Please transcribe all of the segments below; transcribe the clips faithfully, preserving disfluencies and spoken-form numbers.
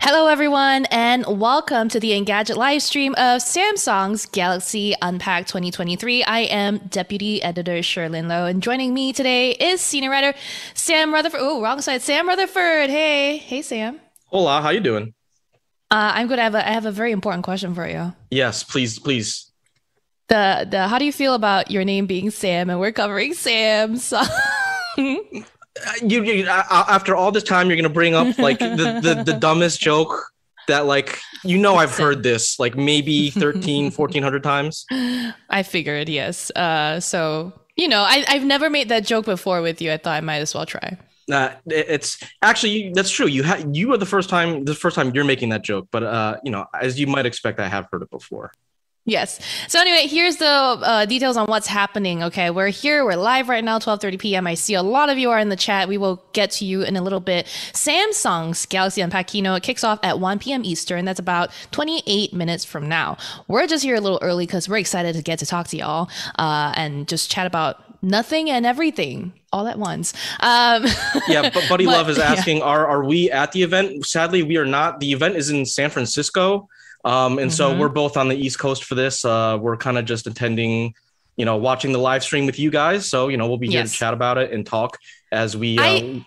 Hello everyone, and welcome to the Engadget live stream of Samsung's Galaxy Unpacked twenty twenty-three. I am Deputy Editor Sherlyn Lowe, and joining me today is Senior Writer Sam Rutherford. Oh, wrong side. Sam Rutherford. Hey, hey, Sam. Hola. How you doing? Uh, I'm good. I have a, I have a very important question for you. Yes, please, please. The the how do you feel about your name being Sam, and we're covering Samsung? You, you after all this time, you're gonna bring up like the, the the dumbest joke that like you know I've heard this like maybe thirteen, fourteen hundred times. I figured, yes. Uh, so you know I I've never made that joke before with you. I thought I might as well try. Uh, it's actually that's true. You ha you are the first time the first time you're making that joke, but uh, you know, as you might expect, I have heard it before. Yes. So anyway, here's the uh, details on what's happening. Okay, we're here. We're live right now, twelve thirty p m I see a lot of you are in the chat. We will get to you in a little bit. Samsung's Galaxy Unpacked keynote kicks off at one p m Eastern. That's about twenty-eight minutes from now. We're just here a little early because we're excited to get to talk to y'all uh, and just chat about nothing and everything all at once. Um, yeah, but Buddy but, Love is asking, yeah. are, are we at the event? Sadly, we are not. The event is in San Francisco. Um, and mm-hmm. so we're both on the East Coast for this. Uh, we're kind of just attending, you know, watching the live stream with you guys. So, you know, we'll be here yes. to chat about it and talk as we. I, um,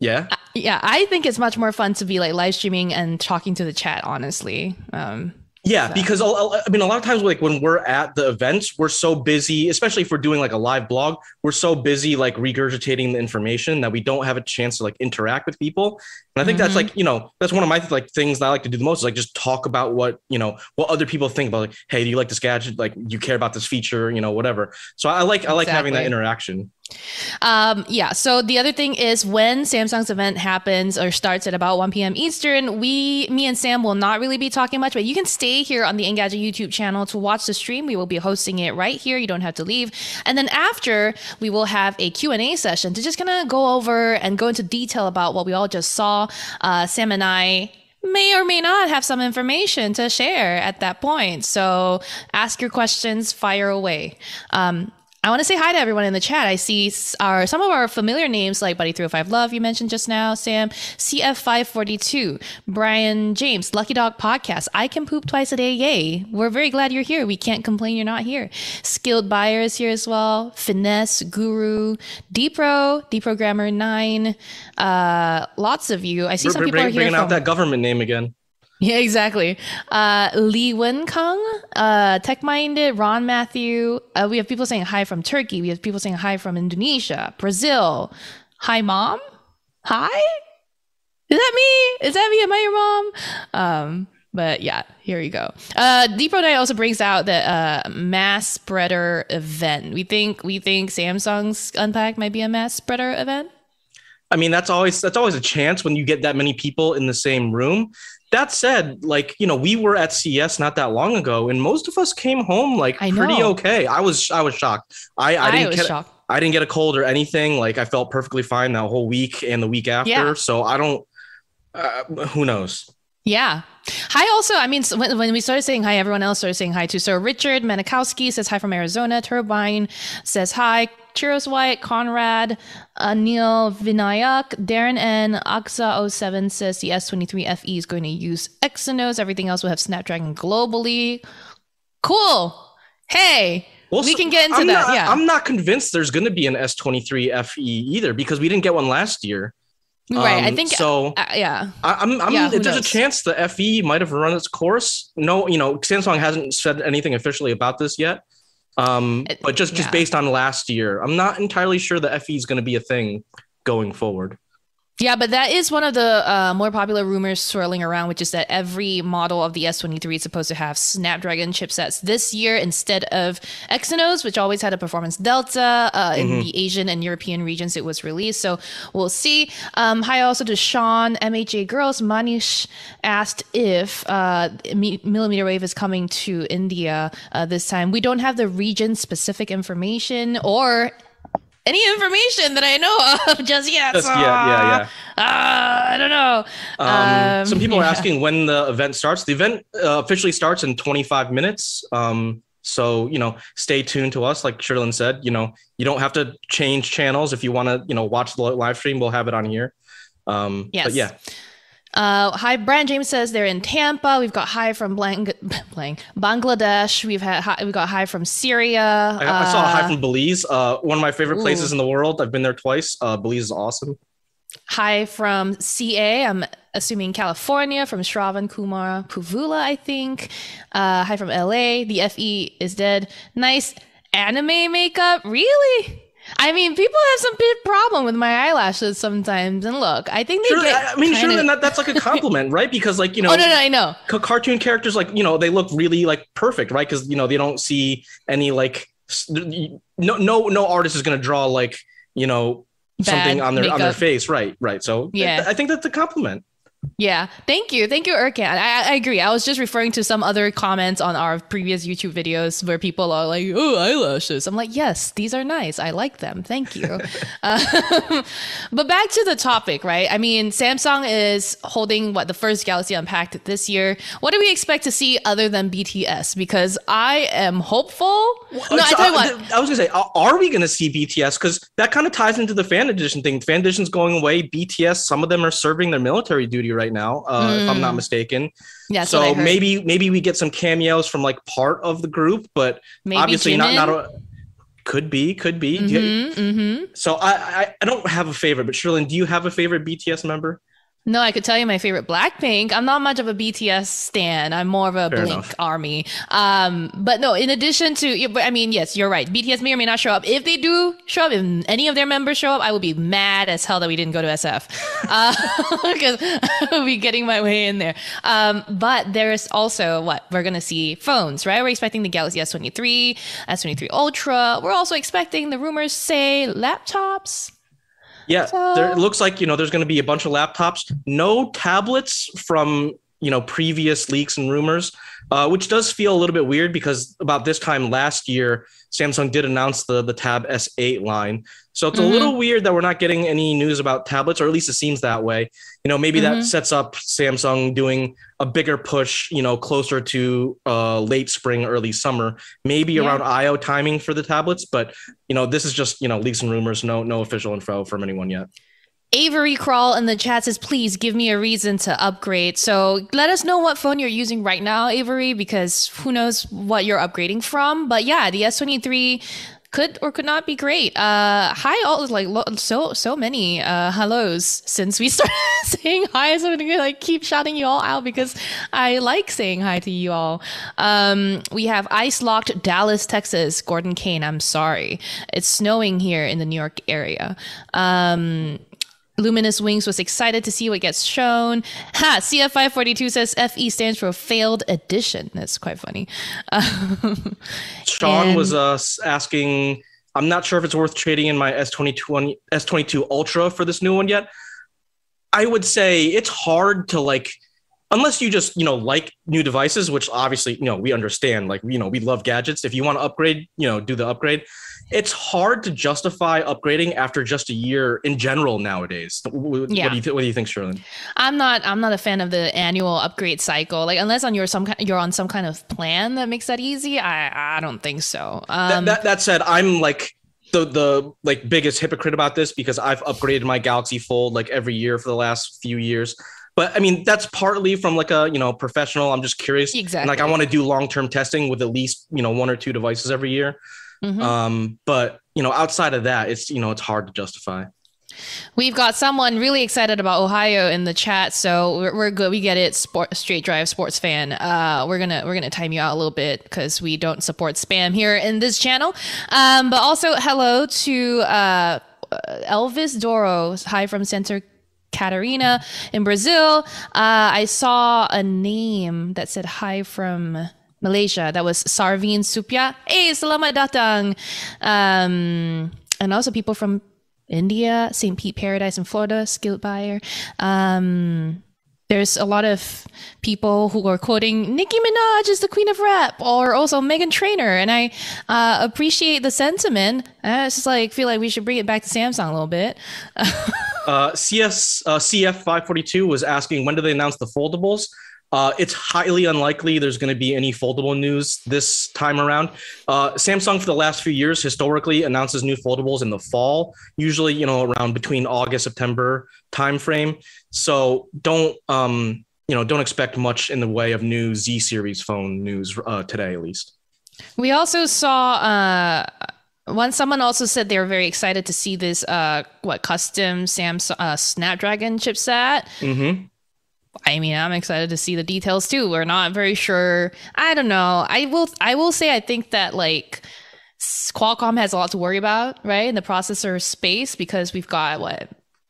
yeah. I, yeah. I think it's much more fun to be like live streaming and talking to the chat, honestly. Um, yeah, so. because I mean, a lot of times like when we're at the events, we're so busy, especially if we're doing like a live blog, we're so busy like regurgitating the information that we don't have a chance to like interact with people. And I think mm-hmm. that's like, you know, that's one of my like things that I like to do the most is like just talk about what, you know, what other people think about, like, hey, do you like this gadget? Like, do you care about this feature? You know, whatever. So I like I like exactly. having that interaction. Um, yeah. So the other thing is when Samsung's event happens or starts at about one p m Eastern, we, me and Sam will not really be talking much, but you can stay here on the Engadget YouTube channel to watch the stream. We will be hosting it right here. You don't have to leave. And then after, we will have a Q and A session to just kind of go over and go into detail about what we all just saw. Uh, Sam and I may or may not have some information to share at that point. So ask your questions, fire away. Um, I want to say hi to everyone in the chat. I see our some of our familiar names like Buddy three oh five Love, you mentioned just now, Sam, C F five forty-two, Brian James, Lucky Dog Podcast, I Can Poop Twice a Day, yay. We're very glad you're here. We can't complain you're not here. Skilled Buyer is here as well, Finesse, Guru, Depro, Deprogrammer nine, uh, lots of you. I see some people are here. Bringing out that government name again. Yeah, exactly. Uh, Lee Wen Kang, uh, Tech Minded, Ron Matthew. Uh, we have people saying hi from Turkey. We have people saying hi from Indonesia, Brazil. Hi, mom. Hi. Is that me? Is that me? Am I your mom? Um, but yeah, here you go. Uh, Deepo Day also brings out the uh, mass spreader event. We think we think Samsung's Unpacked might be a mass spreader event. I mean, that's always that's always a chance when you get that many people in the same room. That said, like, you know, we were at C E S not that long ago, and most of us came home like pretty okay. I was I was shocked. I, I, I didn't was get, shocked. I didn't get a cold or anything. Like, I felt perfectly fine that whole week and the week after. Yeah. So I don't. Uh, who knows? Yeah. Hi also, I mean, when, when we started saying hi, everyone else started saying hi too. So Richard Manikowski says hi from Arizona. Turbine says hi. Cheeros White, Conrad, Anil Vinayak, Darren N, Aksa zero seven says the S twenty-three F E is going to use Exynos. Everything else will have Snapdragon globally. Cool. Hey. Well, we can get into I'm that. Not, yeah. I'm not convinced there's going to be an S twenty-three F E either because we didn't get one last year. Right, um, I think so. Uh, yeah, I, I'm. I'm yeah, there's knows? a chance the F E might have run its course. No, you know, Samsung hasn't said anything officially about this yet. Um, it, but just, yeah. just based on last year, I'm not entirely sure the F E is going to be a thing going forward. Yeah, but that is one of the uh, more popular rumors swirling around, which is that every model of the S twenty-three is supposed to have Snapdragon chipsets this year instead of Exynos, which always had a performance delta. Uh, mm-hmm. In the Asian and European regions, it was released. So we'll see. Um, hi also to Sean, M H A Girls. Manish asked if uh, millimeter wave is coming to India uh, this time. We don't have the region-specific information or any information that I know of just yet. Just yet, yeah, yeah. Uh, I don't know. Um, um, some people yeah. are asking when the event starts. The event uh, officially starts in twenty-five minutes. Um, so, you know, stay tuned to us. Like Sherlyn said, you know, you don't have to change channels. If you want to, you know, watch the live stream, we'll have it on here. Um, yes. But yeah. Uh, hi, Brian James says they're in Tampa. We've got hi from blank, blank Bangladesh. We've had hi, we got hi from Syria. I, uh, I saw a hi from Belize. Uh, one of my favorite ooh. places in the world. I've been there twice. Uh, Belize is awesome. Hi from C A. I'm assuming California, from Shravan Kumar Puvula, I think. Uh, hi from L A. The F E is dead. Nice anime makeup. Really? I mean, people have some big problem with my eyelashes sometimes, and look, I think they sure, get. I mean, kinda... sure, that, that's like a compliment, right? Because, like, you know, oh no, no, I know. C- cartoon characters, like, you know, they look really like perfect, right? Because, you know, they don't see any like, no, no, no artist is going to draw like, you know, bad something on their makeup on their face, right? Right. So, yeah, th- I think that's a compliment. Yeah. Thank you. Thank you, Erkan. I, I agree. I was just referring to some other comments on our previous YouTube videos where people are like, oh, eyelashes. I'm like, yes, these are nice. I like them. Thank you. uh, but back to the topic, right? I mean, Samsung is holding what the first Galaxy Unpacked this year. What do we expect to see other than B T S? Because I am hopeful. Well, no, so I, tell you what. I was going to say, are we going to see B T S? Because that kind of ties into the fan edition thing. Fan edition's going away. B T S, some of them are serving their military duty right now, uh, mm. if I'm not mistaken. Yeah, so maybe maybe we get some cameos from like part of the group, but maybe obviously Jimin? not not a, could be could be. Mm-hmm, mm-hmm. So I, I I don't have a favorite, but Sherlyn, do you have a favorite B T S member? No, I could tell you my favorite Blackpink. I'm not much of a B T S stan. I'm more of a Fair Blink enough. army. Um, but no, in addition to, I mean, yes, you're right. B T S may or may not show up. If they do show up, if any of their members show up, I will be mad as hell that we didn't go to S F. Because uh, I will be getting my way in there. Um, but there is also what we're going to see phones, right? We're expecting the Galaxy S twenty-three, S twenty-three Ultra. We're also expecting, the rumors say, laptops. Yeah, so there, it looks like, you know, there's going to be a bunch of laptops, no tablets from, you know, previous leaks and rumors, uh, which does feel a little bit weird because about this time last year, Samsung did announce the, the Tab S eight line. So it's mm-hmm. a little weird that we're not getting any news about tablets, or at least it seems that way. You know, maybe mm-hmm. that sets up Samsung doing a bigger push, you know, closer to uh, late spring, early summer, maybe yeah. around I O timing for the tablets. But, you know, this is just, you know, leaks and rumors. No, no official info from anyone yet. Avery Crawl in the chat says, please give me a reason to upgrade. So let us know what phone you're using right now, Avery, because who knows what you're upgrading from. But yeah, the S twenty-three could or could not be great. Uh, hi, all like lo- so so many uh, hellos since we started saying hi. So I'm gonna like keep shouting you all out because I like saying hi to you all. Um, we have ice locked Dallas, Texas. Gordon Kane, I'm sorry, it's snowing here in the New York area. Um, Luminous Wings was excited to see what gets shown. Ha! C F I forty-two says F E stands for failed edition. That's quite funny. Um, Sean and... was uh, asking, I'm not sure if it's worth trading in my S twenty-two Ultra for this new one yet. I would say it's hard to like, unless you just, you know, like new devices, which obviously, you know, we understand, like, you know, we love gadgets. If you want to upgrade, you know, do the upgrade. It's hard to justify upgrading after just a year in general nowadays. What, yeah. do, you th- what do you think, Sherlyn? I'm not. I'm not a fan of the annual upgrade cycle. Like unless on your some you're on some kind of plan that makes that easy. I I don't think so. Um, that, that that said, I'm like the the like biggest hypocrite about this because I've upgraded my Galaxy Fold like every year for the last few years. But I mean, that's partly from like a, you know, professional. I'm just curious. Exactly. And, like I want to do long term testing with at least, you know, one or two devices every year. Mm-hmm. Um, but, you know, outside of that, it's, you know, it's hard to justify. We've got someone really excited about Ohio in the chat. So we're, we're good. We get it. Sport, straight drive sports fan. Uh, we're going to we're going to time you out a little bit because we don't support spam here in this channel. Um, but also hello to uh, Elvis Doro. Hi from Center Catarina in Brazil. Uh, I saw a name that said hi from Malaysia. That was Sarveen Supya. Hey, selamat datang. Um, and also people from India, Saint Pete Paradise in Florida, skilled buyer. Um, there's a lot of people who are quoting Nicki Minaj is the queen of rap, or also Meghan Trainor. And I uh, appreciate the sentiment. I just like feel like we should bring it back to Samsung a little bit. uh, C S uh, C F five forty-two was asking when do they announce the foldables? Uh, it's highly unlikely there's going to be any foldable news this time around. Uh, Samsung for the last few years historically announces new foldables in the fall, usually, you know, around between August, September timeframe. So don't, um, you know, don't expect much in the way of new Z series phone news uh, today, at least. We also saw... Uh... One, someone also said they were very excited to see this, uh, what, custom Samsung uh, Snapdragon chipset. Mm-hmm. I mean, I'm excited to see the details too. We're not very sure. I don't know. I will. I will say I think that like Qualcomm has a lot to worry about, right, in the processor space because we've got what.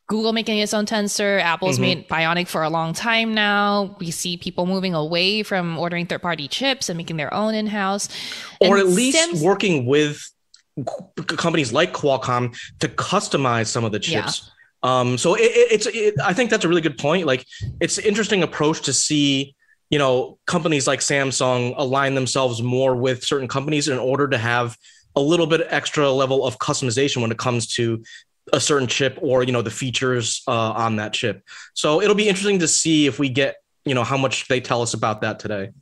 Google making its own Tensor, Apple's mm-hmm. made Bionic for a long time now. We see people moving away from ordering third-party chips and making their own in-house. Or and at least Samsung- working with companies like Qualcomm to customize some of the chips. Yeah. Um, so it, it, it's, it, I think that's a really good point. Like it's an interesting approach to see, you know, companies like Samsung align themselves more with certain companies in order to have a little bit extra level of customization when it comes to a certain chip or, you know, the features uh, on that chip. So it'll be interesting to see if we get, you know, how much they tell us about that today.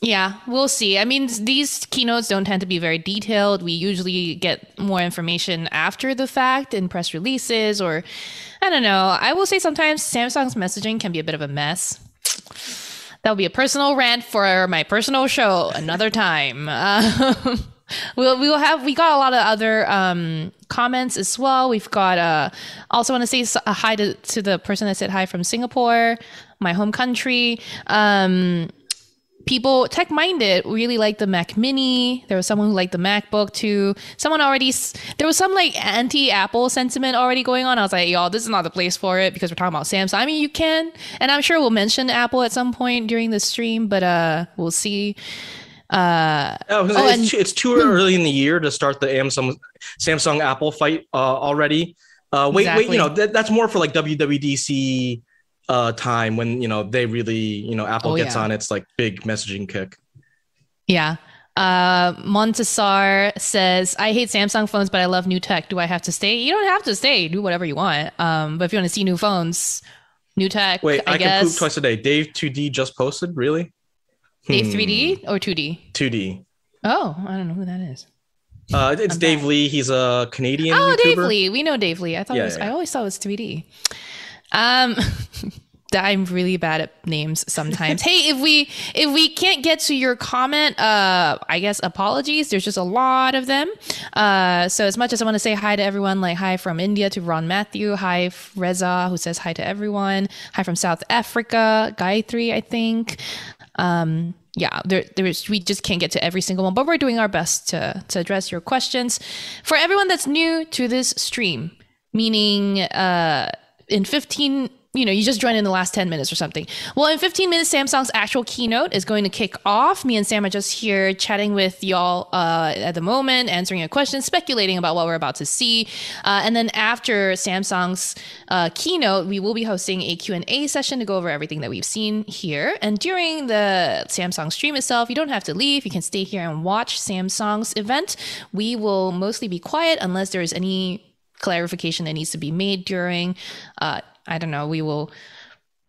Yeah, we'll see. I mean, these keynotes don't tend to be very detailed. We usually get more information after the fact in press releases or I don't know. I will say sometimes Samsung's messaging can be a bit of a mess. That'll be a personal rant for my personal show another time. Uh, we'll, we will have we got a lot of other um, comments as well. We've got uh, also want to say a hi to, to the person that said hi from Singapore, my home country. Um People, tech-minded, really like the Mac Mini. There was someone who liked the MacBook too. Someone already, there was some like anti-Apple sentiment already going on. I was like, y'all, this is not the place for it because we're talking about Samsung. I mean, you can, and I'm sure we'll mention Apple at some point during the stream, but uh, we'll see. Uh, oh, it's, oh, and- it's too early in the year to start the Samsung, Samsung Apple fight uh, already. Uh, wait, exactly. wait, you know, that, that's more for like W W D C. Uh, time when, you know, they really, you know, Apple oh, gets yeah. on its like big messaging kick. Yeah. Uh, Montessar says, I hate Samsung phones, but I love new tech. Do I have to stay? You don't have to stay. Do whatever you want. Um, but if you want to see new phones, new tech, Wait, I, I guess. Can poop twice a day. Dave two D just posted? Really? Dave hmm. three D or two D? two D. Oh, I don't know who that is. Uh, it's I'm Dave bad. Lee. He's a Canadian Oh, YouTuber. Dave Lee. We know Dave Lee. I thought yeah, it was, yeah. I always thought it was three D. Um, I'm really bad at names sometimes. Hey, if we if we can't get to your comment, uh, I guess apologies. There's just a lot of them. Uh, so as much as I want to say hi to everyone, like hi from India to Ron Matthew, hi Reza who says hi to everyone, hi from South Africa, Gayatri, I think. Um, yeah, there, there is, we just can't get to every single one, but we're doing our best to to address your questions. For everyone that's new to this stream, meaning uh, in fifteen. You know, you just joined in the last ten minutes or something. Well, in fifteen minutes, Samsung's actual keynote is going to kick off. Me and Sam are just here chatting with y'all uh, at the moment, answering your questions, speculating about what we're about to see. Uh, and then after Samsung's uh, keynote, we will be hosting a Q and A session to go over everything that we've seen here. And during the Samsung stream itself, you don't have to leave. You can stay here and watch Samsung's event. We will mostly be quiet unless there is any clarification that needs to be made during... Uh, I don't know, we will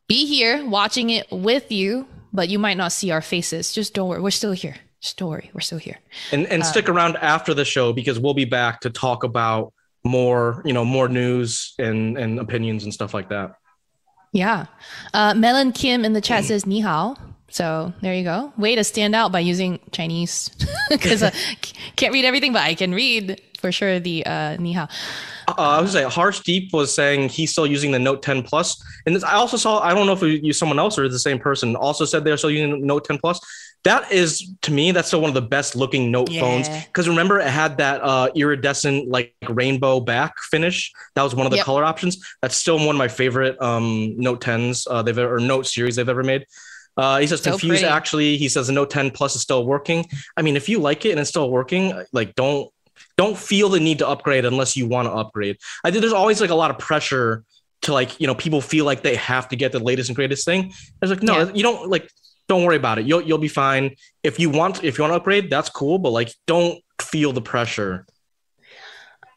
be here watching it with you, but you might not see our faces. Just don't worry. We're still here. Just don't worry. We're still here. And and uh, stick around after the show because we'll be back to talk about more, you know, more news and, and opinions and stuff like that. Yeah. Uh, Melon Kim in the chat says, Ni hao. So there you go. Way to stand out by using Chinese because I can't read everything, but I can read for sure the uh, Ni hao. Uh, I was saying, Harsh Deep was saying he's still using the Note ten Plus. And this, I also saw, I don't know if it was someone else or the same person also said they're still using the Note ten Plus. That is, to me, that's still one of the best looking Note yeah. phones. Because remember, it had that uh, iridescent, like rainbow back finish. That was one of the yep. color options. That's still one of my favorite um, Note tens uh, they've ever, or Note series they've ever made. Uh, he says so confused, pretty. Actually. He says the Note ten Plus is still working. I mean, if you like it and it's still working, like don't, Don't feel the need to upgrade unless you want to upgrade. I think there's always like a lot of pressure to like, you know, people feel like they have to get the latest and greatest thing. I was like, no, yeah. you don't like, don't worry about it. You'll, you'll be fine. If you want, if you want to upgrade, that's cool. But like, don't feel the pressure.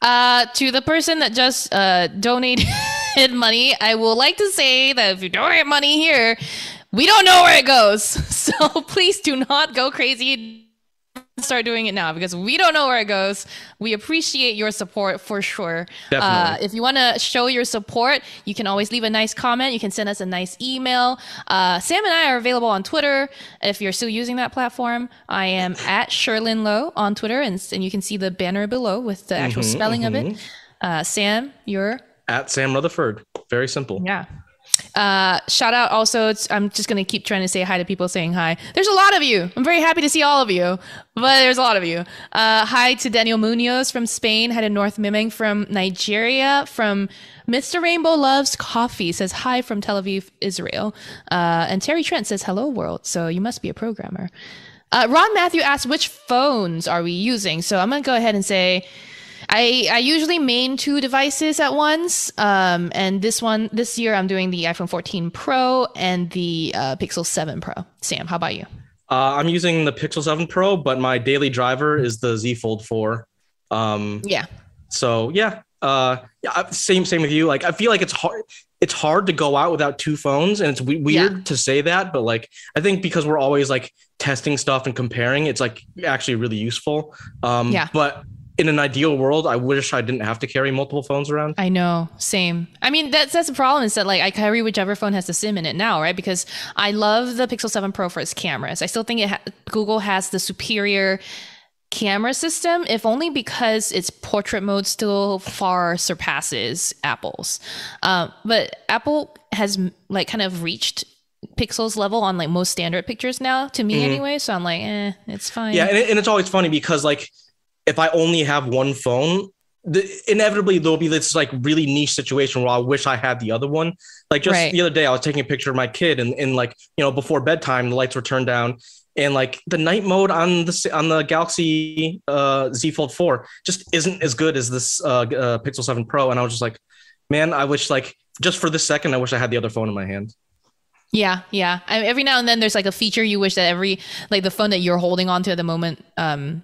Uh, to the person that just uh, donated money, I will like to say that if you donate money here, we don't know where it goes. So please do not go crazy. Start doing it now because we don't know where it goes. We appreciate your support for sure. Uh, if you want to show your support, you can always leave a nice comment. You can send us a nice email. Uh, Sam and I are available on Twitter. If you're still using that platform, I am at Sherlyn Lowe on Twitter, and, and you can see the banner below with the actual mm-hmm, spelling mm-hmm. of it. Uh, Sam, you're? At Sam Rutherford. Very simple. Yeah. Uh, shout out also to, I'm just gonna keep trying to say hi to people saying hi. There's a lot of you. I'm very happy to see all of you, but there's a lot of you. Uh, hi to Daniel Munoz from Spain, hi to North Miming from Nigeria, from Mister Rainbow Loves Coffee says hi from Tel Aviv, Israel. Uh, and Terry Trent says hello world, so you must be a programmer. Uh, Ron Matthew asks which phones are we using, so I'm gonna go ahead and say I, I usually main two devices at once, um, and this one this year I'm doing the iPhone fourteen Pro and the uh, Pixel seven Pro. Sam, how about you? Uh, I'm using the Pixel seven Pro, but my daily driver is the Z Fold four. Um, yeah. So yeah, uh, same same with you. Like I feel like it's hard it's hard to go out without two phones, and it's we weird yeah. to say that, but like I think because we're always like testing stuff and comparing, it's like actually really useful. Um, yeah. But in an ideal world, I wish I didn't have to carry multiple phones around. I know. Same. I mean, that's that's the problem is that like I carry whichever phone has the SIM in it now, right? Because I love the Pixel seven Pro for its cameras. I still think it ha- Google has the superior camera system, if only because its portrait mode still far surpasses Apple's. Um, but Apple has like kind of reached Pixel's level on like most standard pictures now, to me mm-hmm. anyway. So I'm like, eh, it's fine. Yeah, and, it, and it's always funny because like, if I only have one phone, the, inevitably there'll be this like really niche situation where I wish I had the other one. Like just right. the other day, I was taking a picture of my kid and, and like, you know, before bedtime, the lights were turned down and like the night mode on the, on the Galaxy uh, Z Fold four just isn't as good as this uh, uh, Pixel seven Pro. And I was just like, man, I wish like just for this second, I wish I had the other phone in my hand. Yeah. Yeah. I, every now and then there's like a feature you wish that every, like the phone that you're holding onto at the moment, um,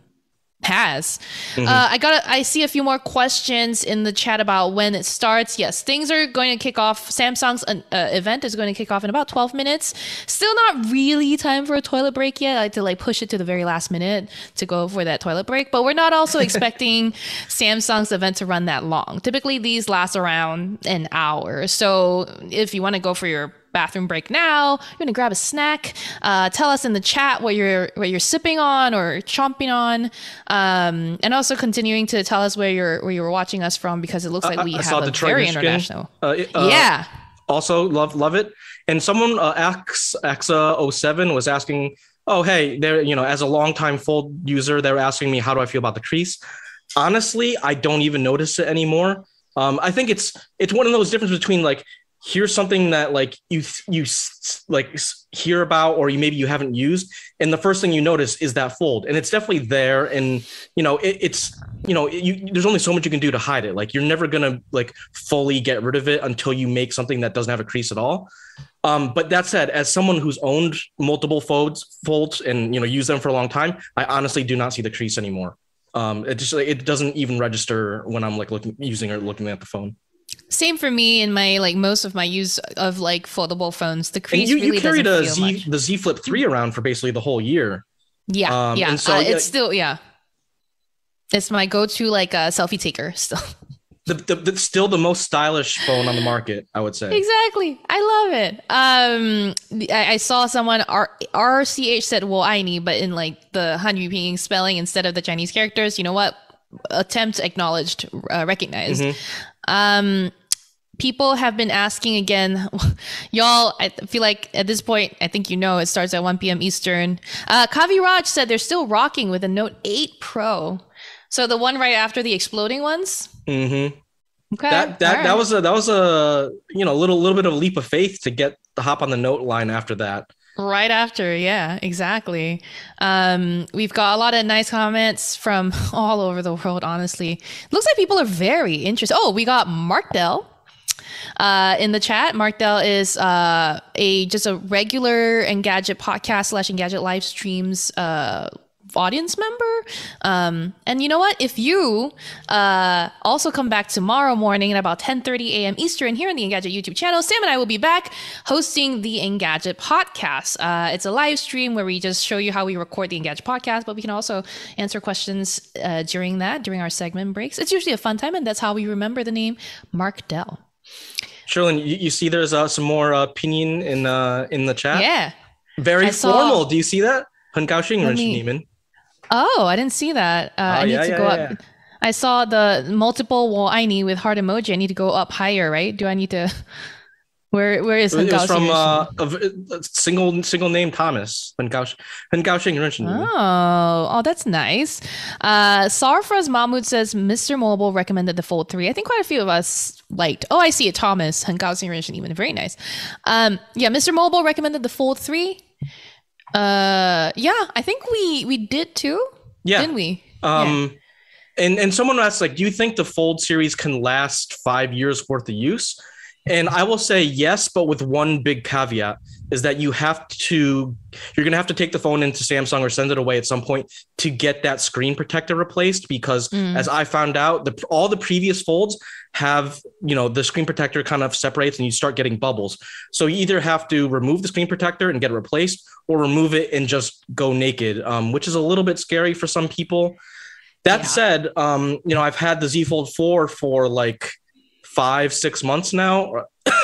has. Mm-hmm. Uh, I got. I see a few more questions in the chat about when it starts. Yes, things are going to kick off. Samsung's uh, event is going to kick off in about twelve minutes. Still not really time for a toilet break yet. I like to like push it to the very last minute to go for that toilet break. But we're not also expecting Samsung's event to run that long. Typically, these last around an hour. So if you want to go for your bathroom break now. You want to grab a snack? Uh, tell us in the chat what you're what you're sipping on or chomping on, um, and also continuing to tell us where you're where you were watching us from, because it looks like we uh, have a Detroit, very Michigan. International. Uh, it, uh, yeah. Also love love it. And someone uh, Ax, Axa oh seven was asking, oh hey, there you know, as a longtime Fold user, they're asking me how do I feel about the crease. Honestly, I don't even notice it anymore. Um, I think it's it's one of those differences between like, here's something that like you you like hear about or you maybe you haven't used, and the first thing you notice is that fold, and it's definitely there. And you know it, it's you know it, you, there's only so much you can do to hide it. Like you're never gonna like fully get rid of it until you make something that doesn't have a crease at all. Um, but that said, as someone who's owned multiple folds folds and you know used them for a long time, I honestly do not see the crease anymore. Um, it just it doesn't even register when I'm like looking using or looking at the phone. Same for me in my like most of my use of like foldable phones. The crease and you, you really carried a Z, the Z Flip three around for basically the whole year. Yeah, um, yeah. And so, uh, yeah, it's still yeah. It's my go-to like a uh, selfie taker still. The, the, the still the most stylish phone on the market, I would say. Exactly, I love it. Um, I, I saw someone R R C H said "wo ai ni," but in like the Hanyu Pinyin spelling instead of the Chinese characters. You know what? Attempt acknowledged, uh, recognized. Mm-hmm. Um. People have been asking again, y'all, I feel like at this point, I think you know it starts at one p m Eastern. Uh, Kavi Raj said they're still rocking with a Note eight Pro. So the one right after the exploding ones? Mm-hmm. Okay. That that, right. that was a that was a you know little little bit of a leap of faith to get the hop on the Note line after that. Right after, yeah, exactly. Um, we've got a lot of nice comments from all over the world, honestly. Looks like people are very interested. Oh, we got Mark Dell. Uh, in the chat, Mark Dell is uh, a just a regular Engadget podcast slash Engadget live streams uh, audience member. Um, and you know what? If you uh, also come back tomorrow morning at about ten thirty a m Eastern here on the Engadget YouTube channel, Sam and I will be back hosting the Engadget podcast. Uh, it's a live stream where we just show you how we record the Engadget podcast, but we can also answer questions uh, during that, during our segment breaks. It's usually a fun time, and that's how we remember the name Mark Dell. Sherlyn, you, you see there's uh, some more uh, pinyin in, uh, in the chat? Yeah. Very saw... formal. Do you see that? Me... Oh, I didn't see that. Uh, uh, I need yeah, to go yeah, up. Yeah. I saw the multiple wo aini with heart emoji. I need to go up higher, right? Do I need to... Where Where is Hengao? It's from uh, a single single name Thomas Hengao Hengao. Oh, oh, that's nice. Uh, Sarfraz Mahmood says Mister Mobile recommended the Fold three. I think quite a few of us liked. Oh, I see it, Thomas Hengao Hengao even very nice. Um, yeah, Mister Mobile recommended the Fold three. Uh, yeah, I think we we did too. Yeah, didn't we? Um, yeah. and and someone asked like, do you think the Fold series can last five years worth of use? And I will say yes, but with one big caveat is that you have to, you're going to have to take the phone into Samsung or send it away at some point to get that screen protector replaced. Because mm. as I found out, the, all the previous folds have, you know, the screen protector kind of separates and you start getting bubbles. So you either have to remove the screen protector and get it replaced or remove it and just go naked, um, which is a little bit scary for some people. That yeah. said, um, you know, I've had the Z Fold four for like, Five, six months now,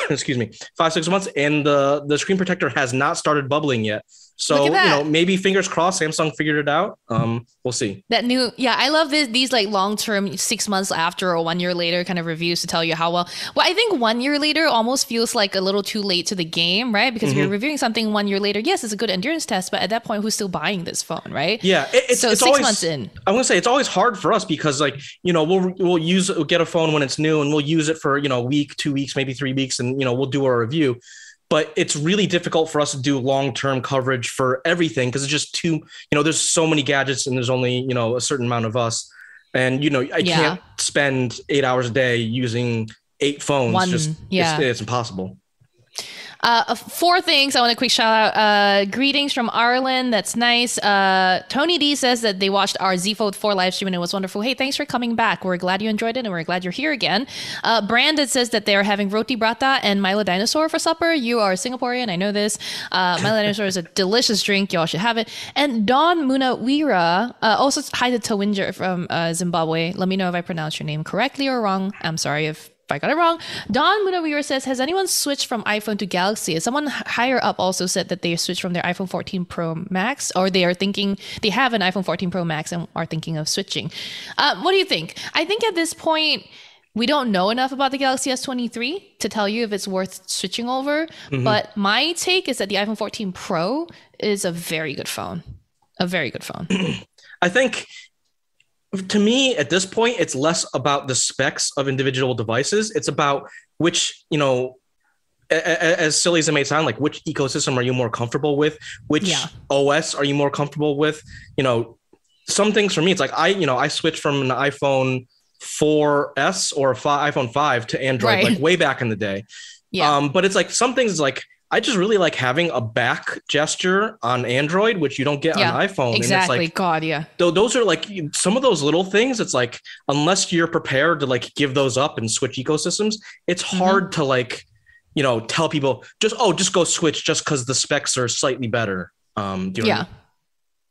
excuse me, five, six months. And the, the screen protector has not started bubbling yet. So, you know, maybe fingers crossed, Samsung figured it out. Um, we'll see. That new. Yeah, I love this, these like long term six months after or one year later kind of reviews to tell you how well. Well, I think one year later almost feels like a little too late to the game, right? Because mm-hmm. if you're reviewing something one year later, yes, it's a good endurance test. But at that point, who's still buying this phone, right? Yeah. It, it's, so it's six always, months in. I want to say it's always hard for us because like, you know, we'll we'll use we'll get a phone when it's new and we'll use it for, you know, a week, two weeks, maybe three weeks. And, you know, we'll do our review, but it's really difficult for us to do long-term coverage for everything because it's just too, you know, there's so many gadgets and there's only, you know, a certain amount of us. And, you know, I yeah. can't spend eight hours a day using eight phones. One, just yeah. it's, it's impossible. Uh, four things. I want a quick shout out. Uh, greetings from Ireland. That's nice. Uh, Tony D says that they watched our Z Fold four live stream and it was wonderful. Hey, thanks for coming back. We're glad you enjoyed it and we're glad you're here again. Uh, Brandon says that they are having roti prata and Milo Dinosaur for supper. You are Singaporean. I know this. Uh, Milo Dinosaur is a delicious drink. Y'all should have it. And Don Munawira, uh, also hi to Tawinder from uh, Zimbabwe. Let me know if I pronounced your name correctly or wrong. I'm sorry if if I got it wrong. Don Munaweer says, has anyone switched from iPhone to Galaxy? Someone higher up also said that they switched from their iPhone fourteen Pro Max, or they are thinking they have an iPhone fourteen Pro Max and are thinking of switching. Um, what do you think? I think at this point, we don't know enough about the Galaxy S twenty-three to tell you if it's worth switching over. Mm-hmm. But my take is that the iPhone fourteen Pro is a very good phone. A very good phone. I think, to me, at this point, it's less about the specs of individual devices. It's about which, you know, a, a, as silly as it may sound, like which ecosystem are you more comfortable with? Which yeah. O S are you more comfortable with? You know, some things for me, it's like I, you know, I switched from an iPhone four S or a five, iPhone five to Android, right. like way back in the day. Yeah. Um, but it's like some things like, I just really like having a back gesture on Android, which you don't get yeah, on iPhone. Exactly. And it's like, God, yeah. Th- those are like some of those little things. It's like, unless you're prepared to like give those up and switch ecosystems, it's hard mm-hmm. to like, you know, tell people just, oh, just go switch just because the specs are slightly better. Um, do you yeah. know what I mean?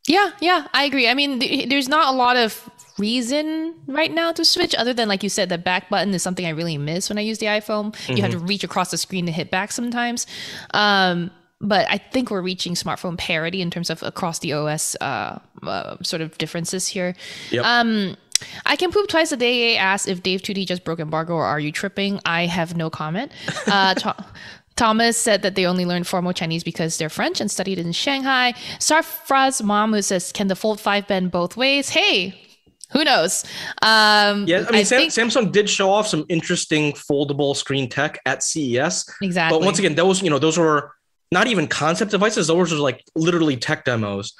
Yeah. Yeah. I agree. I mean, th- there's not a lot of reason right now to switch, other than like you said, the back button is something I really miss when I use the iPhone. Mm-hmm. You had to reach across the screen to hit back sometimes. Um, but I think we're reaching smartphone parity in terms of across the O S uh, uh, sort of differences here. Yep. Um, I can poop twice a day. Asked if Dave two D just broke embargo or are you tripping? I have no comment. Uh, to- Thomas said that they only learned formal Chinese because they're French and studied in Shanghai. Sarfraz Mom, who says, can the Fold five bend both ways? Hey, who knows? Um, yeah, I mean, I Sam- think- Samsung did show off some interesting foldable screen tech at C E S. Exactly. But once again, those, you know, those were not even concept devices. Those were like literally tech demos.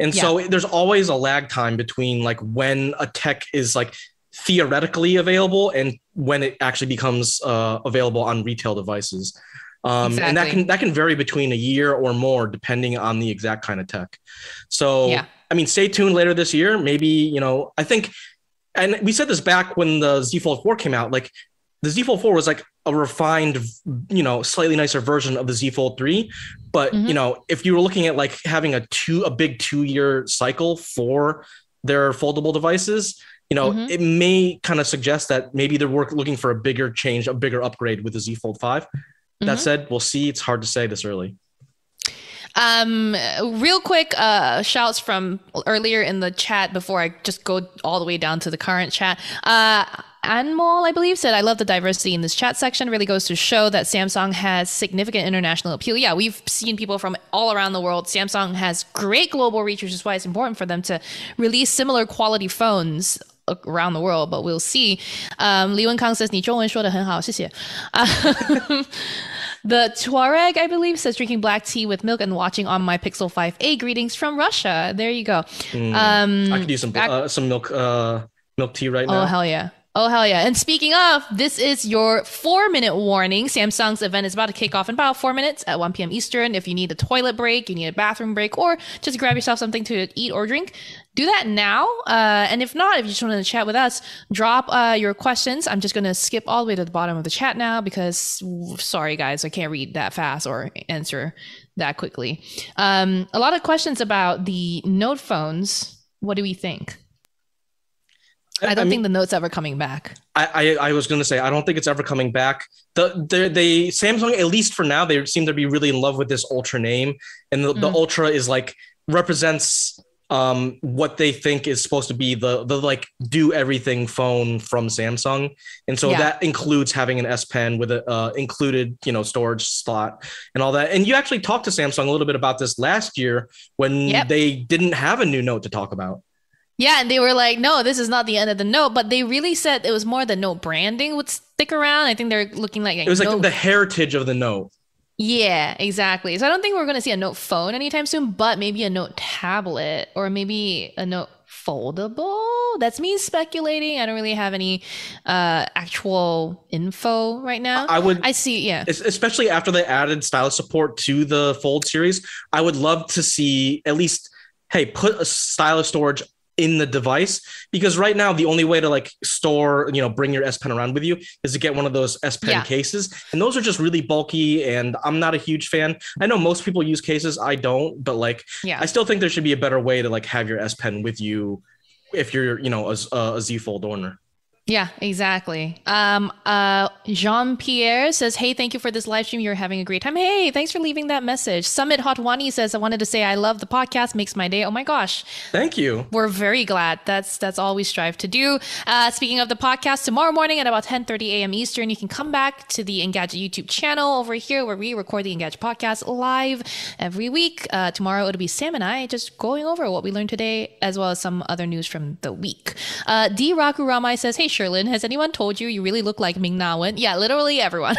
And yeah. so there's always a lag time between like when a tech is like theoretically available and when it actually becomes uh, available on retail devices. Um, exactly. And that can that can vary between a year or more, depending on the exact kind of tech. So, yeah. I mean, stay tuned later this year. Maybe, you know, I think, and we said this back when the Z Fold four came out, like the Z Fold four was like a refined, you know, slightly nicer version of the Z Fold three. But, mm-hmm. you know, if you were looking at like having a two, a big two year cycle for their foldable devices, you know, mm-hmm. it may kind of suggest that maybe they're work, looking for a bigger change, a bigger upgrade with the Z Fold five. That said, we'll see. It's hard to say this early. Um, real quick, uh, shouts from earlier in the chat before I just go all the way down to the current chat. Uh, Anmol, I believe, said, I love the diversity in this chat section. Really goes to show that Samsung has significant international appeal. Yeah, we've seen people from all around the world. Samsung has great global reach, which is why it's important for them to release similar quality phones around the world, but we'll see. Um, Li Wenkang says, 你中文说得很好, 谢谢. Um, the Tuareg, I believe, says, drinking black tea with milk and watching on my Pixel five A. Greetings from Russia. There you go. Mm, um, I could do some back- uh, some milk uh, milk tea right oh, now. Oh, hell yeah. Oh, hell yeah. And speaking of, this is your four-minute warning. Samsung's event is about to kick off in about four minutes at one p.m. Eastern. If you need a toilet break, you need a bathroom break, or just grab yourself something to eat or drink, do that now. Uh, and if not, if you just want to chat with us, drop uh, your questions. I'm just going to skip all the way to the bottom of the chat now because, sorry, guys, I can't read that fast or answer that quickly. Um, a lot of questions about the Note phones. What do we think? I don't I mean, think the Note's ever coming back. I, I, I was going to say, I don't think it's ever coming back. The, the they Samsung, at least for now, they seem to be really in love with this Ultra name. And the, mm. the Ultra is like represents um, what they think is supposed to be the, the like do everything phone from Samsung. And so yeah. that includes having an S Pen with a uh, included, you know, storage slot and all that. And you actually talked to Samsung a little bit about this last year when yep. they didn't have a new Note to talk about. Yeah, and they were like, no, this is not the end of the Note, but they really said it was more the Note branding would stick around. I think they're looking like... It was Note. Like the heritage of the Note. Yeah, exactly. So I don't think we're going to see a Note phone anytime soon, but maybe a Note tablet or maybe a Note foldable. That's me speculating. I don't really have any uh, actual info right now. I would... I see, yeah. Especially after they added stylus support to the Fold series, I would love to see at least, hey, put a stylus storage in the device, because right now the only way to like store, you know, bring your S Pen around with you is to get one of those S Pen yeah. cases, and those are just really bulky and I'm not a huge fan. I know most people use cases, I don't, but like yeah. I still think there should be a better way to like have your S Pen with you if you're, you know, a, a Z Fold owner. Yeah, exactly. Um, uh, Jean-Pierre says, hey, thank you for this live stream. You're having a great time. Hey, thanks for leaving that message. Summit Hotwani says, I wanted to say I love the podcast. Makes my day. Oh, my gosh. Thank you. We're very glad. That's that's all we strive to do. Uh, speaking of the podcast, tomorrow morning at about ten thirty a m Eastern, you can come back to the Engadget YouTube channel over here where we record the Engadget podcast live every week. Uh, tomorrow, it'll be Sam and I just going over what we learned today, as well as some other news from the week. Uh, D. Rakuramai says, hey, Sherlyn, has anyone told you you really look like Ming Na Wen? Yeah, literally everyone.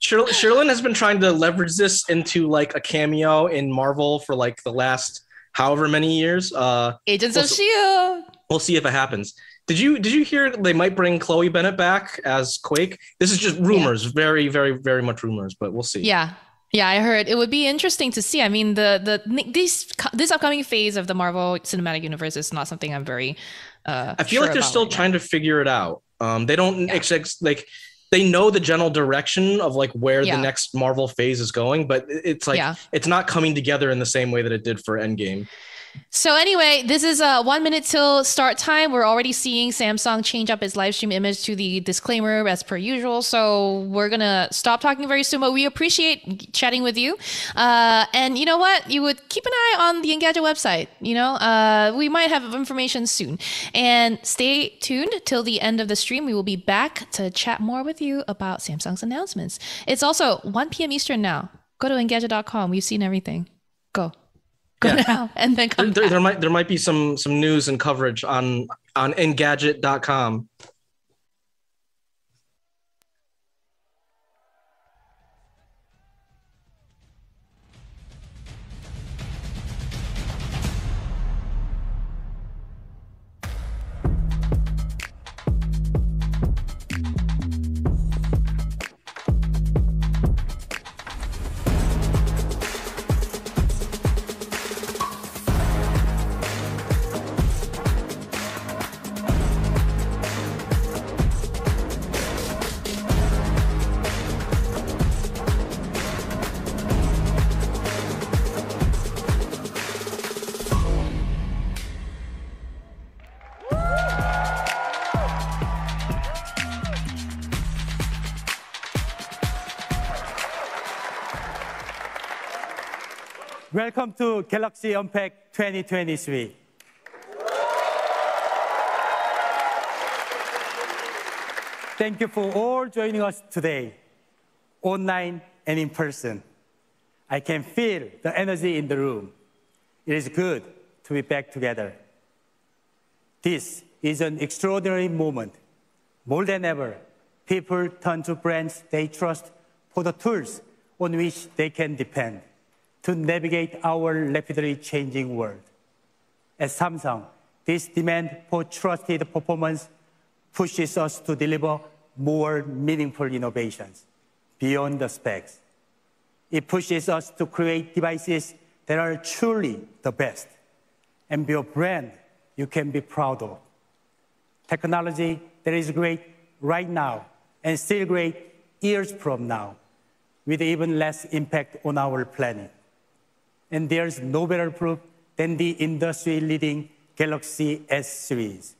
Sher- Sherlyn has been trying to leverage this into like a cameo in Marvel for like the last however many years. Uh, Agents we'll, of S H I E L D. We'll see if it happens. Did you did you hear they might bring Chloe Bennett back as Quake? This is just rumors, yeah. very, very, very much rumors, but we'll see. Yeah. Yeah, I heard it would be interesting to see. I mean, the the this this upcoming phase of the Marvel Cinematic Universe is not something I'm very. Uh, I feel sure like they're still right trying now. to figure it out. Um, they don't yeah. ex- like they know the general direction of like where yeah. the next Marvel phase is going, but it's like yeah. it's not coming together in the same way that it did for Endgame. So anyway, this is uh, one minute till start time. We're already seeing Samsung change up its live stream image to the disclaimer as per usual. So we're going to stop talking very soon, but we appreciate chatting with you. Uh, and you know what? You would keep an eye on the Engadget website. You know, uh, we might have information soon. And stay tuned till the end of the stream. We will be back to chat more with you about Samsung's announcements. It's also one p m Eastern now. Go to Engadget dot com. We've seen everything. Go. Go yeah. now and then come there, back. There might there might be some some news and coverage on on Engadget dot com. Welcome to Galaxy Unpacked twenty twenty-three. Thank you for all joining us today, online and in person. I can feel the energy in the room. It is good to be back together. This is an extraordinary moment. More than ever, people turn to brands they trust for the tools on which they can depend to navigate our rapidly changing world. At Samsung, this demand for trusted performance pushes us to deliver more meaningful innovations beyond the specs. It pushes us to create devices that are truly the best and be a brand you can be proud of. Technology that is great right now and still great years from now with even less impact on our planet. And there's no better proof than the industry-leading Galaxy S series.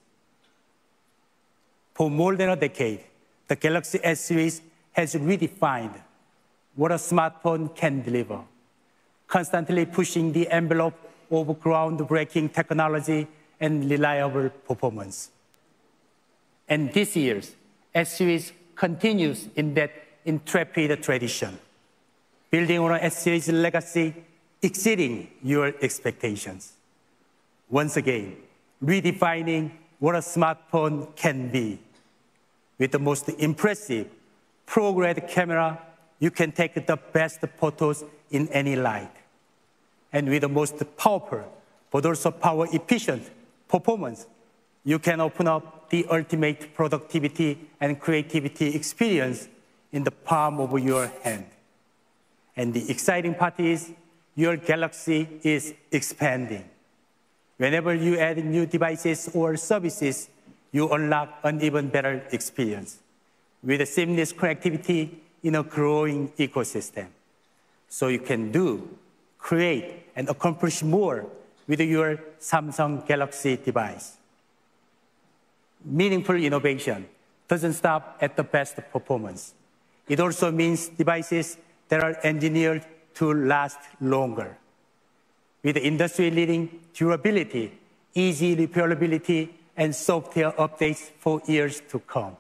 For more than a decade, the Galaxy S series has redefined what a smartphone can deliver, constantly pushing the envelope of groundbreaking technology and reliable performance. And this year's S series continues in that intrepid tradition, building on an S series legacy exceeding your expectations. Once again, redefining what a smartphone can be. With the most impressive ProRed camera, you can take the best photos in any light. And with the most powerful, but also power-efficient performance, you can open up the ultimate productivity and creativity experience in the palm of your hand. And the exciting part is, your Galaxy is expanding. Whenever you add new devices or services, you unlock an even better experience with a seamless connectivity in a growing ecosystem. So you can do, create, and accomplish more with your Samsung Galaxy device. meaningful innovation doesn't stop at the best performance. It also means devices that are engineered to last longer. With industry-leading durability, easy repairability, and software updates for years to come.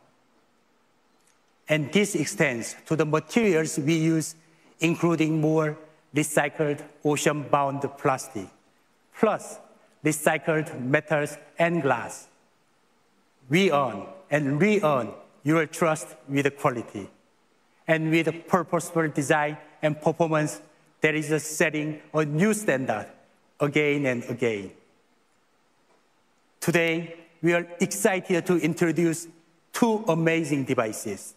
And this extends to the materials we use, including more recycled ocean-bound plastic, plus recycled metals and glass. We earn and re-earn your trust with quality and with purposeful design and performance that is setting a new standard again and again. Today, we are excited to introduce two amazing devices.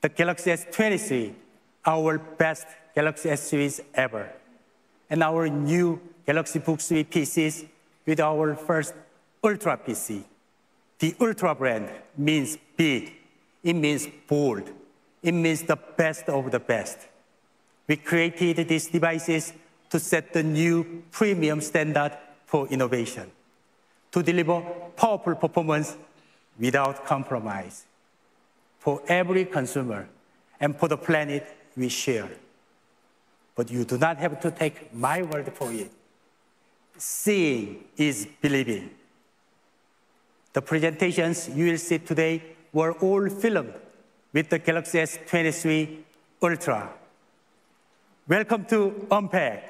The Galaxy S twenty-three, our best Galaxy S series ever, and our new Galaxy Book three P Cs with our first Ultra P C. The Ultra brand means big, it means bold, it means the best of the best. We created these devices to set the new premium standard for innovation, to deliver powerful performance without compromise for every consumer and for the planet we share. But you do not have to take my word for it. Seeing is believing. The presentations you will see today were all filmed with the Galaxy S twenty-three Ultra. Welcome to Unpacked.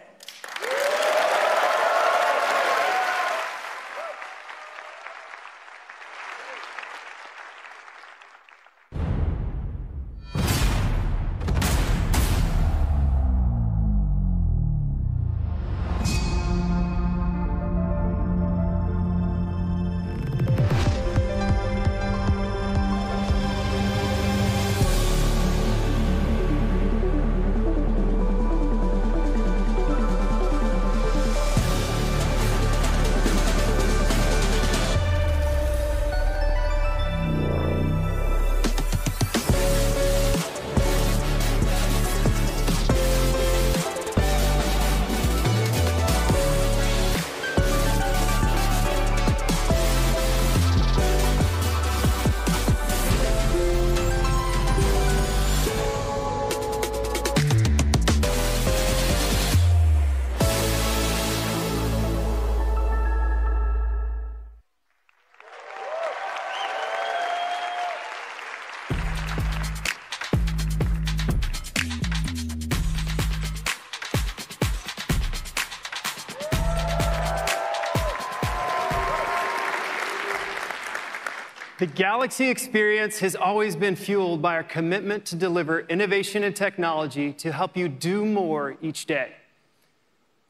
The Galaxy experience has always been fueled by our commitment to deliver innovation and technology to help you do more each day.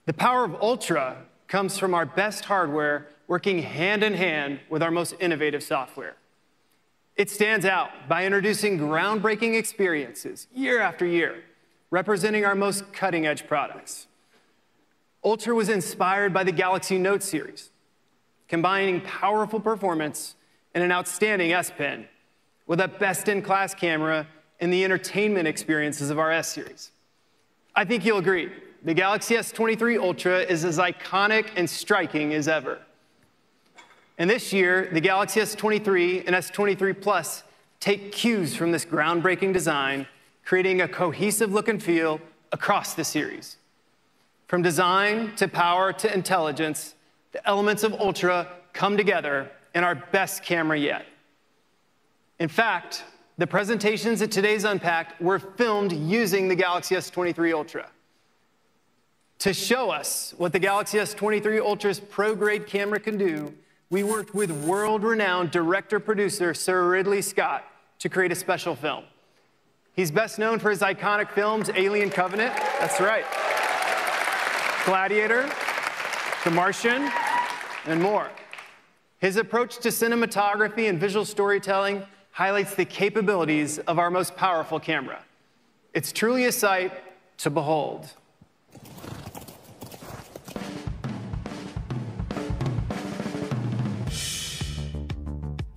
The power of Ultra comes from our best hardware working hand in hand with our most innovative software. It stands out by introducing groundbreaking experiences year after year, representing our most cutting-edge products. Ultra was inspired by the Galaxy Note series, combining powerful performance and an outstanding S Pen with a best-in-class camera and the entertainment experiences of our S series. I think you'll agree, the Galaxy S twenty-three Ultra is as iconic and striking as ever. And this year, the Galaxy S twenty-three and S twenty-three Plus take cues from this groundbreaking design, creating a cohesive look and feel across the series. From design to power to intelligence, the elements of Ultra come together and our best camera yet. In fact, the presentations at today's Unpacked were filmed using the Galaxy S twenty-three Ultra. To show us what the Galaxy S twenty-three Ultra's pro-grade camera can do, we worked with world-renowned director-producer Sir Ridley Scott to create a special film. He's best known for his iconic films, Alien Covenant, that's right, Gladiator, The Martian, and more. His approach to cinematography and visual storytelling highlights the capabilities of our most powerful camera. It's truly a sight to behold.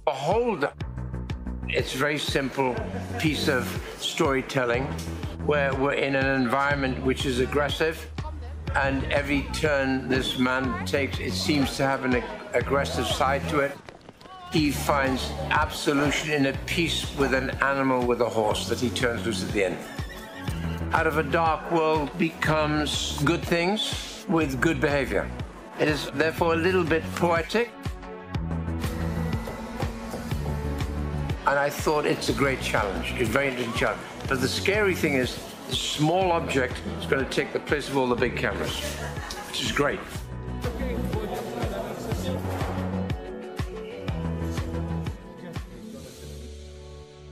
Behold, it's a very simple piece of storytelling where we're in an environment which is aggressive, and every turn this man takes, it seems to have an ag aggressive side to it. he finds absolution in a peace with an animal, with a horse that he turns loose at the end. Out of a dark world becomes good things with good behavior. It is therefore a little bit poetic. And I thought it's a great challenge, it's a very interesting challenge. But the scary thing is, the small object is going to take the place of all the big cameras, which is great.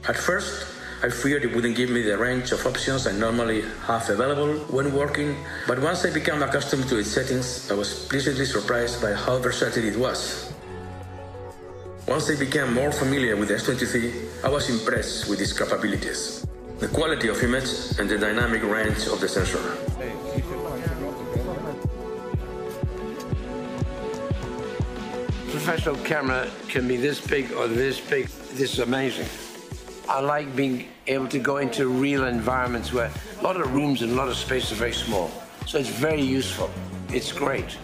At first, I feared it wouldn't give me the range of options I normally have available when working, but once I became accustomed to its settings, I was pleasantly surprised by how versatile it was. Once I became more familiar with the S twenty-three, I was impressed with its capabilities, the quality of image and the dynamic range of the sensor. Professional camera can be this big or this big. This is amazing. I like being able to go into real environments where a lot of rooms and a lot of space are very small. So it's very useful. It's great.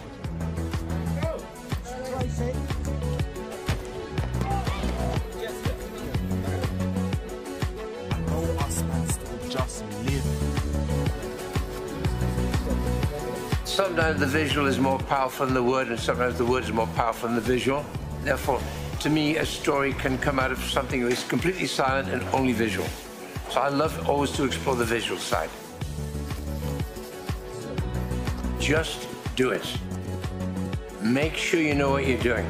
Sometimes the visual is more powerful than the word, and sometimes the words are more powerful than the visual. Therefore, to me, a story can come out of something that is completely silent and only visual. So I love always to explore the visual side. Just do it. Make sure you know what you're doing.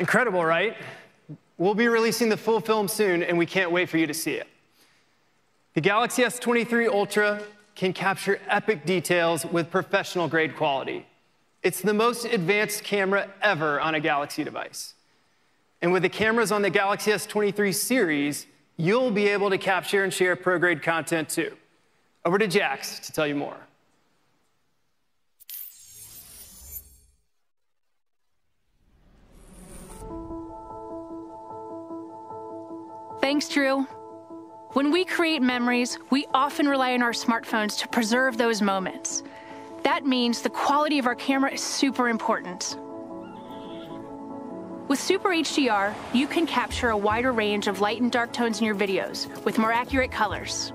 Incredible, right? We'll be releasing the full film soon, and we can't wait for you to see it. The Galaxy S twenty-three Ultra can capture epic details with professional-grade quality. It's the most advanced camera ever on a Galaxy device. And with the cameras on the Galaxy S twenty-three series, you'll be able to capture and share pro-grade content, too. Over to Jax to tell you more. Thanks, Drew. When we create memories, we often rely on our smartphones to preserve those moments. That means the quality of our camera is super important. With Super H D R, you can capture a wider range of light and dark tones in your videos with more accurate colors.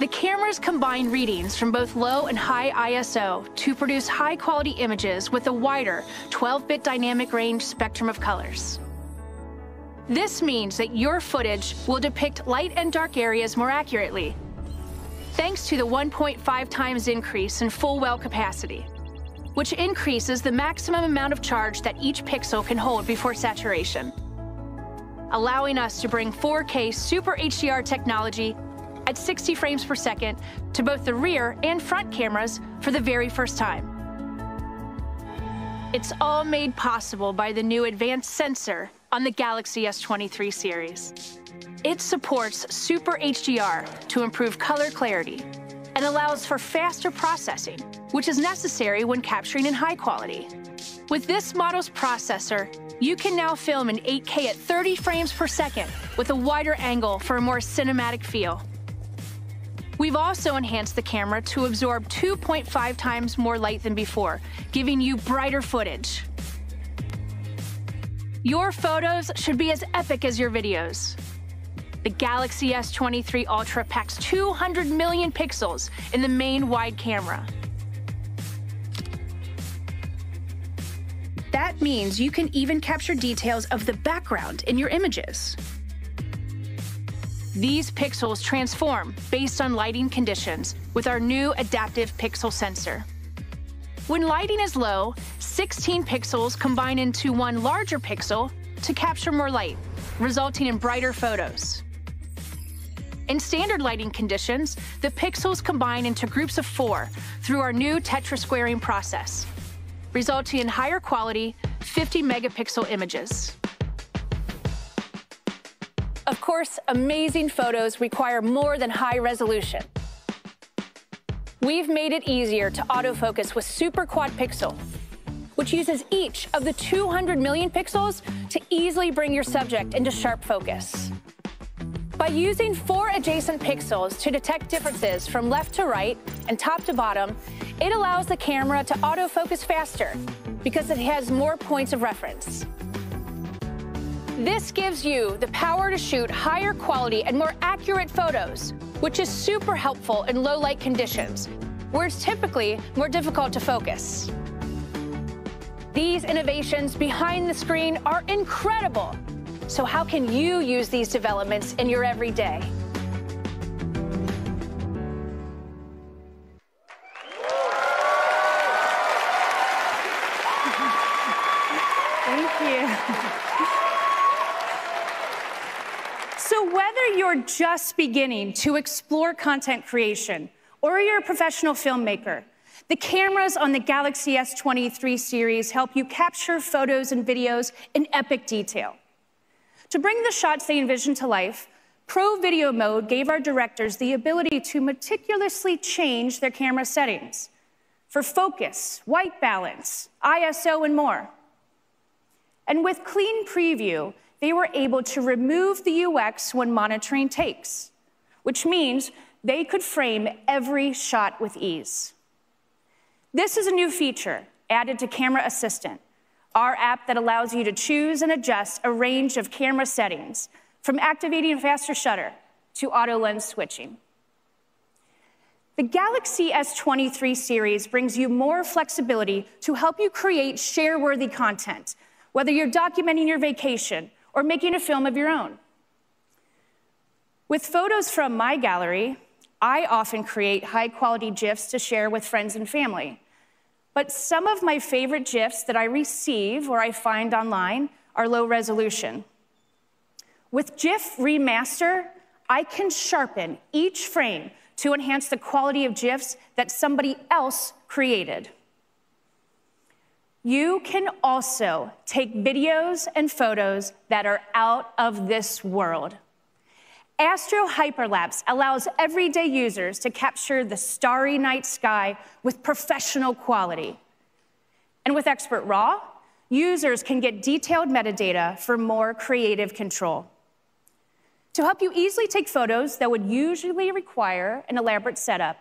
The cameras combine readings from both low and high I S O to produce high-quality images with a wider twelve bit dynamic range spectrum of colors. This means that your footage will depict light and dark areas more accurately, thanks to the one point five times increase in full well capacity, which increases the maximum amount of charge that each pixel can hold before saturation, allowing us to bring four K Super H D R technology at sixty frames per second to both the rear and front cameras for the very first time. It's all made possible by the new advanced sensor on the Galaxy S twenty-three series. It supports Super H D R to improve color clarity and allows for faster processing, which is necessary when capturing in high quality. With this model's processor, you can now film in eight K at thirty frames per second with a wider angle for a more cinematic feel. We've also enhanced the camera to absorb two point five times more light than before, giving you brighter footage. Your photos should be as epic as your videos. The Galaxy S twenty-three Ultra packs two hundred million pixels in the main wide camera. That means you can even capture details of the background in your images. These pixels transform based on lighting conditions with our new adaptive pixel sensor. When lighting is low, sixteen pixels combine into one larger pixel to capture more light, resulting in brighter photos. In standard lighting conditions, the pixels combine into groups of four through our new tetrasquaring process, resulting in higher quality fifty megapixel images. Of course, amazing photos require more than high resolution. We've made it easier to autofocus with Super Quad Pixel, which uses each of the two hundred million pixels to easily bring your subject into sharp focus. By using four adjacent pixels to detect differences from left to right and top to bottom, it allows the camera to autofocus faster because it has more points of reference. This gives you the power to shoot higher quality and more accurate photos, which is super helpful in low light conditions, where it's typically more difficult to focus. These innovations behind the screen are incredible. So how can you use these developments in your everyday? So whether you're just beginning to explore content creation or you're a professional filmmaker, the cameras on the Galaxy S twenty-three series help you capture photos and videos in epic detail. To bring the shots they envision to life, Pro Video Mode gave our directors the ability to meticulously change their camera settings for focus, white balance, I S O, and more. And with Clean Preview, they were able to remove the U X when monitoring takes, which means they could frame every shot with ease. This is a new feature added to Camera Assistant, our app that allows you to choose and adjust a range of camera settings, from activating faster shutter to auto lens switching. The Galaxy S twenty-three series brings you more flexibility to help you create share-worthy content, whether you're documenting your vacation or making a film of your own. With photos from my gallery, I often create high-quality GIFs to share with friends and family. But some of my favorite GIFs that I receive or I find online are low resolution. With GIF Remaster, I can sharpen each frame to enhance the quality of GIFs that somebody else created. You can also take videos and photos that are out of this world. Astro Hyperlapse allows everyday users to capture the starry night sky with professional quality. And with Expert Raw, users can get detailed metadata for more creative control. To help you easily take photos that would usually require an elaborate setup,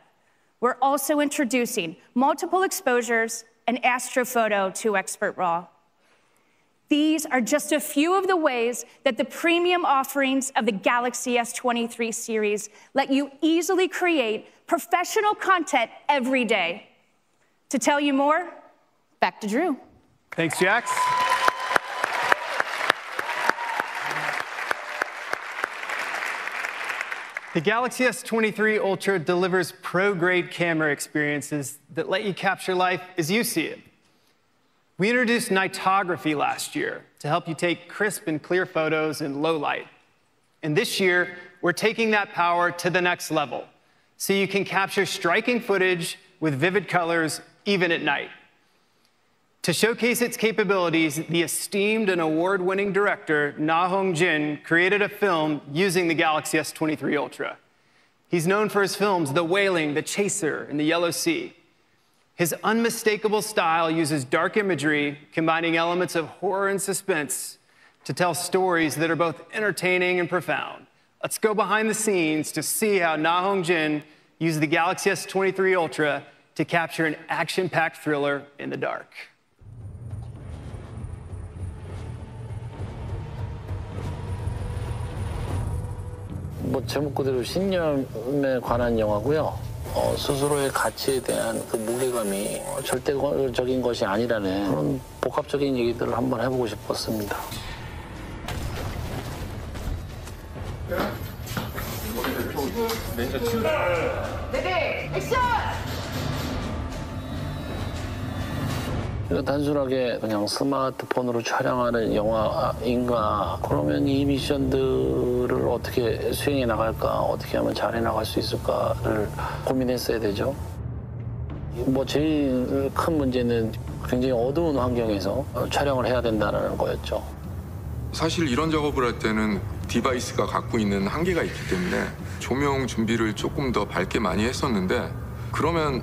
we're also introducing multiple exposures and Astrophoto to Expert Raw. These are just a few of the ways that the premium offerings of the Galaxy S twenty-three series let you easily create professional content every day. To tell you more, back to Drew. Thanks, Jax. The Galaxy S twenty-three Ultra delivers pro-grade camera experiences that let you capture life as you see it. We introduced Nightography last year to help you take crisp and clear photos in low light. And this year, we're taking that power to the next level, so you can capture striking footage with vivid colors, even at night. To showcase its capabilities, the esteemed and award-winning director, Na Hong Jin, created a film using the Galaxy S twenty-three Ultra. He's known for his films The Wailing, The Chaser, and The Yellow Sea. His unmistakable style uses dark imagery, combining elements of horror and suspense to tell stories that are both entertaining and profound. Let's go behind the scenes to see how Na Hong Jin used the Galaxy S twenty-three Ultra to capture an action-packed thriller in the dark. 뭐 제목 그대로 신념에 관한 영화고요. 어, 스스로의 가치에 대한 그 무게감이 절대적인 것이 아니라는 그런 복합적인 얘기들을 한번 해보고 싶었습니다. 네, 액션! 단순하게 그냥 스마트폰으로 촬영하는 영화인가? 그러면 이 미션들을 어떻게 수행해 나갈까? 어떻게 하면 잘해 나갈 수 있을까를 고민했어야 되죠. 뭐 제일 큰 문제는 굉장히 어두운 환경에서 촬영을 해야 된다는 거였죠. 사실 이런 작업을 할 때는 디바이스가 갖고 있는 한계가 있기 때문에 조명 준비를 조금 더 밝게 많이 했었는데 그러면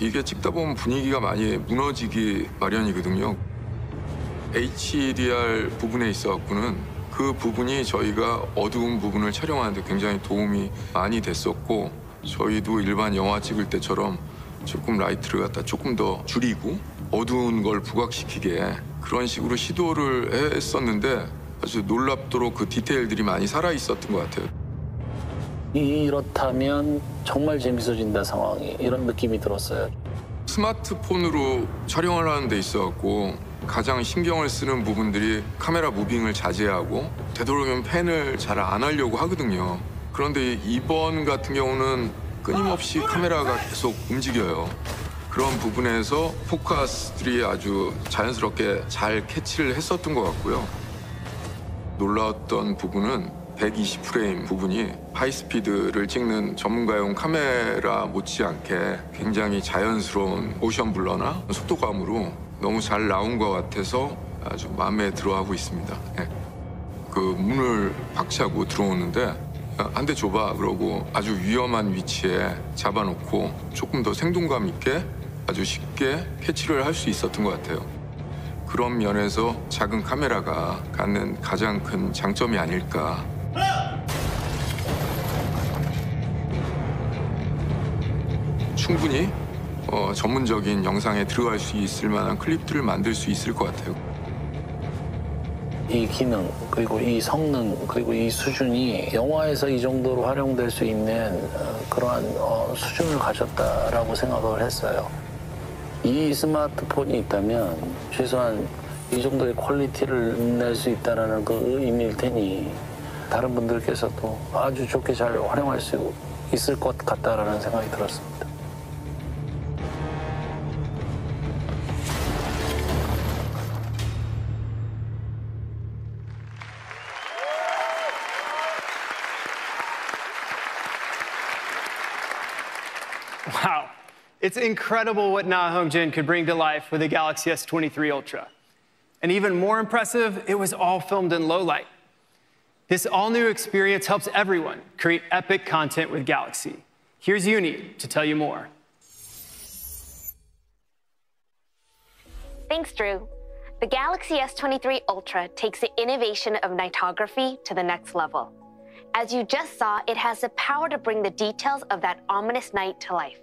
이게 찍다 보면 분위기가 많이 무너지기 마련이거든요. 에이치디알 부분에 있어서는 그 부분이 저희가 어두운 부분을 촬영하는데 굉장히 도움이 많이 됐었고 저희도 일반 영화 찍을 때처럼 조금 라이트를 갖다 조금 더 줄이고 어두운 걸 부각시키게 그런 식으로 시도를 했었는데 아주 놀랍도록 그 디테일들이 많이 살아있었던 것 같아요. 이렇다면 정말 재밌어진다 상황이 이런 느낌이 들었어요. 스마트폰으로 촬영을 하는 데 있어갖고 가장 신경을 쓰는 부분들이 카메라 무빙을 자제하고 되도록이면 팬을 잘 안 하려고 하거든요. 그런데 이번 같은 경우는 끊임없이 카메라가 계속 움직여요. 그런 부분에서 포커스들이 아주 자연스럽게 잘 캐치를 했었던 것 같고요. 놀라웠던 부분은 백이십 프레임 부분이 하이스피드를 찍는 전문가용 카메라 못지않게 굉장히 자연스러운 모션블러나 속도감으로 너무 잘 나온 것 같아서 아주 마음에 들어하고 있습니다. 네. 그 문을 박차고 들어오는데 한 대 줘봐 그러고 아주 위험한 위치에 잡아놓고 조금 더 생동감 있게 아주 쉽게 캐치를 할 수 있었던 것 같아요. 그런 면에서 작은 카메라가 갖는 가장 큰 장점이 아닐까. 충분히 어, 전문적인 영상에 들어갈 수 있을 만한 클립들을 만들 수 있을 것 같아요. 이 기능, 그리고 이 성능, 그리고 이 수준이 영화에서 이 정도로 활용될 수 있는 그러한 어, 수준을 가졌다라고 생각을 했어요. 이 스마트폰이 있다면 최소한 이 정도의 퀄리티를 낼 수 있다는 그 의미일 테니 다른 분들께서도 아주 좋게 잘 활용할 수 있을 것 같다라는 생각이 들었습니다. Wow, it's incredible what Na Hong Jin could bring to life with the Galaxy S twenty-three Ultra. And even more impressive, it was all filmed in low light. This all-new experience helps everyone create epic content with Galaxy. Here's Yuni to tell you more. Thanks, Drew. The Galaxy S twenty-three Ultra takes the innovation of nightography to the next level. As you just saw, it has the power to bring the details of that ominous night to life.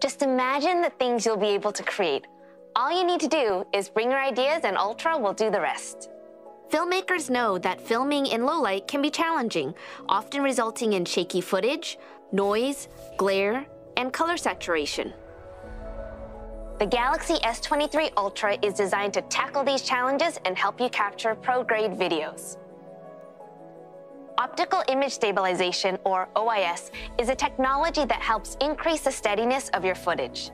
Just imagine the things you'll be able to create. All you need to do is bring your ideas and Ultra will do the rest. Filmmakers know that filming in low light can be challenging, often resulting in shaky footage, noise, glare, and color saturation. The Galaxy S twenty-three Ultra is designed to tackle these challenges and help you capture pro-grade videos. Optical image stabilization, or O I S, is a technology that helps increase the steadiness of your footage.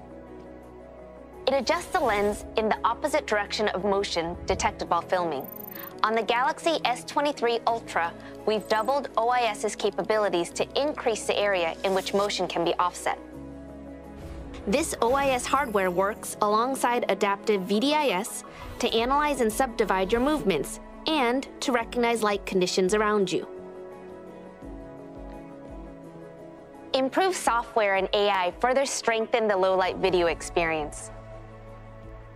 It adjusts the lens in the opposite direction of motion detected while filming. On the Galaxy S twenty-three Ultra, we've doubled O I S's capabilities to increase the area in which motion can be offset. This O I S hardware works alongside adaptive V D I S to analyze and subdivide your movements and to recognize light conditions around you. Improved software and A I further strengthen the low-light video experience.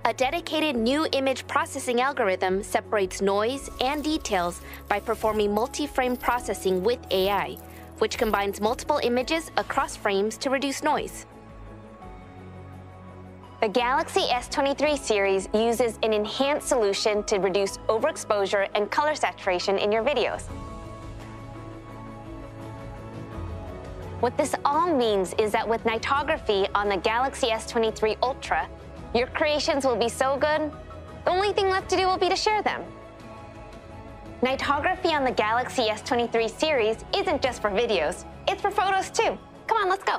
A dedicated new image processing algorithm separates noise and details by performing multi-frame processing with A I, which combines multiple images across frames to reduce noise. The Galaxy S twenty-three series uses an enhanced solution to reduce overexposure and color saturation in your videos. What this all means is that with nightography on the Galaxy S twenty-three Ultra, your creations will be so good, the only thing left to do will be to share them. Nightography on the Galaxy S twenty-three series isn't just for videos, it's for photos too. Come on, let's go.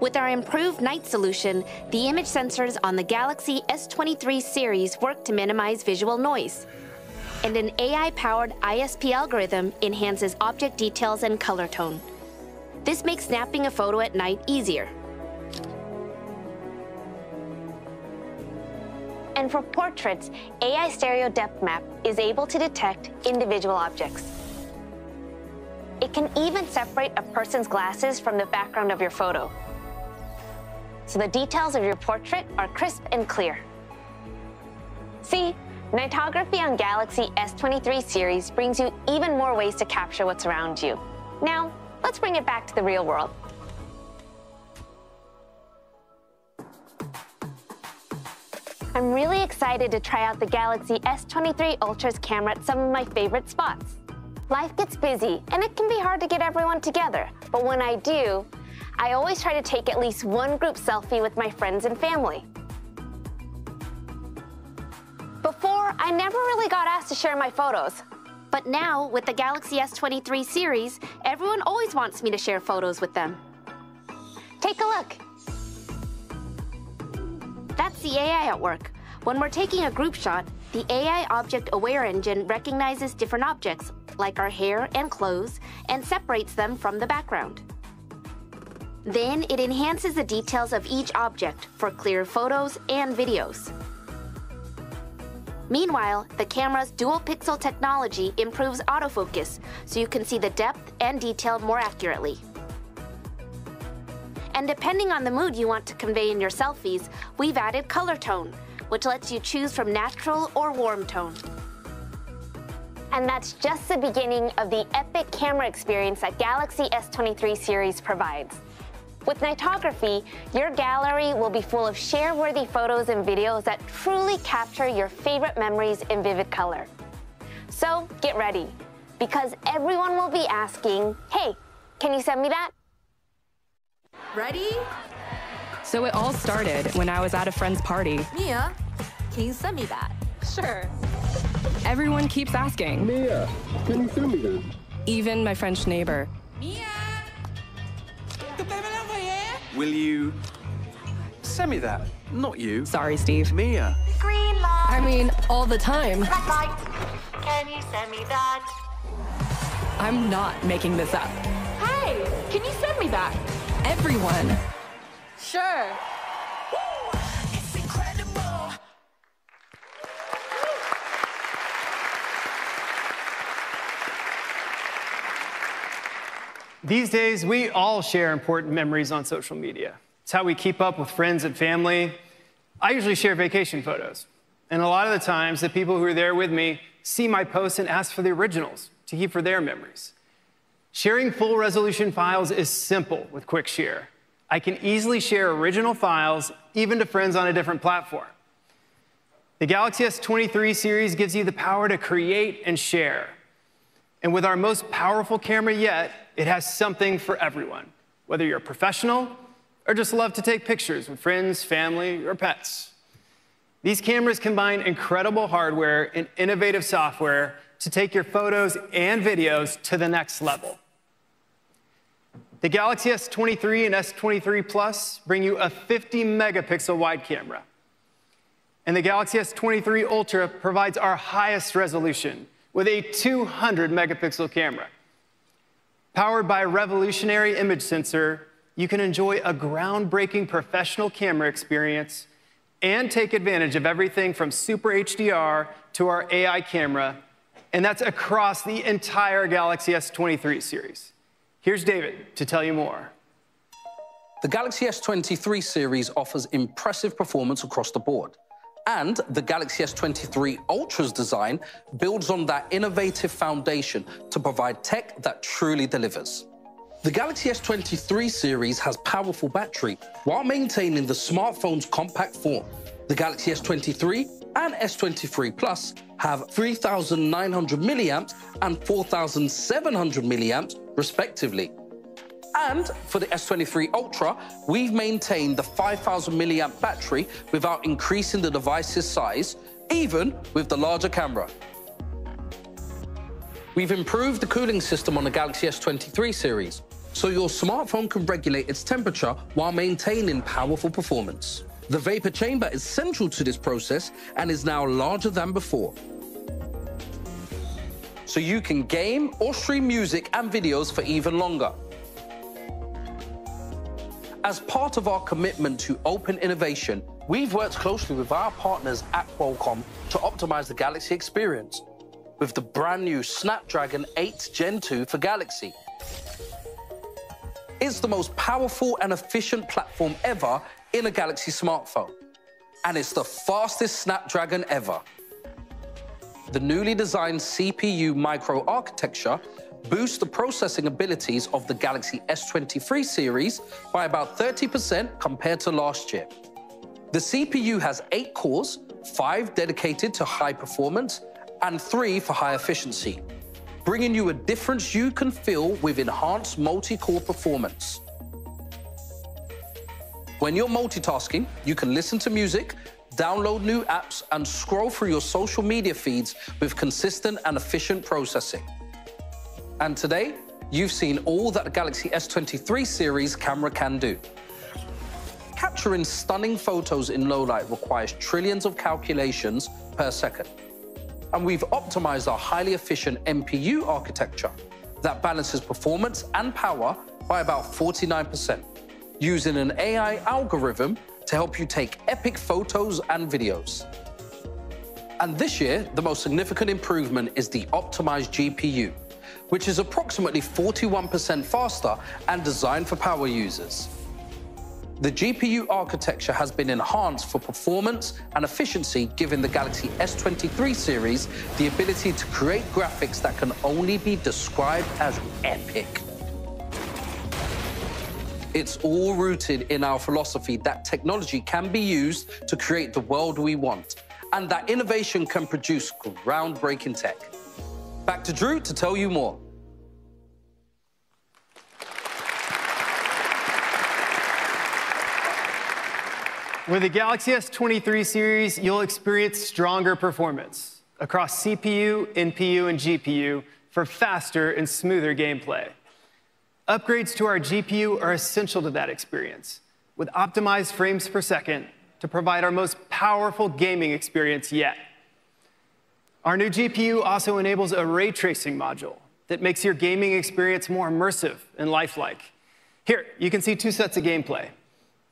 With our improved night solution, the image sensors on the Galaxy S twenty-three series work to minimize visual noise. And an A I-powered I S P algorithm enhances object details and color tone. This makes snapping a photo at night easier. And for portraits, A I Stereo Depth Map is able to detect individual objects. It can even separate a person's glasses from the background of your photo, so the details of your portrait are crisp and clear. See, Nightography on Galaxy S twenty-three series brings you even more ways to capture what's around you. Now, let's bring it back to the real world. I'm really excited to try out the Galaxy S twenty-three Ultra's camera at some of my favorite spots. Life gets busy, and it can be hard to get everyone together, but when I do, I always try to take at least one group selfie with my friends and family. Before, I never really got asked to share my photos. But now, with the Galaxy S twenty-three series, everyone always wants me to share photos with them. Take a look. That's the A I at work. When we're taking a group shot, the A I object-aware engine recognizes different objects, like our hair and clothes, and separates them from the background. Then it enhances the details of each object for clear photos and videos. Meanwhile, the camera's dual-pixel technology improves autofocus, so you can see the depth and detail more accurately. And depending on the mood you want to convey in your selfies, we've added color tone, which lets you choose from natural or warm tone. And that's just the beginning of the epic camera experience that Galaxy S twenty-three series provides. With Nightography, your gallery will be full of share-worthy photos and videos that truly capture your favorite memories in vivid color. So get ready, because everyone will be asking, hey, can you send me that? Ready? So it all started when I was at a friend's party. Mia, can you send me that? Sure. Everyone keeps asking. Mia, can you send me that? Even my French neighbor. Mia! Will you send me that? Not you. Sorry, Steve. Mia. Green light. I mean, all the time. Red light. Can you send me that? I'm not making this up. Hey, can you send me that? Everyone. Sure. Woo. It's incredible. These days, we all share important memories on social media. It's how we keep up with friends and family. I usually share vacation photos. And a lot of the times, the people who are there with me see my posts and ask for the originals to keep for their memories. Sharing full resolution files is simple with Quick Share. I can easily share original files, even to friends on a different platform. The Galaxy S twenty-three series gives you the power to create and share. And with our most powerful camera yet, it has something for everyone, whether you're a professional or just love to take pictures with friends, family, or pets. These cameras combine incredible hardware and innovative software to take your photos and videos to the next level. The Galaxy S twenty-three and S twenty-three Plus bring you a fifty megapixel wide camera. And the Galaxy S twenty-three Ultra provides our highest resolution, with a two hundred megapixel camera. Powered by a revolutionary image sensor, you can enjoy a groundbreaking professional camera experience and take advantage of everything from Super H D R to our A I camera, and that's across the entire Galaxy S twenty-three series. Here's David to tell you more. The Galaxy S twenty-three series offers impressive performance across the board. And the Galaxy S twenty-three Ultra's design builds on that innovative foundation to provide tech that truly delivers. The Galaxy S twenty-three series has powerful battery while maintaining the smartphone's compact form. The Galaxy S twenty-three and S twenty-three Plus have three thousand nine hundred milliamps and four thousand seven hundred milliamps respectively. And for the S twenty-three Ultra, we've maintained the five thousand milliamp battery without increasing the device's size, even with the larger camera. We've improved the cooling system on the Galaxy S twenty-three series, so your smartphone can regulate its temperature while maintaining powerful performance. The vapor chamber is central to this process and is now larger than before. So you can game or stream music and videos for even longer. As part of our commitment to open innovation, we've worked closely with our partners at Qualcomm to optimize the Galaxy experience with the brand new Snapdragon eight Gen two for Galaxy, It's the most powerful and efficient platform ever in a Galaxy smartphone. And it's the fastest Snapdragon ever. The newly designed C P U microarchitecture boosts the processing abilities of the Galaxy S twenty-three series by about thirty percent compared to last year. The C P U has eight cores, five dedicated to high performance, and three for high efficiency, bringing you a difference you can feel with enhanced multi-core performance. When you're multitasking, you can listen to music, download new apps, and scroll through your social media feeds with consistent and efficient processing. And today, you've seen all that the Galaxy S twenty-three series camera can do. Capturing stunning photos in low light requires trillions of calculations per second. And we've optimized our highly efficient N P U architecture that balances performance and power by about forty-nine percent, using an A I algorithm to help you take epic photos and videos. And this year, the most significant improvement is the optimized G P U, which is approximately forty-one percent faster and designed for power users. The G P U architecture has been enhanced for performance and efficiency, giving the Galaxy S twenty-three series the ability to create graphics that can only be described as epic. It's all rooted in our philosophy that technology can be used to create the world we want, and that innovation can produce groundbreaking tech. Back to Drew to tell you more. With the Galaxy S twenty-three series, you'll experience stronger performance across C P U, N P U, and G P U for faster and smoother gameplay. Upgrades to our G P U are essential to that experience, with optimized frames per second to provide our most powerful gaming experience yet. Our new G P U also enables a ray tracing module that makes your gaming experience more immersive and lifelike. Here, you can see two sets of gameplay.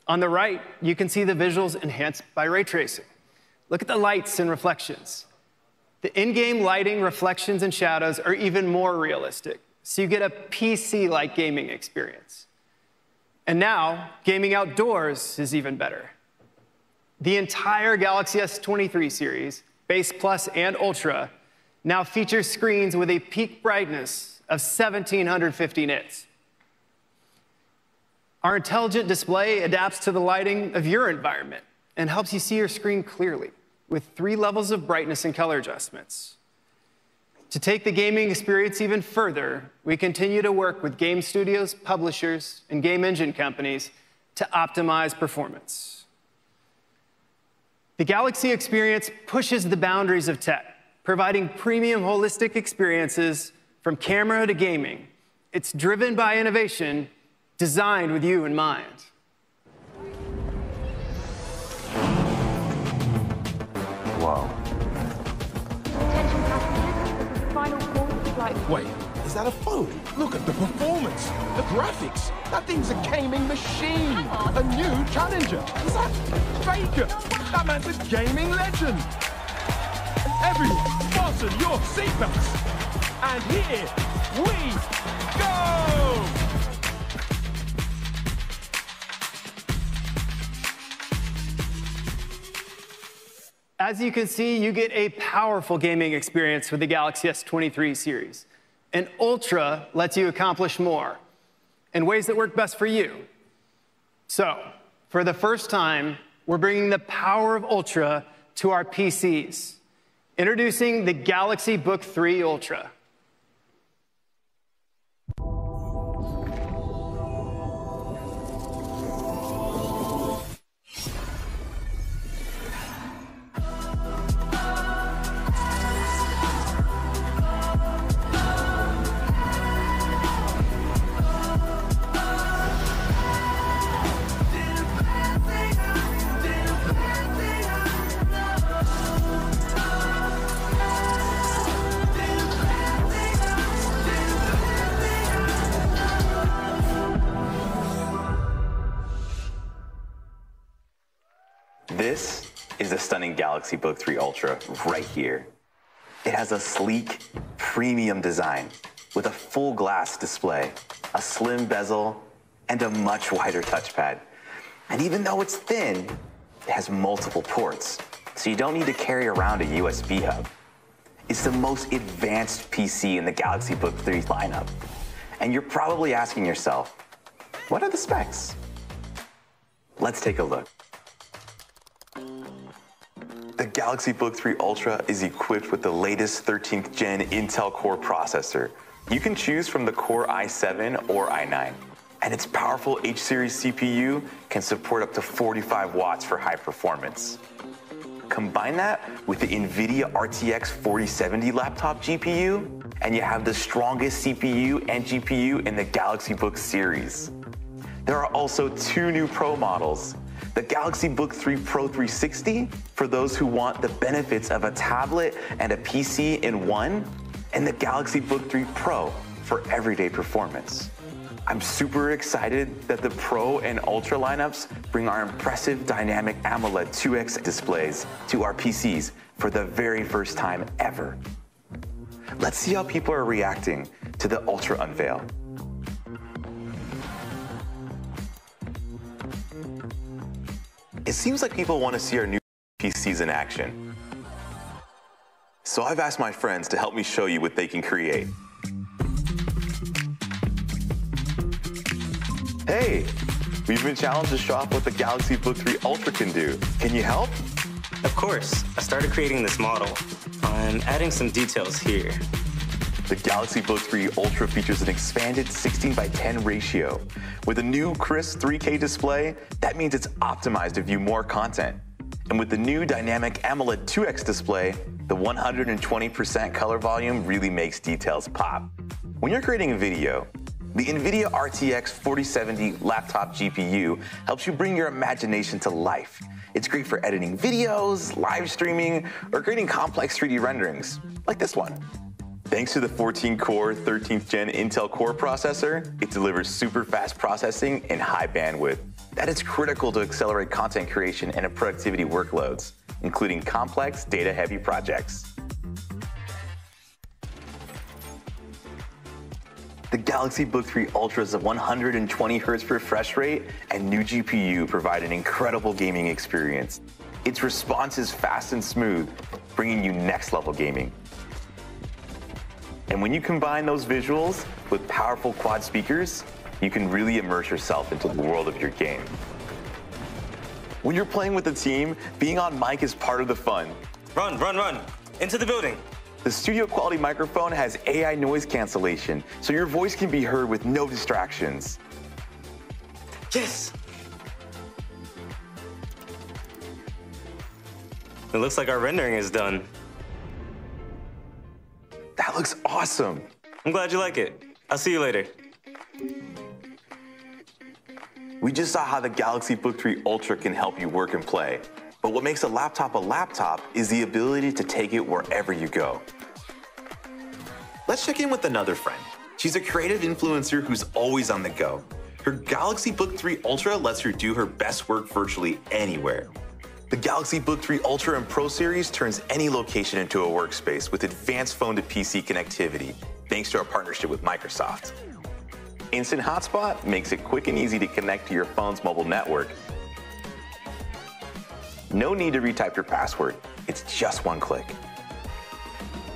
On the right, you can see the visuals enhanced by ray tracing. Look at the lights and reflections. The in-game lighting, reflections, and shadows are even more realistic, so you get a P C-like gaming experience. And now, gaming outdoors is even better. The entire Galaxy S twenty-three series, Base Plus and Ultra, now features screens with a peak brightness of one thousand seven hundred fifty nits. Our intelligent display adapts to the lighting of your environment and helps you see your screen clearly with three levels of brightness and color adjustments. To take the gaming experience even further, we continue to work with game studios, publishers, and game engine companies to optimize performance. The Galaxy experience pushes the boundaries of tech, providing premium holistic experiences from camera to gaming. It's driven by innovation, designed with you in mind. Wow. Wait, is that a phone? Look at the performance, the graphics. That thing's a gaming machine. A new challenger. Is that Faker? That man's a gaming legend. Everyone, fasten your seatbelts. And here we go! As you can see, you get a powerful gaming experience with the Galaxy S twenty-three series. And Ultra lets you accomplish more in ways that work best for you. So, for the first time, we're bringing the power of Ultra to our P Cs. Introducing the Galaxy Book three Ultra. This is the stunning Galaxy Book three Ultra right here. It has a sleek, premium design with a full glass display, a slim bezel, and a much wider touchpad. And even though it's thin, it has multiple ports, so you don't need to carry around a U S B hub. It's the most advanced P C in the Galaxy Book three lineup. And you're probably asking yourself, what are the specs? Let's take a look. The Galaxy Book three Ultra is equipped with the latest thirteenth gen Intel Core processor. You can choose from the Core i seven or i nine. And its powerful H-series C P U can support up to forty-five watts for high performance. Combine that with the NVIDIA R T X forty seventy laptop G P U, and you have the strongest C P U and G P U in the Galaxy Book series. There are also two new Pro models, the Galaxy Book three Pro three sixty, for those who want the benefits of a tablet and a P C in one, and the Galaxy Book three Pro for everyday performance. I'm super excited that the Pro and Ultra lineups bring our impressive dynamic AMOLED two X displays to our P Cs for the very first time ever. Let's see how people are reacting to the Ultra unveil. It seems like people want to see our new P Cs in action. So I've asked my friends to help me show you what they can create. Hey, we've been challenged to show off what the Galaxy Book three Ultra can do. Can you help? Of course. I started creating this model. I'm adding some details here. The Galaxy Book three Ultra features an expanded sixteen by ten ratio. With a new crisp three K display, that means it's optimized to view more content. And with the new dynamic AMOLED two X display, the one hundred twenty percent color volume really makes details pop. When you're creating a video, the NVIDIA R T X forty seventy laptop G P U helps you bring your imagination to life. It's great for editing videos, live streaming, or creating complex three D renderings, like this one. Thanks to the fourteen core, thirteenth gen Intel Core processor, it delivers super fast processing and high bandwidth. That is critical to accelerate content creation and productivity workloads, including complex, data-heavy projects. The Galaxy Book three Ultra's one hundred twenty hertz refresh rate and new G P U provide an incredible gaming experience. Its response is fast and smooth, bringing you next-level gaming. And when you combine those visuals with powerful quad speakers, you can really immerse yourself into the world of your game. When you're playing with a team, being on mic is part of the fun. Run, run, run! Into the building! The studio quality microphone has A I noise cancellation, so your voice can be heard with no distractions. Yes! It looks like our rendering is done. That looks awesome. I'm glad you like it. I'll see you later. We just saw how the Galaxy Book three Ultra can help you work and play. But what makes a laptop a laptop is the ability to take it wherever you go. Let's check in with another friend. She's a creative influencer who's always on the go. Her Galaxy Book three Ultra lets her do her best work virtually anywhere. The Galaxy Book three Ultra and Pro series turns any location into a workspace with advanced phone to P C connectivity, thanks to our partnership with Microsoft. Instant Hotspot makes it quick and easy to connect to your phone's mobile network. No need to retype your password. It's just one click.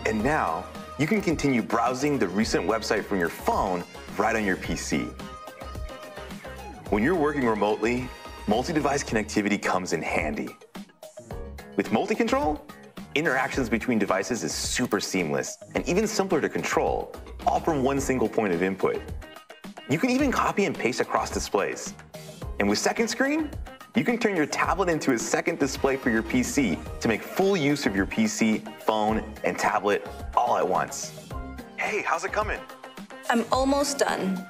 And now, you can continue browsing the recent website from your phone right on your P C. When you're working remotely, multi-device connectivity comes in handy. With multi-control, interactions between devices is super seamless and even simpler to control, all from one single point of input. You can even copy and paste across displays. And with second screen, you can turn your tablet into a second display for your P C to make full use of your P C, phone, and tablet all at once. Hey, how's it coming? I'm almost done.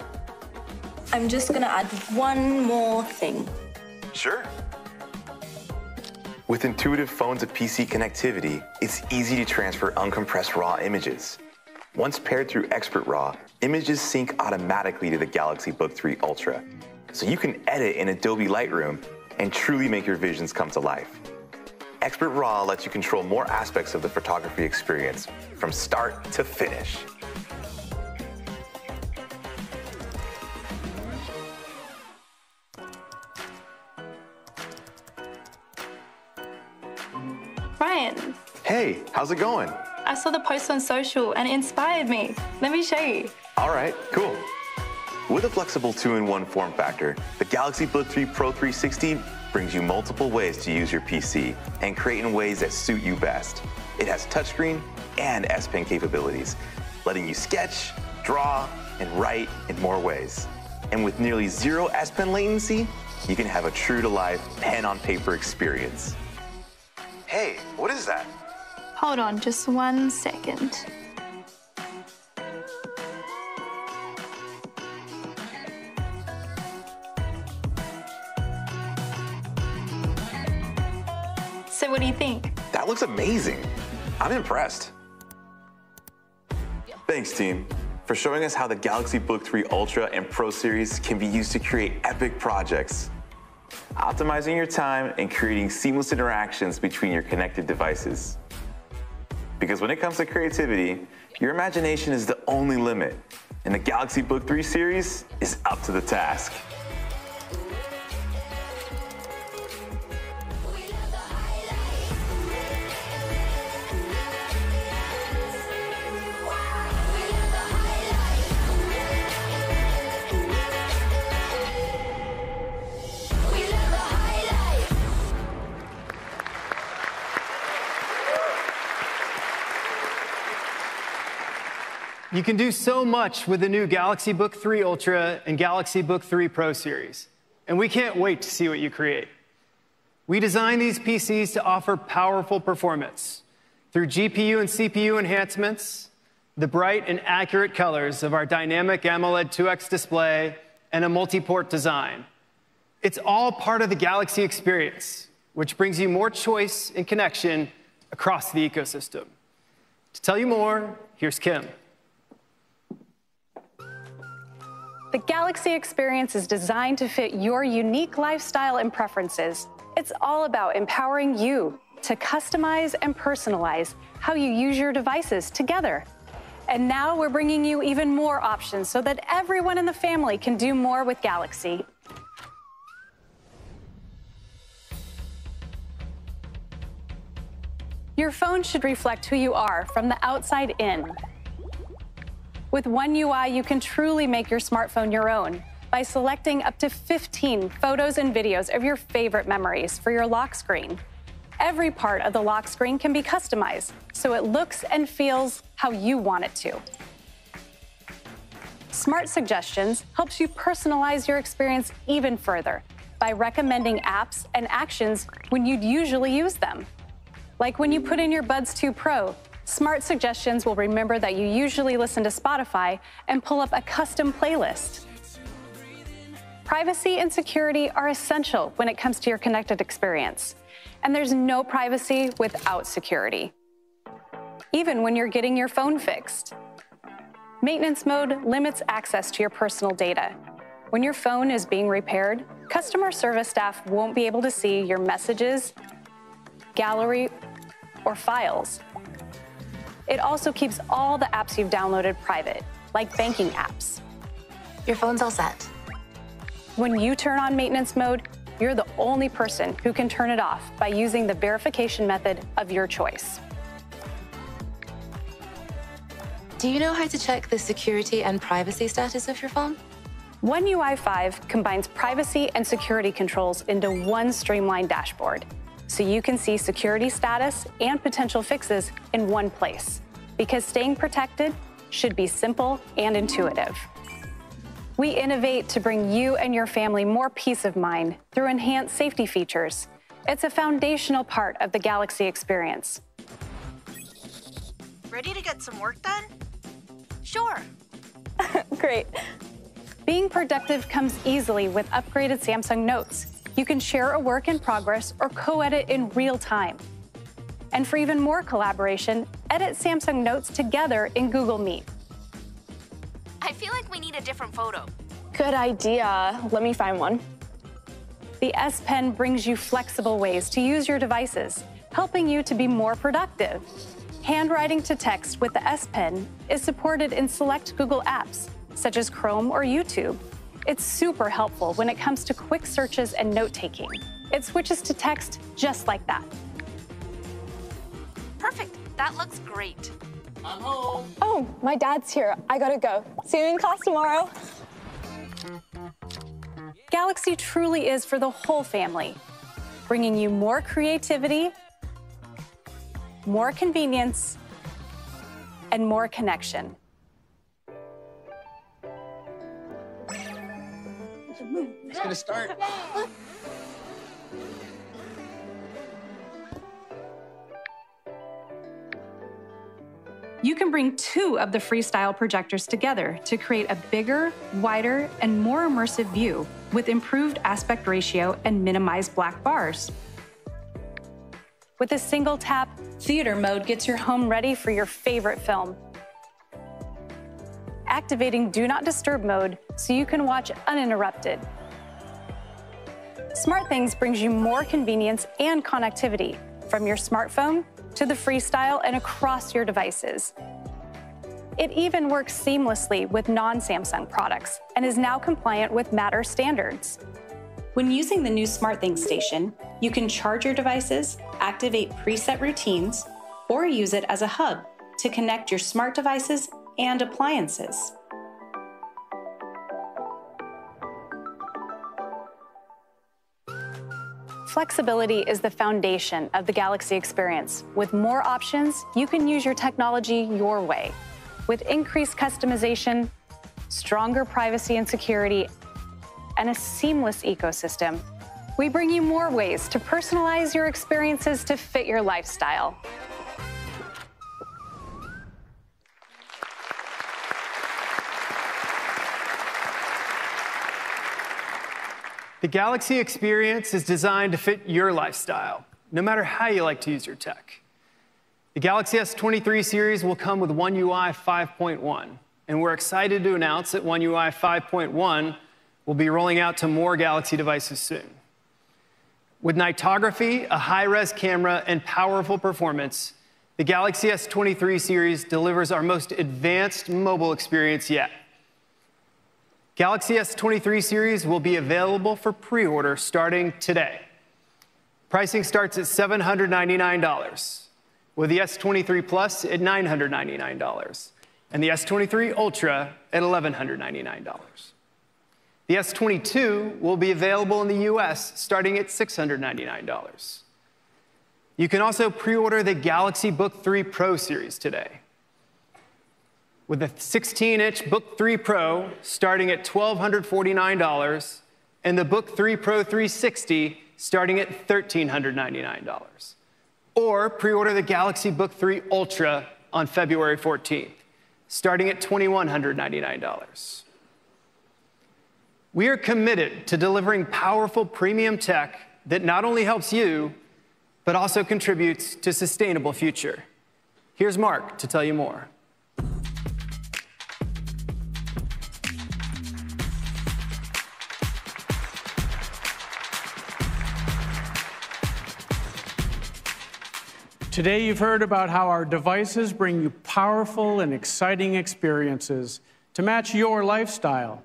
I'm just gonna add one more thing. Sure. With intuitive phone to P C connectivity, it's easy to transfer uncompressed RAW images. Once paired through Expert Raw, images sync automatically to the Galaxy Book three Ultra, so you can edit in Adobe Lightroom and truly make your visions come to life. Expert Raw lets you control more aspects of the photography experience from start to finish. Hey, how's it going? I saw the post on social and it inspired me. Let me show you. All right, cool. With a flexible two in one form factor, the Galaxy Flip three Pro three sixty brings you multiple ways to use your P C and create in ways that suit you best. It has touchscreen and S Pen capabilities, letting you sketch, draw, and write in more ways. And with nearly zero S Pen latency, you can have a true-to-life pen-on-paper experience. Hey, what is that? Hold on just one second. So what do you think? That looks amazing. I'm impressed. Thanks, team, for showing us how the Galaxy Book three Ultra and Pro series can be used to create epic projects, optimizing your time and creating seamless interactions between your connected devices. Because when it comes to creativity, your imagination is the only limit, and the Galaxy Book three series is up to the task. You can do so much with the new Galaxy Book three Ultra and Galaxy Book three Pro series, and we can't wait to see what you create. We designed these P Cs to offer powerful performance through G P U and C P U enhancements, the bright and accurate colors of our dynamic AMOLED two X display, and a multi-port design. It's all part of the Galaxy experience, which brings you more choice and connection across the ecosystem. To tell you more, here's Kim. The Galaxy experience is designed to fit your unique lifestyle and preferences. It's all about empowering you to customize and personalize how you use your devices together. And now we're bringing you even more options so that everyone in the family can do more with Galaxy. Your phone should reflect who you are from the outside in. With One U I, you can truly make your smartphone your own by selecting up to fifteen photos and videos of your favorite memories for your lock screen. Every part of the lock screen can be customized, so it looks and feels how you want it to. Smart Suggestions helps you personalize your experience even further by recommending apps and actions when you'd usually use them. Like when you put in your Buds two Pro, Smart Suggestions will remember that you usually listen to Spotify and pull up a custom playlist. Privacy and security are essential when it comes to your connected experience. And there's no privacy without security, even when you're getting your phone fixed. Maintenance mode limits access to your personal data. When your phone is being repaired, customer service staff won't be able to see your messages, gallery, or files. It also keeps all the apps you've downloaded private, like banking apps. Your phone's all set. When you turn on maintenance mode, you're the only person who can turn it off by using the verification method of your choice. Do you know how to check the security and privacy status of your phone? One U I five combines privacy and security controls into one streamlined dashboard, so you can see security status and potential fixes in one place, because staying protected should be simple and intuitive. We innovate to bring you and your family more peace of mind through enhanced safety features. It's a foundational part of the Galaxy experience. Ready to get some work done? Sure. Great. Being productive comes easily with upgraded Samsung Notes. You can share a work in progress or co-edit in real time. And for even more collaboration, edit Samsung Notes together in Google Meet. I feel like we need a different photo. Good idea. Let me find one. The S Pen brings you flexible ways to use your devices, helping you to be more productive. Handwriting to text with the S Pen is supported in select Google apps, such as Chrome or YouTube. It's super helpful when it comes to quick searches and note-taking. It switches to text just like that. Perfect. That looks great. I'm home. Oh, my dad's here. I gotta go. See you in class tomorrow. Galaxy truly is for the whole family, bringing you more creativity, more convenience, and more connection. It's gonna start. You can bring two of the Freestyle projectors together to create a bigger, wider, and more immersive view with improved aspect ratio and minimized black bars. With a single tap, theater mode gets your home ready for your favorite film. Activating Do Not Disturb mode so you can watch uninterrupted. SmartThings brings you more convenience and connectivity from your smartphone to the Freestyle and across your devices. It even works seamlessly with non-Samsung products and is now compliant with Matter standards. When using the new SmartThings station, you can charge your devices, activate preset routines, or use it as a hub to connect your smart devices and appliances. Flexibility is the foundation of the Galaxy experience. With more options, you can use your technology your way. With increased customization, stronger privacy and security, and a seamless ecosystem, we bring you more ways to personalize your experiences to fit your lifestyle. The Galaxy experience is designed to fit your lifestyle, no matter how you like to use your tech. The Galaxy S twenty-three series will come with One U I five point one, and we're excited to announce that One U I five point one will be rolling out to more Galaxy devices soon. With Nightography, a high-res camera, and powerful performance, the Galaxy S twenty-three series delivers our most advanced mobile experience yet. Galaxy S twenty-three series will be available for pre-order starting today. Pricing starts at seven hundred ninety-nine dollars, with the S twenty-three Plus at nine hundred ninety-nine dollars, and the S twenty-three Ultra at eleven hundred ninety-nine dollars. The S twenty-two will be available in the U S starting at six hundred ninety-nine dollars. You can also pre-order the Galaxy Book three Pro series today, with the sixteen inch Book three Pro starting at one thousand two hundred forty-nine dollars and the Book three Pro three sixty starting at one thousand three hundred ninety-nine dollars. Or pre-order the Galaxy Book three Ultra on February fourteenth, starting at two thousand one hundred ninety-nine dollars. We are committed to delivering powerful premium tech that not only helps you, but also contributes to a sustainable future. Here's Mark to tell you more. Today you've heard about how our devices bring you powerful and exciting experiences to match your lifestyle.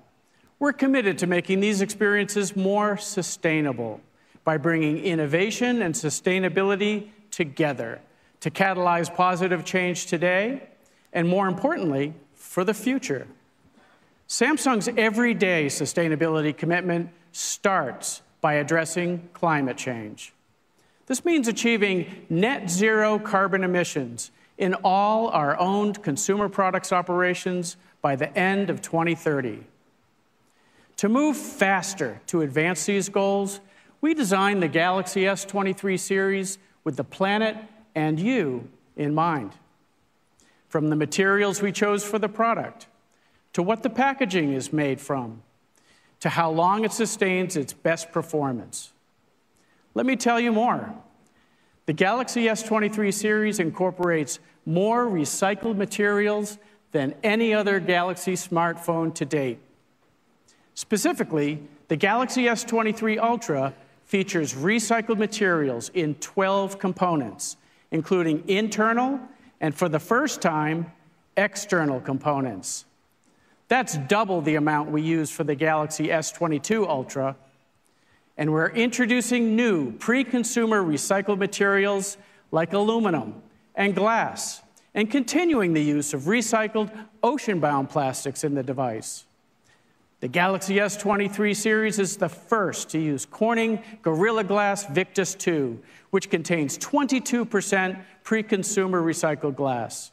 We're committed to making these experiences more sustainable by bringing innovation and sustainability together to catalyze positive change today and, more importantly, for the future. Samsung's everyday sustainability commitment starts by addressing climate change. This means achieving net zero carbon emissions in all our owned consumer products operations by the end of twenty thirty. To move faster to advance these goals, we designed the Galaxy S twenty-three series with the planet and you in mind. From the materials we chose for the product, to what the packaging is made from, to how long it sustains its best performance. Let me tell you more. The Galaxy S twenty-three series incorporates more recycled materials than any other Galaxy smartphone to date. Specifically, the Galaxy S twenty-three Ultra features recycled materials in twelve components, including internal and, for the first time, external components. That's double the amount we used for the Galaxy S twenty-two Ultra. And we're introducing new pre-consumer recycled materials like aluminum and glass, and continuing the use of recycled ocean-bound plastics in the device. The Galaxy S twenty-three series is the first to use Corning Gorilla Glass Victus two, which contains twenty-two percent pre-consumer recycled glass.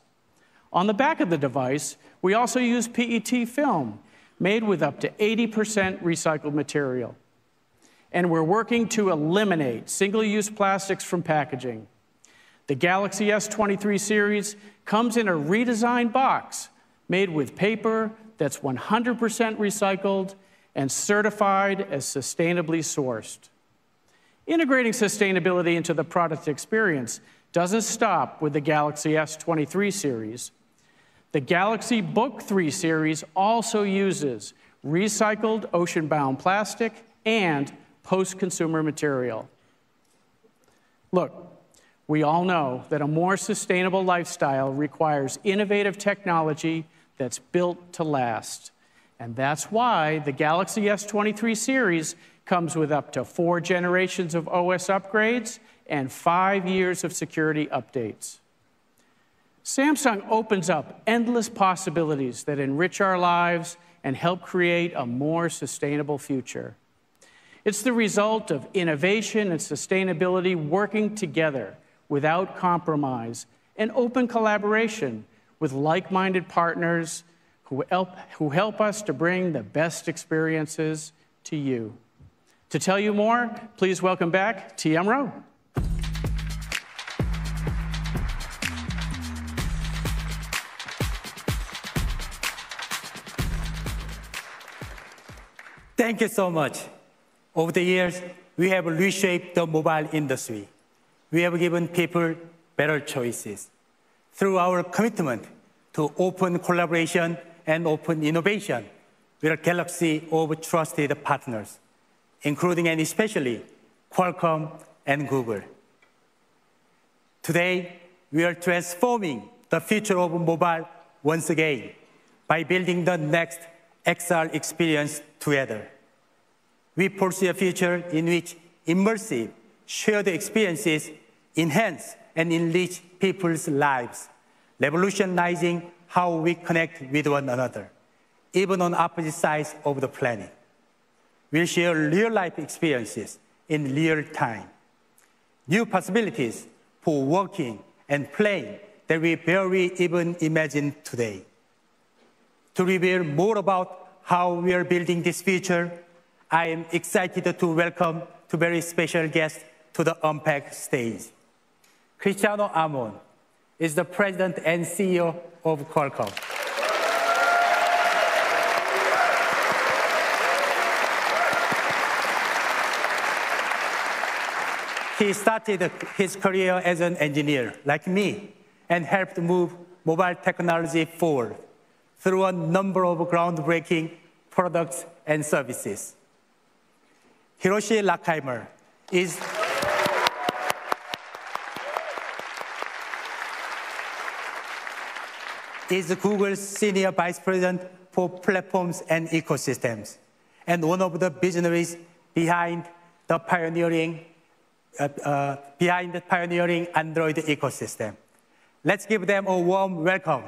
On the back of the device, we also use P E T film, made with up to eighty percent recycled material. And we're working to eliminate single-use plastics from packaging. The Galaxy S twenty-three series comes in a redesigned box made with paper that's one hundred percent recycled and certified as sustainably sourced. Integrating sustainability into the product experience doesn't stop with the Galaxy S twenty-three series. The Galaxy Book three series also uses recycled ocean-bound plastic and post-consumer material. Look, we all know that a more sustainable lifestyle requires innovative technology that's built to last. And that's why the Galaxy S twenty-three series comes with up to four generations of O S upgrades and five years of security updates. Samsung opens up endless possibilities that enrich our lives and help create a more sustainable future. It's the result of innovation and sustainability working together without compromise and open collaboration with like-minded partners who help, who help us to bring the best experiences to you. To tell you more, please welcome back T M Rowe. Thank you so much. Over the years, we have reshaped the mobile industry. We have given people better choices. Through our commitment to open collaboration and open innovation, we are a galaxy of trusted partners, including and especially Qualcomm and Google. Today, we are transforming the future of mobile once again by building the next X R experience together. We pursue a future in which immersive, shared experiences enhance and enrich people's lives, revolutionizing how we connect with one another, even on opposite sides of the planet. We'll share real-life experiences in real time, new possibilities for working and playing that we barely even imagine today. To reveal more about how we are building this future, I am excited to welcome two very special guests to the Unpacked stage. Cristiano Amon is the president and C E O of Qualcomm. He started his career as an engineer, like me, and helped move mobile technology forward through a number of groundbreaking products and services. Hiroshi Lockheimer is, is Google's Senior Vice President for Platforms and Ecosystems, and one of the visionaries behind the pioneering, uh, uh, behind the pioneering Android ecosystem. Let's give them a warm welcome.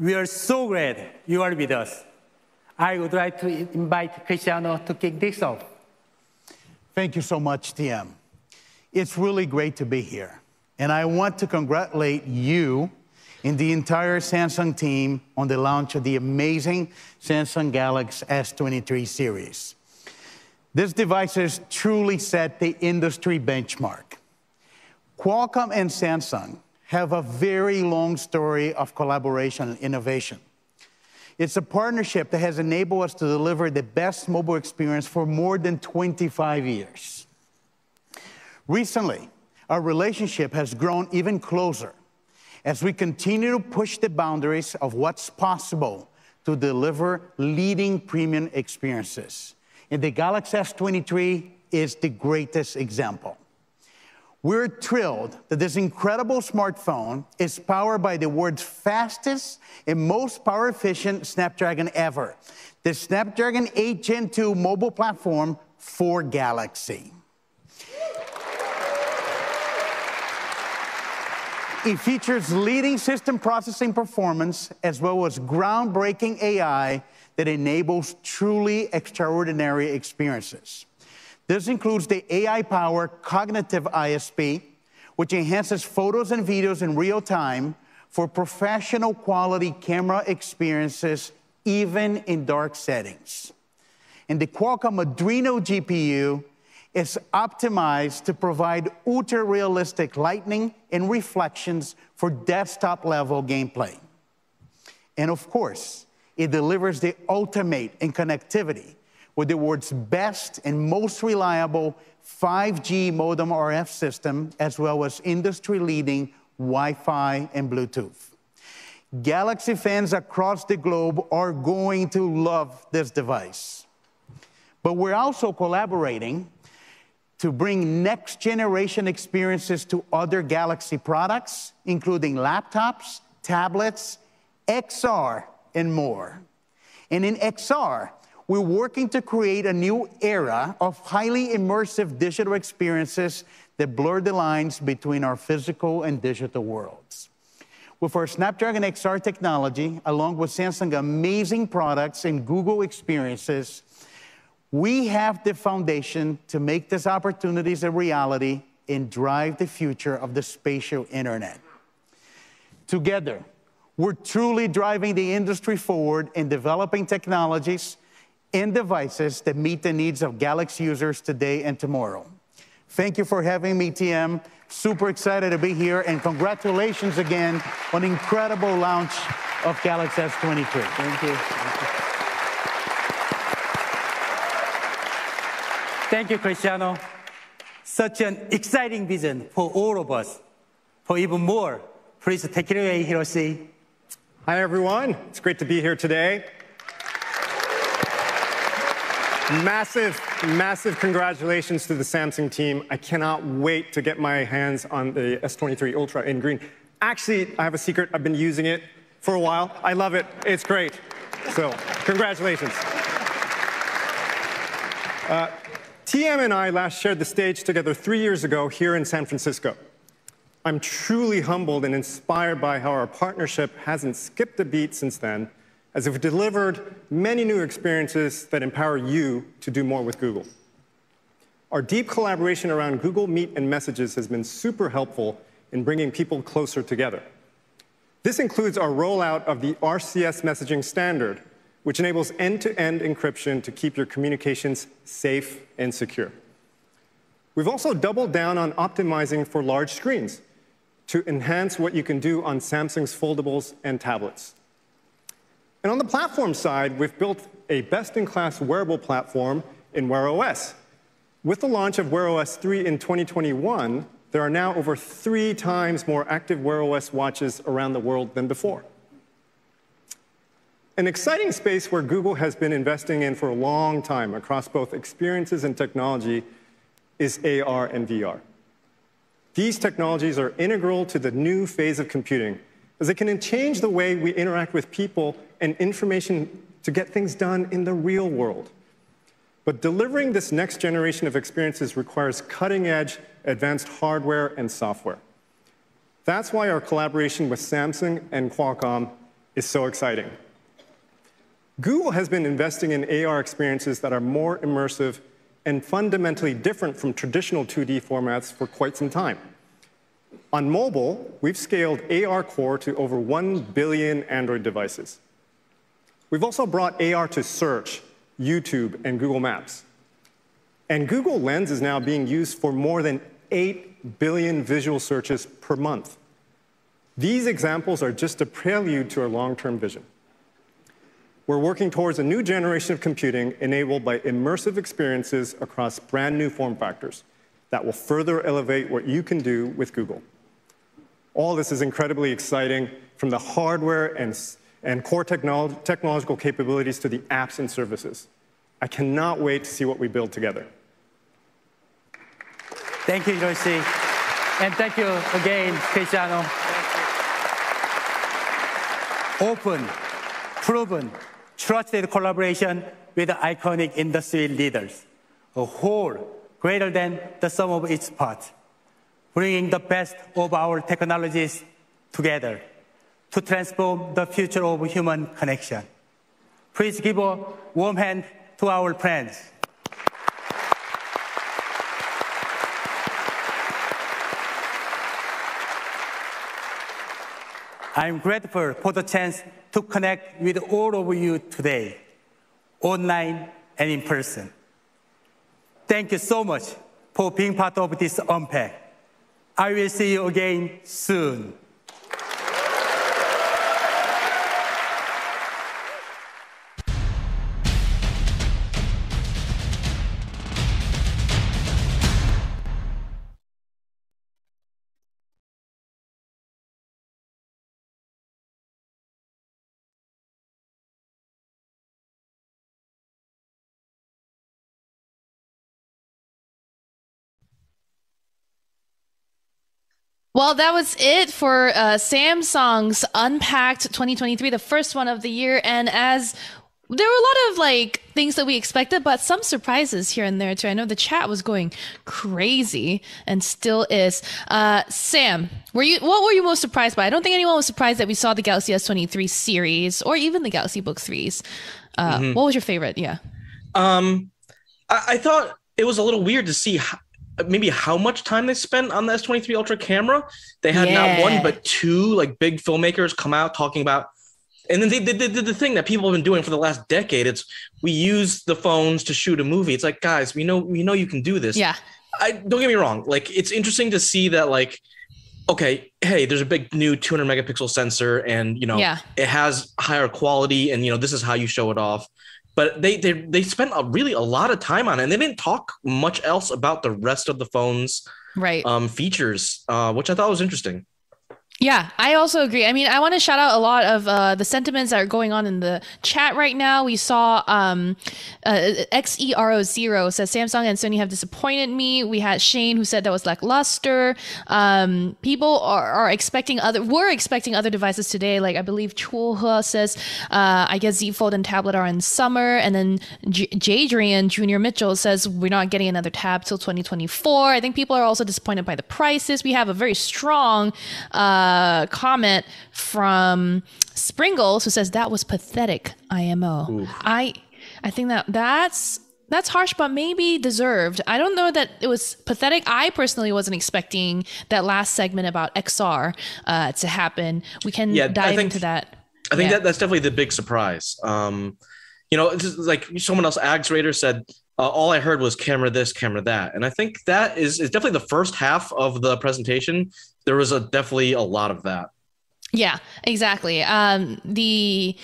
We are so glad you are with us. I would like to invite Cristiano to kick this off. Thank you so much, T M. It's really great to be here. And I want to congratulate you and the entire Samsung team on the launch of the amazing Samsung Galaxy S twenty-three series. This device has truly set the industry benchmark. Qualcomm and Samsung have a very long story of collaboration and innovation. It's a partnership that has enabled us to deliver the best mobile experience for more than twenty-five years. Recently, our relationship has grown even closer as we continue to push the boundaries of what's possible to deliver leading premium experiences. And the Galaxy S twenty-three is the greatest example. We're thrilled that this incredible smartphone is powered by the world's fastest and most power-efficient Snapdragon ever, the Snapdragon eight Gen two mobile platform for Galaxy. It features leading system processing performance as well as groundbreaking A I that enables truly extraordinary experiences. This includes the A I-powered cognitive I S P, which enhances photos and videos in real time for professional quality camera experiences, even in dark settings. And the Qualcomm Adreno G P U is optimized to provide ultra-realistic lighting and reflections for desktop-level gameplay. And of course, it delivers the ultimate in connectivity with the world's best and most reliable five G modem R F system, as well as industry-leading Wi-Fi and Bluetooth. Galaxy fans across the globe are going to love this device. But we're also collaborating to bring next-generation experiences to other Galaxy products, including laptops, tablets, X R, and more. And in X R, we're working to create a new era of highly immersive digital experiences that blur the lines between our physical and digital worlds. With our Snapdragon X R technology, along with Samsung's amazing products and Google experiences, we have the foundation to make these opportunities a reality and drive the future of the spatial internet. Together, we're truly driving the industry forward and developing technologies and devices that meet the needs of Galaxy users today and tomorrow. Thank you for having me, T M. Super excited to be here, and congratulations again on the incredible launch of Galaxy S twenty-three. Thank you. Thank you, Cristiano. Such an exciting vision for all of us. For even more, please take it away, Hiroshi. Hi, everyone. It's great to be here today. Massive, massive congratulations to the Samsung team. I cannot wait to get my hands on the S twenty-three Ultra in green. Actually, I have a secret. I've been using it for a while. I love it. It's great. So, congratulations. Uh, T M and I last shared the stage together three years ago here in San Francisco. I'm truly humbled and inspired by how our partnership hasn't skipped a beat since then, as we've delivered many new experiences that empower you to do more with Google. Our deep collaboration around Google Meet and Messages has been super helpful in bringing people closer together. This includes our rollout of the R C S messaging standard, which enables end-to-end encryption to keep your communications safe and secure. We've also doubled down on optimizing for large screens to enhance what you can do on Samsung's foldables and tablets. And on the platform side, we've built a best-in-class wearable platform in Wear O S. With the launch of Wear O S three in twenty twenty-one, there are now over three times more active Wear O S watches around the world than before. An exciting space where Google has been investing in for a long time across both experiences and technology is A R and V R. These technologies are integral to the new phase of computing, as they can change the way we interact with people and information to get things done in the real world. But delivering this next generation of experiences requires cutting-edge, advanced hardware and software. That's why our collaboration with Samsung and Qualcomm is so exciting. Google has been investing in A R experiences that are more immersive and fundamentally different from traditional two D formats for quite some time. On mobile, we've scaled A R Core to over one billion Android devices. We've also brought A R to Search, YouTube, and Google Maps. And Google Lens is now being used for more than eight billion visual searches per month. These examples are just a prelude to our long-term vision. We're working towards a new generation of computing enabled by immersive experiences across brand new form factors that will further elevate what you can do with Google. All this is incredibly exciting, from the hardware and, and core technolo- technological capabilities to the apps and services. I cannot wait to see what we build together. Thank you, Hiroshi. And thank you again, Cristiano. Open, proven, trusted collaboration with iconic industry leaders. A whole greater than the sum of its parts. Bringing the best of our technologies together to transform the future of human connection. Please give a warm hand to our friends. I'm grateful for the chance to connect with all of you today, online and in person. Thank you so much for being part of this Unpack. I will see you again soon. Well, that was it for uh, Samsung's Unpacked twenty twenty-three, the first one of the year. And as there were a lot of like things that we expected, but some surprises here and there too. I know the chat was going crazy and still is. Uh, Sam, were you? What were you most surprised by? I don't think anyone was surprised that we saw the Galaxy S twenty-three series or even the Galaxy Book threes. Uh, mm-hmm. What was your favorite? Yeah, um, I, I thought it was a little weird to see how maybe how much time they spent on the S twenty-three Ultra camera. They had yeah. not one, but two like big filmmakers come out talking about, and then they did the, the thing that people have been doing for the last decade. It's we use the phones to shoot a movie. It's like, guys, we know, we know you can do this. Yeah. I don't get me wrong. Like, it's interesting to see that like, okay, hey, there's a big new two hundred megapixel sensor and you know, yeah. it has higher quality and you know, this is how you show it off. But they they they spent a really a lot of time on it, and they didn't talk much else about the rest of the phone's right. um, features, uh, which I thought was interesting. Yeah, I also agree. I mean, I want to shout out a lot of uh, the sentiments that are going on in the chat right now. We saw um, uh, X E R O zero says Samsung and Sony have disappointed me. We had Shane who said that was lackluster. Um, people are, are expecting other, we're expecting other devices today. Like I believe Chulha says, uh, I guess Z Fold and tablet are in summer. And then J- Jadrian Junior Mitchell says we're not getting another tab till twenty twenty-four. I think people are also disappointed by the prices. We have a very strong... Uh, Uh, comment from Springles who says that was pathetic I M O. Oof. I I think that that's that's harsh but maybe deserved. I don't know that it was pathetic. I personally wasn't expecting that last segment about X R uh, to happen. We can yeah, dive think, into that. I think yeah. that that's definitely the big surprise. Um, you know, just like someone else, Ags Raider said, uh, all I heard was camera this, camera that. And I think that is, is definitely the first half of the presentation. There was a, definitely a lot of that. Yeah, exactly. Um, the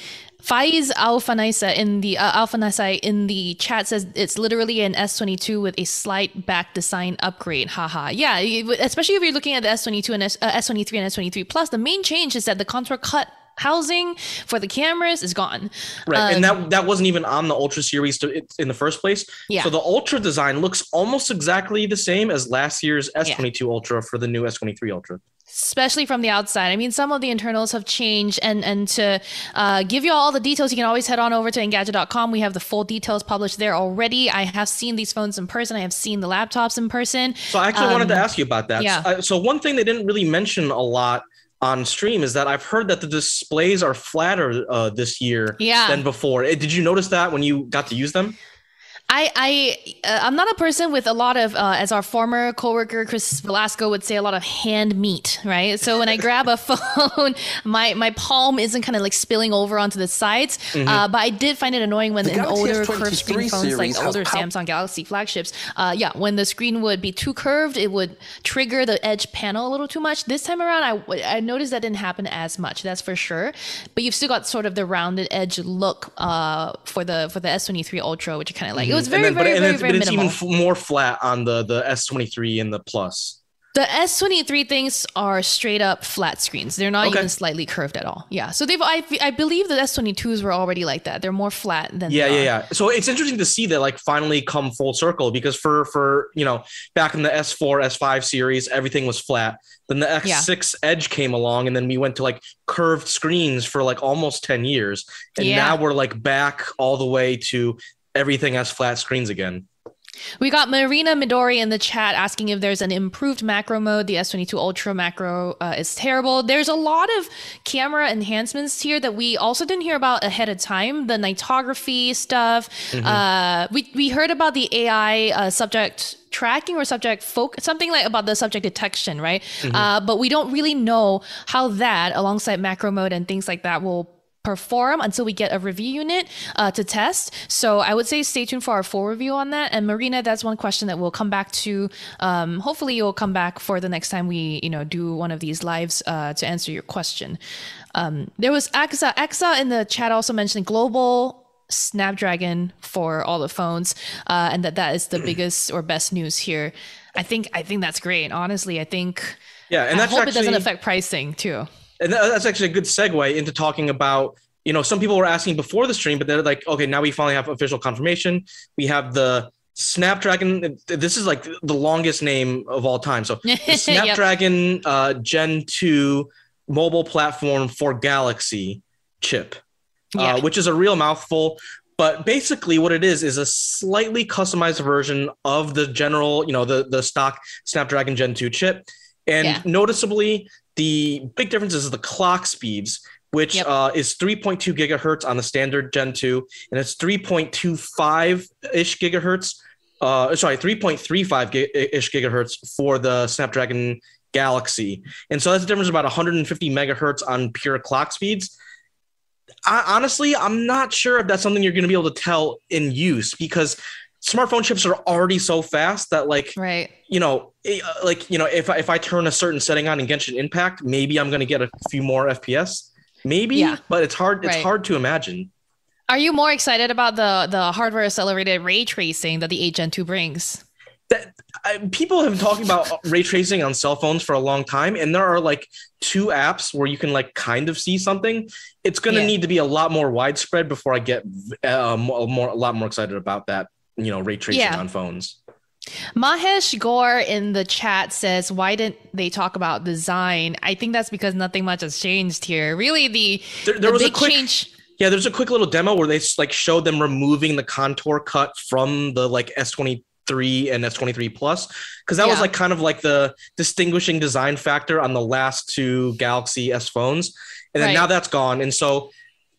Faiz Alfanasai in the uh, Alfanasai in the chat says it's literally an S twenty-two with a slight back design upgrade. Haha. Yeah, especially if you're looking at the S twenty-two and S, uh, S twenty-three and S twenty-three Plus, the main change is that the contour cut housing for the cameras is gone. Right, um, and that that wasn't even on the Ultra series to, it, in the first place. Yeah. So the Ultra design looks almost exactly the same as last year's S twenty-two yeah. Ultra for the new S twenty-three Ultra. Especially from the outside. I mean, some of the internals have changed, and and to uh, give you all the details, you can always head on over to Engadget dot com. We have the full details published there already. I have seen these phones in person. I have seen the laptops in person. So I actually um, wanted to ask you about that. Yeah. So, I, so one thing they didn't really mention a lot on stream is that I've heard that the displays are flatter uh, this year yeah. than before. Did you notice that when you got to use them? I, I, uh, I'm not a person with a lot of, uh, as our former coworker, Chris Velasco would say, a lot of hand meat, right? So when I grab a phone, my, my palm isn't kind of like spilling over onto the sides. Mm-hmm. Uh, but I did find it annoying when the an older curved screen phones, like older how, how- Samsung Galaxy flagships, uh, yeah, when the screen would be too curved, it would trigger the edge panel a little too much. This time around, I, I noticed that didn't happen as much, that's for sure. But you've still got sort of the rounded edge look uh, for the for the S twenty-three Ultra, which you kind of like. Mm-hmm. It was very, then, very, but, very, very, it's, very but it's minimal. Even f- more flat on the, the S twenty-three and the Plus. The S twenty-three things are straight up flat screens. They're not okay. even slightly curved at all. Yeah. So they've, I, I believe the S twenty-twos were already like that. They're more flat than. Yeah. Yeah. Are. Yeah. So it's interesting to see that like finally come full circle, because for, for, you know, back in the S four, S five series, everything was flat. Then the X six yeah. Edge came along, and then we went to like curved screens for like almost ten years. And yeah. now we're like back all the way to everything has flat screens again. We got Marina Midori in the chat asking if there's an improved macro mode. The S twenty-two Ultra macro uh, is terrible. There's a lot of camera enhancements here that we also didn't hear about ahead of time. The nightography stuff. Mm-hmm. Uh, we, we heard about the A I uh, subject tracking or subject focus, something like about the subject detection, right? Mm-hmm. Uh, but we don't really know how that alongside macro mode and things like that will perform until we get a review unit uh, to test. So I would say stay tuned for our full review on that. And Marina, that's one question that we'll come back to. Um, hopefully you'll come back for the next time we, you know, do one of these lives uh, to answer your question. Um, there was Axa. Axa in the chat also mentioned global Snapdragon for all the phones, uh, and that that is the biggest or best news here. I think I think that's great. Honestly, I think. Yeah, and that's I hope actually- it doesn't affect pricing too. And that's actually a good segue into talking about, you know, some people were asking before the stream, but they're like, okay, now we finally have official confirmation. We have the Snapdragon. This is like the longest name of all time. So the Snapdragon yep. uh, Gen two mobile platform for Galaxy chip, yeah. uh, which is a real mouthful. But basically what it is, is a slightly customized version of the general, you know, the, the stock Snapdragon Gen two chip. And yeah. noticeably, the big difference is the clock speeds, which yep. uh, is three point two gigahertz on the standard Gen two, and it's three point two five-ish gigaherts. Uh, sorry, three point three five-ish gigahertz for the Snapdragon Galaxy. And so that's a difference of about one hundred fifty megahertz on pure clock speeds. I, honestly, I'm not sure if that's something you're going to be able to tell in use, because smartphone chips are already so fast that like, right. you know, like, you know, if I, if I turn a certain setting on in Genshin Impact, maybe I'm going to get a few more F P S, maybe, yeah. but it's hard. It's right. hard to imagine. Are you more excited about the, the hardware accelerated ray tracing that the eight Gen two brings? That, I, people have been talking about ray tracing on cell phones for a long time, and there are like two apps where you can like kind of see something. It's going to yeah. need to be a lot more widespread before I get uh, more, more, a lot more excited about that. You know, ray tracing yeah. on phones. Mahesh Gore in the chat says, why didn't they talk about design? I think that's because nothing much has changed here. Really, the, there, there the was big a quick, change. Yeah, there's a quick little demo where they like showed them removing the contour cut from the like S twenty-three and S twenty-three Plus, because that yeah. was like kind of like the distinguishing design factor on the last two Galaxy S phones. And then right. now that's gone. And so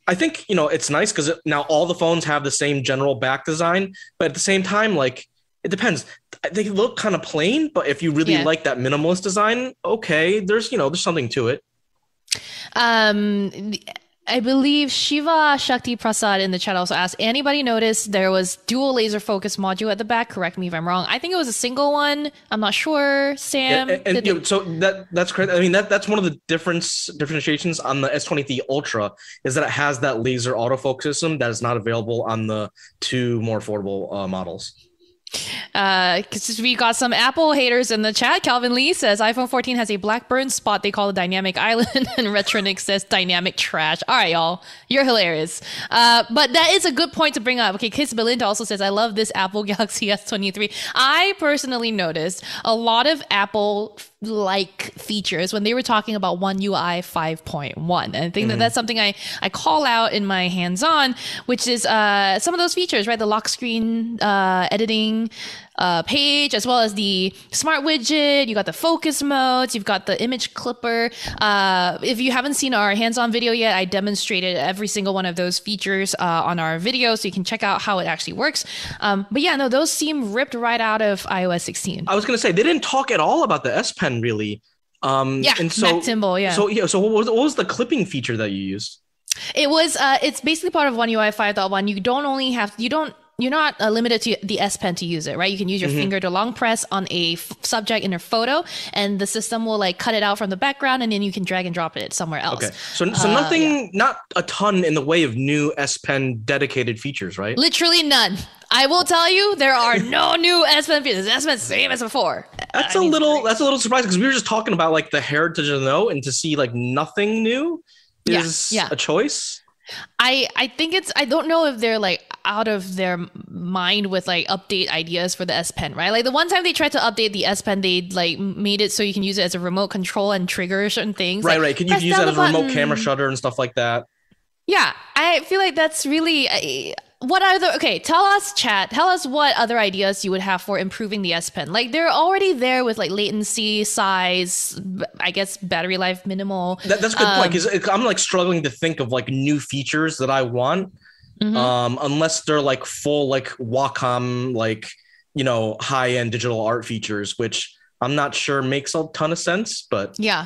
I think, you know, it's nice because now all the phones have the same general back design, but at the same time, like, it depends. They look kind of plain, but if you really yeah. like that minimalist design, okay, there's, you know, there's something to it. Um, I believe Shiva Shakti Prasad in the chat also asked, anybody notice there was dual laser focus module at the back? Correct me if I'm wrong. I think it was a single one. I'm not sure, Sam. Yeah, and, and, you know, so that that's correct. I mean, that that's one of the difference differentiations on the S twenty-three Ultra is that it has that laser autofocus system that is not available on the two more affordable uh, models. Uh, because we got some Apple haters in the chat. Calvin Lee says iPhone fourteen has a black burn spot they call a dynamic island, and Retronix says dynamic trash. All right, y'all, you're hilarious. Uh, but that is a good point to bring up. Okay, Kiss Belinda also says I love this Apple Galaxy S twenty-three. I personally noticed a lot of Apple like features when they were talking about One U I five point one, and I think mm-hmm. that that's something I I call out in my hands-on, which is uh some of those features, right? The lock screen uh editing uh page, as well as the smart widget. You got the focus modes, you've got the image clipper. Uh if you haven't seen our hands-on video yet, I demonstrated every single one of those features uh on our video, so you can check out how it actually works. Um but yeah, no, those seem ripped right out of iOS sixteen. I was gonna say they didn't talk at all about the S Pen really. Um yeah, and so Mac Thimble, yeah. So yeah, so what was, what was the clipping feature that you used? It was uh it's basically part of One U I five point one. You don't only have you don't You're not uh, limited to the S Pen to use it, right? You can use your mm-hmm. finger to long press on a f- subject in your photo, and the system will like cut it out from the background, and then you can drag and drop it somewhere else. Okay, so so uh, nothing, yeah. not a ton in the way of new S Pen dedicated features, right? Literally none. I will tell you, there are no new S Pen features. S Pen's same as before. That's I a mean, little. That's a little surprising because we were just talking about like the heritage of the Note, and to see like nothing new is yeah, yeah. a choice. I I think it's. I don't know if they're like out of their mind with like update ideas for the S Pen, right? Like the one time they tried to update the S Pen, they like made it so you can use it as a remote control and trigger certain things. Right, like, right. Can you use that as a button. remote camera shutter and stuff like that? Yeah, I feel like that's really. I, What other, okay, tell us, chat, tell us what other ideas you would have for improving the S Pen. Like, they're already there with, like, latency, size, I guess, battery life minimal. That, that's a good um, point, because I'm, like, struggling to think of, like, new features that I want, mm-hmm. um, unless they're, like, full, like, Wacom, like, you know, high-end digital art features, which I'm not sure makes a ton of sense, but... Yeah.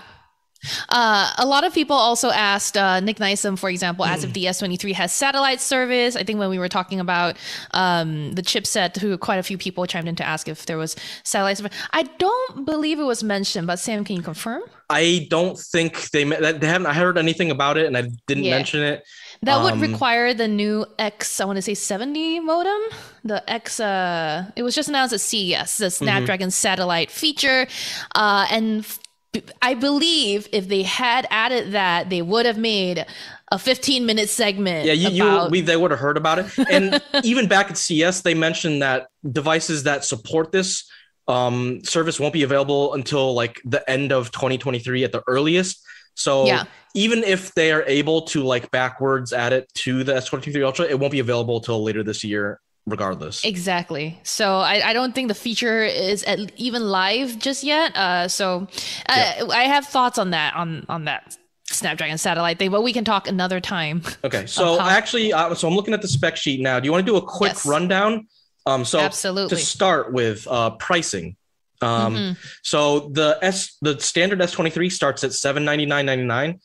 Uh, a lot of people also asked, uh, Nick Nysom, for example, mm. asked if the S twenty-three has satellite service. I think when we were talking about um, the chipset, who quite a few people chimed in to ask if there was satellite service. I don't believe it was mentioned, but Sam, can you confirm? I don't think they, they haven't I heard anything about it and I didn't yeah. mention it. That um, would require the new X, I want to say seventy modem, the X, uh, it was just announced at C E S, the Snapdragon mm-hmm. satellite feature, uh, and I believe if they had added that, they would have made a fifteen minute segment. Yeah, you, about... you we, they would have heard about it. And even back at C E S, they mentioned that devices that support this um, service won't be available until like the end of twenty twenty-three at the earliest. So yeah. even if they are able to like backwards add it to the S twenty-three Ultra, it won't be available until later this year. Regardless. Exactly. So I, I don't think the feature is at, even live just yet. Uh, so uh, yeah. I have thoughts on that, on, on that Snapdragon satellite thing, but we can talk another time. Okay. So actually, uh, so I'm looking at the spec sheet now. Do you want to do a quick yes. rundown? Um, so Absolutely. to start with uh, pricing. Um, mm-hmm. So the S, the standard S twenty-three starts at seven ninety-nine ninety-nine.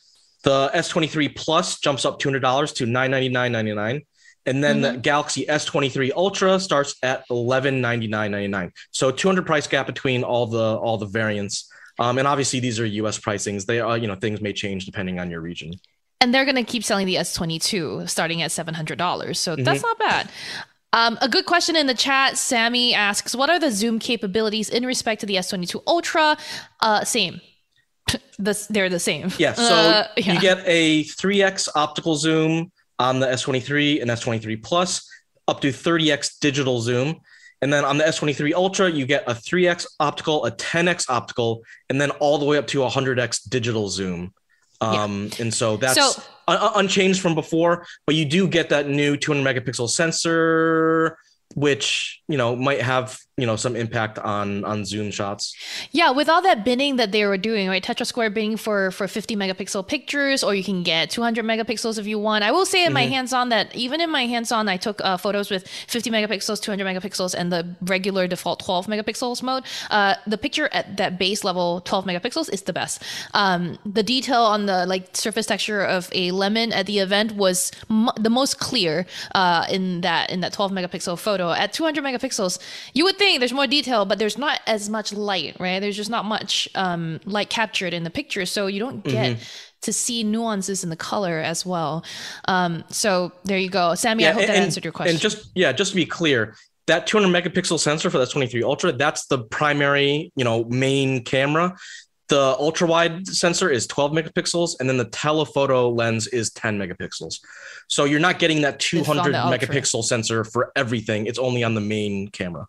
The S twenty-three Plus jumps up two hundred dollars to nine ninety-nine ninety-nine. And then mm-hmm. the Galaxy S twenty-three Ultra starts at eleven ninety-nine ninety-nine. So two hundred price gap between all the all the variants. Um, and obviously these are U S pricings. They are, you know, things may change depending on your region. And they're going to keep selling the S twenty-two starting at seven hundred dollars. So that's mm-hmm. not bad. Um, a good question in the chat, Sammy asks, what are the zoom capabilities in respect to the S twenty-two Ultra? Uh, same. the, they're the same. Yeah, so uh, yeah. you get a three X optical zoom on the S twenty-three and S twenty-three Plus, up to thirty X digital zoom. And then on the S twenty-three Ultra, you get a three X optical, a ten X optical, and then all the way up to one hundred X digital zoom. Um, yeah. And so that's so, un- unchanged from before, but you do get that new two hundred megapixel sensor, which, you know, might have, you know, some impact on on zoom shots. Yeah, with all that binning that they were doing, right? Tetra square binning for for fifty megapixel pictures, or you can get two hundred megapixels if you want. I will say in mm-hmm. my hands-on that even in my hands-on, I took uh, photos with fifty megapixels, two hundred megapixels, and the regular default twelve megapixels mode. Uh, the picture at that base level twelve megapixels is the best. Um, the detail on the like surface texture of a lemon at the event was m- the most clear uh, in that in that twelve megapixel photo. At two hundred megapixels, you would think there's more detail, but there's not as much light, right? There's just not much um, light captured in the picture, so you don't get mm-hmm. to see nuances in the color as well. Um, so there you go. Sammy, yeah, I hope and, that answered your question. And just yeah, just to be clear, that two hundred megapixel sensor for the S twenty-three Ultra, that's the primary, you know, main camera. The ultra wide sensor is twelve megapixels, and then the telephoto lens is ten megapixels. So you're not getting that two hundred megapixel sensor for everything. It's only on the main camera.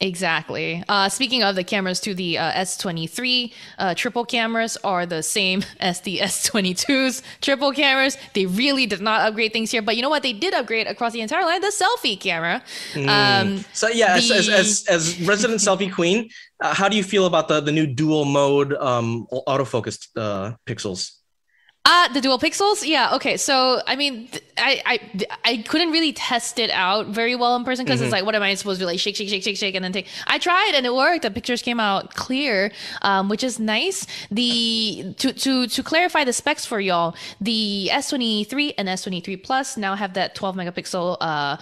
Exactly. Uh, speaking of the cameras, to the uh, S twenty-three uh, triple cameras are the same as the S twenty-two's triple cameras. They really did not upgrade things here, but you know what? They did upgrade across the entire line, the selfie camera. Um, mm. So yeah, the... as, as, as resident selfie queen, uh, how do you feel about the, the new dual mode um, autofocused uh, pixels? Ah, uh, the dual pixels? Yeah, okay. So, I mean, th- I, I I couldn't really test it out very well in person because mm-hmm. it's like, what am I supposed to do? Like shake, shake, shake, shake, shake, and then take... I tried and it worked. The pictures came out clear, um, which is nice. The to, to, to clarify the specs for y'all, the S twenty-three and S twenty-three Plus now have that twelve megapixel... Uh,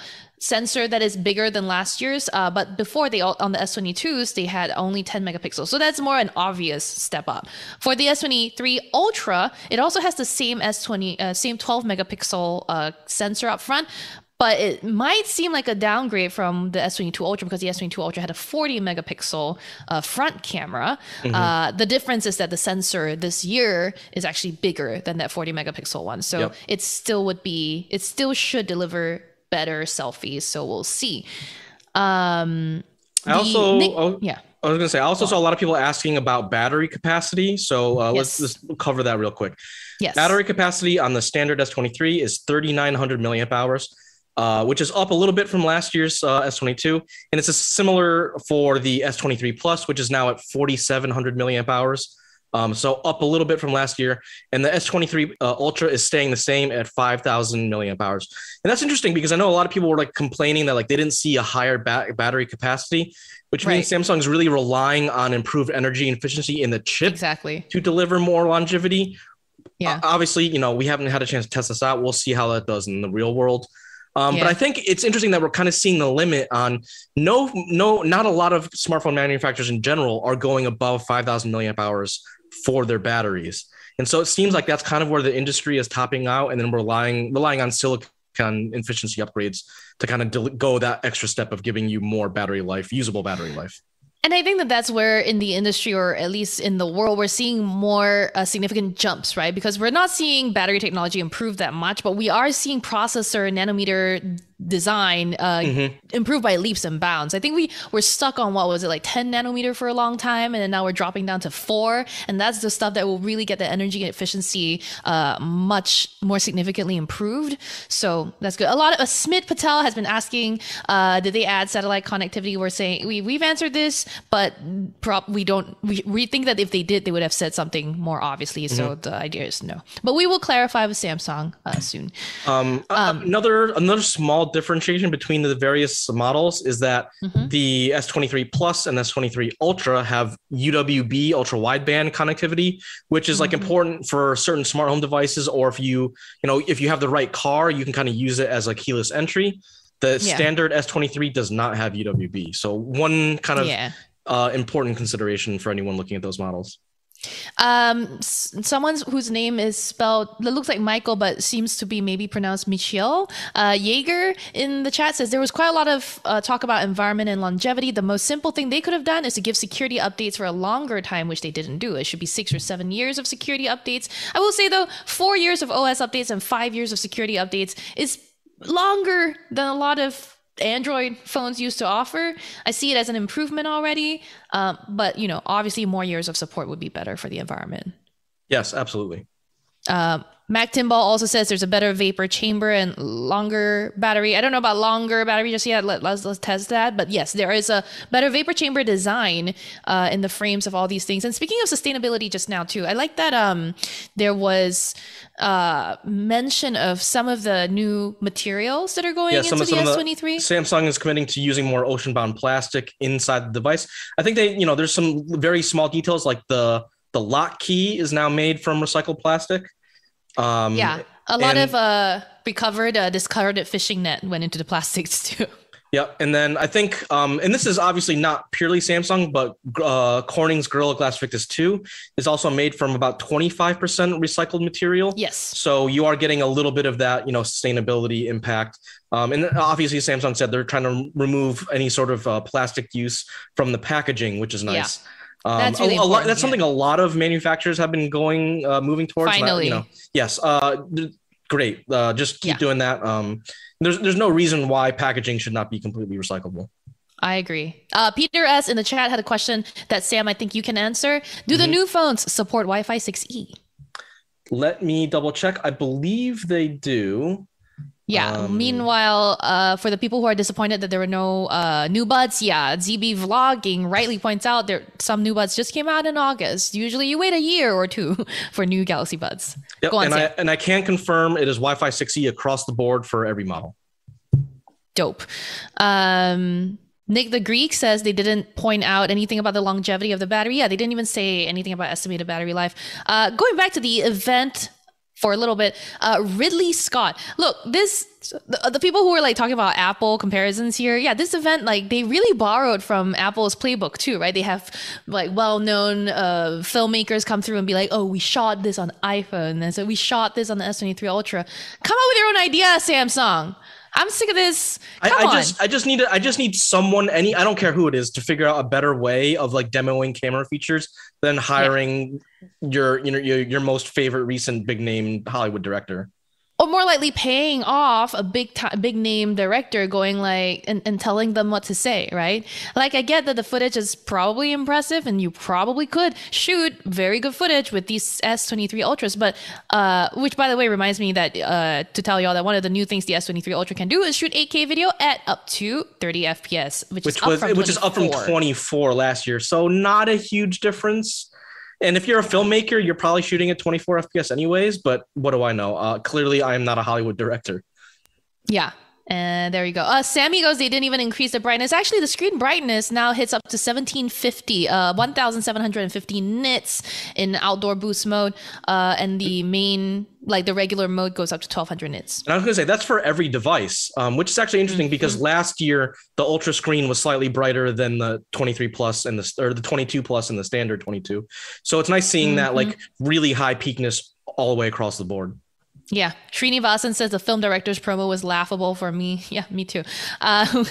sensor that is bigger than last year's, uh, but before they all, on the S twenty-twos, they had only ten megapixels. So that's more an obvious step up. For the S twenty-three Ultra, it also has the same S twenty, uh, same twelve megapixel uh, sensor up front, but it might seem like a downgrade from the S twenty-two Ultra because the S twenty-two Ultra had a forty megapixel uh, front camera. Mm-hmm. Uh, the difference is that the sensor this year is actually bigger than that forty megapixel one. So yep. it still would be, it still should deliver better selfies. So we'll see. Um, I also, Nick- oh, yeah. I was going to say, I also saw a lot of people asking about battery capacity. So uh, yes. let's just cover that real quick. Yes. Battery capacity on the standard S twenty-three is thirty-nine hundred milliamp hours, uh, which is up a little bit from last year's uh, S twenty-two. And it's a similar for the S twenty-three Plus, which is now at forty-seven hundred milliamp hours. Um, so up a little bit from last year. And the S twenty-three uh, Ultra is staying the same at five thousand milliamp hours. And that's interesting because I know a lot of people were like complaining that like they didn't see a higher ba- battery capacity, which right. means Samsung's really relying on improved energy efficiency in the chip exactly. to deliver more longevity. Yeah. Uh, obviously, you know, we haven't had a chance to test this out. We'll see how that does in the real world. Um, yeah. But I think it's interesting that we're kind of seeing the limit on no, no, not a lot of smartphone manufacturers in general are going above five thousand milliamp hours for their batteries. And so it seems like that's kind of where the industry is topping out and then relying relying on silicon efficiency upgrades to kind of del- go that extra step of giving you more battery life, usable battery life. And I think that that's where in the industry, or at least in the world, we're seeing more uh, significant jumps, right? Because we're not seeing battery technology improve that much, but we are seeing processor nanometer design uh, mm-hmm. improve by leaps and bounds. I think we were stuck on, what was it, like ten nanometer for a long time, and then now we're dropping down to four. And that's the stuff that will really get the energy efficiency uh, much more significantly improved. So that's good. A lot of uh, Smit Patel has been asking, uh, did they add satellite connectivity? We're saying we, we've answered this. But prop, we don't. We, we think that if they did, they would have said something more obviously. So mm-hmm. the idea is no. But we will clarify with Samsung uh, soon. Um, um, another another small differentiation between the various models is that mm-hmm. the S twenty-three Plus and S twenty-three Ultra have U W B ultra wideband connectivity, which is mm-hmm. like important for certain smart home devices, or if you you know if you have the right car, you can kind of use it as a keyless entry. The yeah. standard S twenty-three does not have U W B. So one kind of yeah. uh, important consideration for anyone looking at those models. Um, s- someone whose name is spelled, it looks like Michael, but seems to be maybe pronounced Michiel. Uh, Jaeger in the chat says there was quite a lot of uh, talk about environment and longevity. The most simple thing they could have done is to give security updates for a longer time, which they didn't do. It should be six or seven years of security updates. I will say though, four years of O S updates and five years of security updates is longer than a lot of Android phones used to offer. I see it as an improvement already, um, but you know, obviously more years of support would be better for the environment. Yes, absolutely. Um, Mac Timball also says there's a better vapor chamber and longer battery. I don't know about longer battery just yet. Let, let's, let's test that. But yes, there is a better vapor chamber design uh, in the frames of all these things. And speaking of sustainability just now too, I like that um, there was uh, mention of some of the new materials that are going yeah, into some, the some S twenty-three. Samsung is committing to using more ocean-bound plastic inside the device. I think they, you know, there's some very small details like the the lock key is now made from recycled plastic. Um, yeah, a lot and, of uh, recovered, uh, discarded fishing net went into the plastics too. Yeah, and then I think, um, and this is obviously not purely Samsung, but uh, Corning's Gorilla Glass Victus two is also made from about twenty-five percent recycled material. Yes. So you are getting a little bit of that, you know, sustainability impact. Um, and obviously Samsung said they're trying to remove any sort of uh, plastic use from the packaging, which is nice. Yeah. Um, that's really a, a lot, that's yeah. something a lot of manufacturers have been going, uh, moving towards. Finally, that, you know, yes, uh, d- great. Uh, just keep yeah. doing that. Um, there's there's no reason why packaging should not be completely recyclable. I agree. Uh, Peter S in the chat had a question that Sam, I think you can answer. Do mm-hmm. the new phones support Wi-Fi six E? Let me double check. I believe they do. Yeah. Um, Meanwhile, uh, for the people who are disappointed that there were no uh, new buds, yeah, Z B Vlogging rightly points out there some new buds just came out in August. Usually, you wait a year or two for new Galaxy buds. Yep, Go on, and Sam. I and I can confirm it is Wi-Fi six E across the board for every model. Dope. Um, Nick the Greek says they didn't point out anything about the longevity of the battery. Yeah, they didn't even say anything about estimated battery life. Uh, going back to the event. For a little bit, uh, Ridley Scott. Look, this the, the people who were like talking about Apple comparisons here. Yeah, this event, like they really borrowed from Apple's playbook too, right? They have like well-known uh, filmmakers come through and be like, "Oh, we shot this on iPhone, and so we shot this on the S twenty-three Ultra." Come up with your own idea, Samsung. I'm sick of this. Come I, I on. just I just need to, I just need someone, any I don't care who it is, to figure out a better way of like demoing camera features than hiring yeah. your you know your, your most favorite recent big name Hollywood director. Or more likely paying off a big t- big name director going like and, and telling them what to say, right? Like I get that the footage is probably impressive and you probably could shoot very good footage with these S twenty-three Ultras. But uh, which, by the way, reminds me that uh, to tell y'all that one of the new things the S twenty-three Ultra can do is shoot eight K video at up to thirty F P S, which, which is, was, up from which is up from twenty-four last year. So not a huge difference. And if you're a filmmaker, you're probably shooting at twenty-four F P S anyways, but what do I know? Uh, clearly, I am not a Hollywood director. Yeah, and uh, there you go. Uh, Sammy goes, they didn't even increase the brightness. Actually, the screen brightness now hits up to seventeen fifty, uh, one thousand seven hundred fifty nits in outdoor boost mode, uh, and the main, like the regular mode goes up to twelve hundred nits. And I was going to say, that's for every device, um, which is actually interesting mm-hmm. because last year, the Ultra screen was slightly brighter than the twenty-three Plus and the or the twenty-two Plus and the standard twenty-two. So it's nice seeing mm-hmm. that like really high peakness all the way across the board. Yeah. Srinivasan says the film director's promo was laughable for me. Yeah, me too. Uh,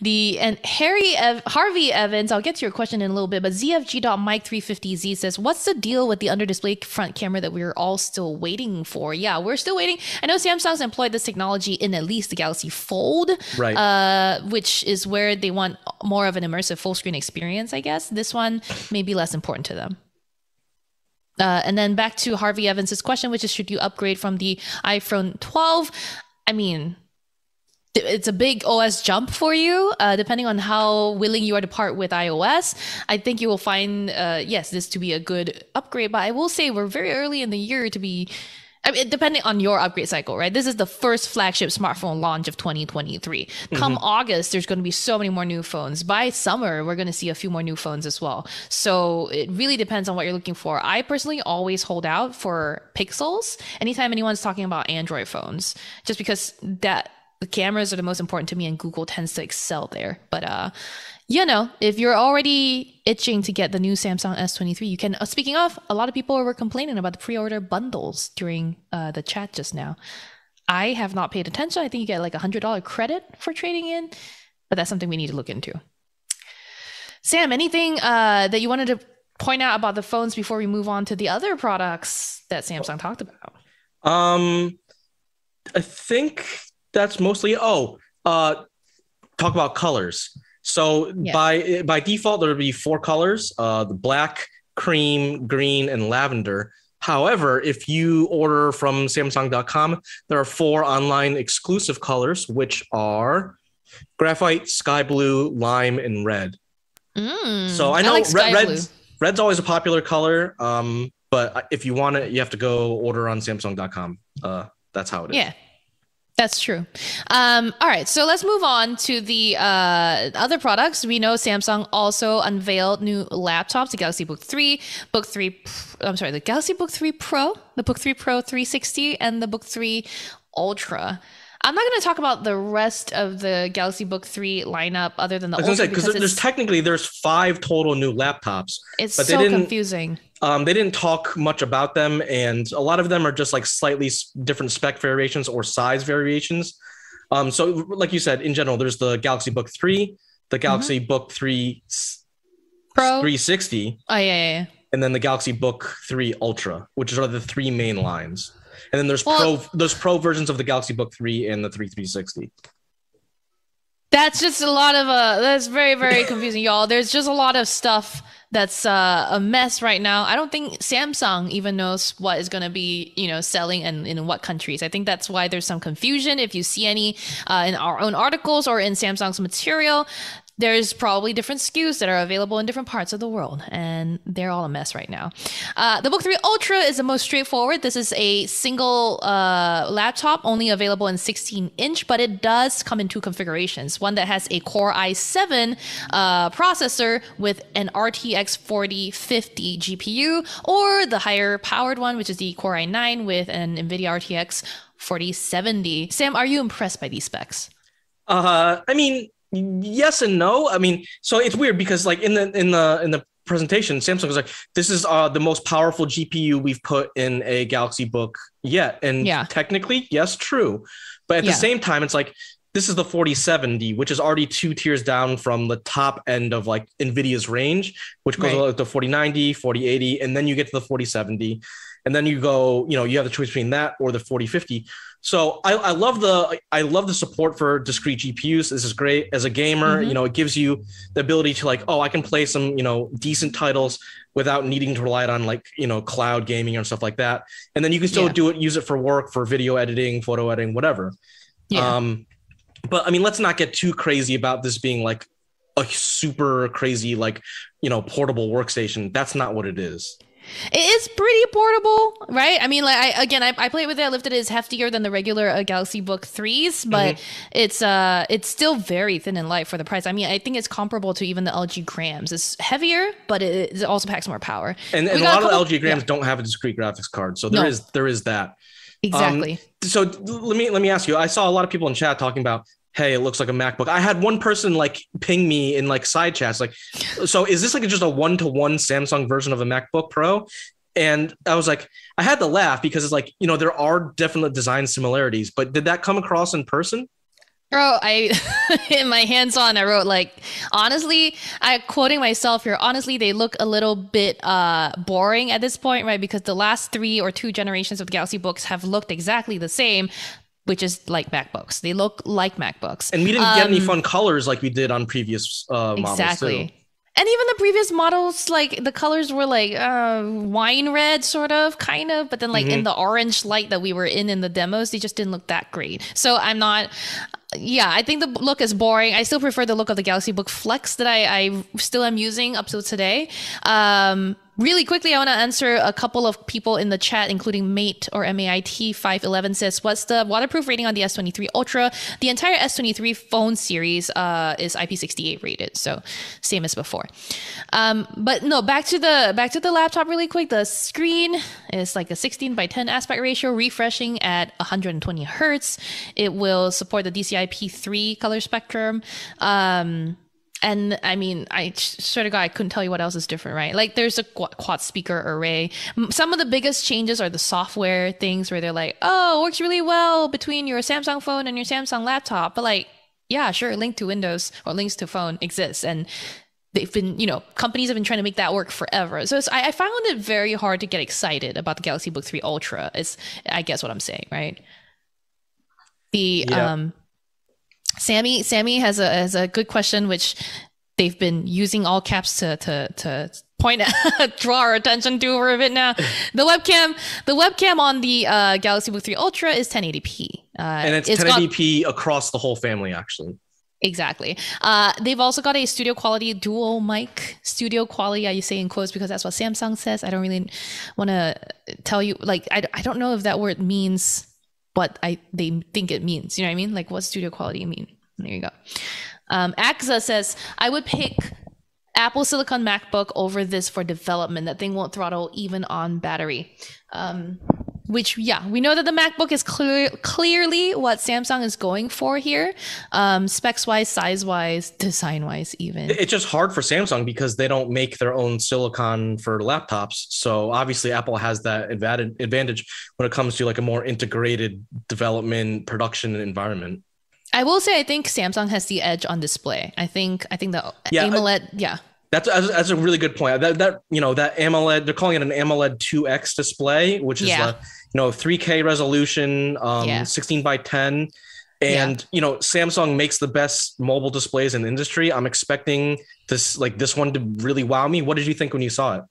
the and Harry Ev- Harvey Evans, I'll get to your question in a little bit, but Z F G dot Mike three fifty Z says, what's the deal with the under-display front camera that we're all still waiting for? Yeah, we're still waiting. I know Samsung's employed this technology in at least the Galaxy Fold, right. uh, which is where they want more of an immersive full-screen experience, I guess. This one may be less important to them. Uh, and then back to Harvey Evans's question, which is, should you upgrade from the iPhone twelve? I mean, it's a big O S jump for you, uh, depending on how willing you are to part with iOS. I think you will find, uh, yes, this to be a good upgrade. But I will say we're very early in the year to be, I mean, depending on your upgrade cycle, right? This is the first flagship smartphone launch of twenty twenty-three. Mm-hmm. Come August, there's going to be so many more new phones. By summer, we're going to see a few more new phones as well. So it really depends on what you're looking for. I personally always hold out for Pixels anytime anyone's talking about Android phones, just because that the cameras are the most important to me, and Google tends to excel there. But uh, you know, if you're already itching to get the new Samsung S twenty-three, you can. Uh, speaking of, a lot of people were complaining about the pre-order bundles during uh, the chat just now. I have not paid attention. I think you get like a hundred dollar credit for trading in, but that's something we need to look into. Sam, anything uh, that you wanted to point out about the phones before we move on to the other products that Samsung talked about? Um, I think. That's mostly, oh, uh, talk about colors. So yeah. by by default, there would be four colors, uh, the black, cream, green, and lavender. However, if you order from Samsung dot com, there are four online exclusive colors, which are graphite, sky blue, lime, and red. Mm, so I know I like red, red's, red's always a popular color, um, but if you want it, you have to go order on Samsung dot com. Uh, that's how it is. Yeah. That's true. Um, all right, so let's move on to the uh, other products. We know Samsung also unveiled new laptops, the Galaxy Book three, Book three, I'm sorry, the Galaxy Book three Pro, the Book three Pro three sixty, and the Book three Ultra. I'm not going to talk about the rest of the Galaxy Book three lineup other than the Ultra. I was going to say, because there's technically there's five total new laptops. It's but so they didn't, confusing. Um, they didn't talk much about them, and a lot of them are just like slightly different spec variations or size variations. Um, so like you said, in general, there's the Galaxy Book three, the Galaxy mm-hmm. Book three Pro three sixty. Oh, yeah, yeah, yeah. And then the Galaxy Book three Ultra, which are the three main lines. And then there's well, pro there's pro versions of the Galaxy Book three and the three three sixty. That's just a lot of uh that's very, very confusing, y'all. There's just a lot of stuff that's uh, a mess right now. I don't think Samsung even knows what is going to be, you know, selling and in what countries. I think that's why there's some confusion. If you see any uh, in our own articles or in Samsung's material, there's probably different S K Us that are available in different parts of the world, and they're all a mess right now. Uh, the Book three Ultra is the most straightforward. This is a single uh, laptop, only available in sixteen inch, but it does come in two configurations. One that has a Core i seven uh, processor with an R T X forty fifty G P U, or the higher powered one, which is the Core i nine with an NVIDIA R T X forty seventy. Sam, are you impressed by these specs? Uh, I mean... Yes and no. I mean, so it's weird because like in the in the in the presentation, Samsung was like, this is uh, the most powerful G P U we've put in a Galaxy Book yet. And yeah. technically, yes, true. But at yeah. the same time, it's like This is the forty seventy, which is already two tiers down from the top end of like NVIDIA's range, which goes right. up to forty ninety, forty eighty, and then you get to the forty seventy. And then you go, you know, you have the choice between that or the forty fifty. So I, I love the I love the support for discrete G P Us. This is great as a gamer. Mm-hmm. You know, it gives you the ability to like, oh, I can play some, you know, decent titles without needing to rely on like, you know, cloud gaming or stuff like that. And then you can still yeah. do it, use it for work, for video editing, photo editing, whatever. Yeah. Um, but I mean, let's not get too crazy about this being like a super crazy, like, you know, portable workstation. That's not what it is. It is pretty portable, right? I mean, like, I, again, I, I played with it. I lifted it. It's heftier than the regular uh, Galaxy Book threes, but mm-hmm. it's uh, it's still very thin and light for the price. I mean, I think it's comparable to even the L G Grams. It's heavier, but it, it also packs more power. And, and a lot a couple, of L G Grams yeah. don't have a discrete graphics card, so there no. is there is that. Exactly. Um, so let me let me ask you. I saw a lot of people in chat talking about, hey, it looks like a MacBook. I had one person like ping me in like side chats, like, so is this like just a one-to-one Samsung version of a MacBook Pro? And I was like, I had to laugh because it's like, you know, there are definite design similarities, but did that come across in person? Bro, I, in my hands-on, I wrote like, honestly, I quoting myself here, honestly, they look a little bit uh, boring at this point, right? Because the last three or two generations of Galaxy books have looked exactly the same, which is like MacBooks. They look like MacBooks. And we didn't um, get any fun colors like we did on previous uh, models. Exactly. Too. And even the previous models, like the colors were like uh, wine red, sort of, kind of. But then like mm-hmm. in the orange light that we were in in the demos, they just didn't look that great. So I'm not... Yeah, I think the look is boring. I still prefer the look of the Galaxy Book Flex that I, I still am using up to today. Um, really quickly, I want to answer a couple of people in the chat, including Mate or M A I T five eleven says, what's the waterproof rating on the S twenty-three Ultra? The entire S twenty-three phone series uh, is I P sixty-eight rated, so same as before. Um, but no, back to the back to the laptop really quick. The screen is like a sixteen by ten aspect ratio, refreshing at one hundred twenty hertz. It will support the D C I I P three color spectrum. Um, and I mean, I swear to God, I couldn't tell you what else is different, right? Like there's a quad speaker array. Some of the biggest changes are the software things where they're like, oh, it works really well between your Samsung phone and your Samsung laptop. But like, yeah, sure. Link to Windows or links to phone exists. And they've been, you know, companies have been trying to make that work forever. So it's, I, I found it very hard to get excited about the Galaxy Book three Ultra is, I guess what I'm saying, right? The, yeah. um, Sammy, Sammy has a has a good question, which they've been using all caps to to to point at, draw our attention to for a bit now. The webcam, the webcam on the uh, Galaxy Book three Ultra is ten eighty p, uh, and it's, it's ten eighty p got, across the whole family, actually. Exactly. Uh, they've also got a studio quality dual mic. Studio quality, I say in quotes because that's what Samsung says. I don't really want to tell you. Like, I I don't know if that word means what I they think it means. You know what I mean? Like, what studio quality mean? There you go. Um, A X A says, I would pick Apple Silicon MacBook over this for development. That thing won't throttle even on battery. Um, which, yeah, we know that the MacBook is clear, clearly what Samsung is going for here. Um, specs-wise, size-wise, design-wise even. It's just hard for Samsung because they don't make their own silicon for laptops. So obviously Apple has that advantage when it comes to like a more integrated development production environment. I will say I think Samsung has the edge on display. I think I think the yeah, AMOLED, yeah. That's that's a really good point. That that you know that AMOLED, they're calling it an AMOLED two X display, which is yeah. a, you know three K resolution, um, yeah. sixteen by ten, and yeah. you know Samsung makes the best mobile displays in the industry. I'm expecting this like this one to really wow me. What did you think when you saw it?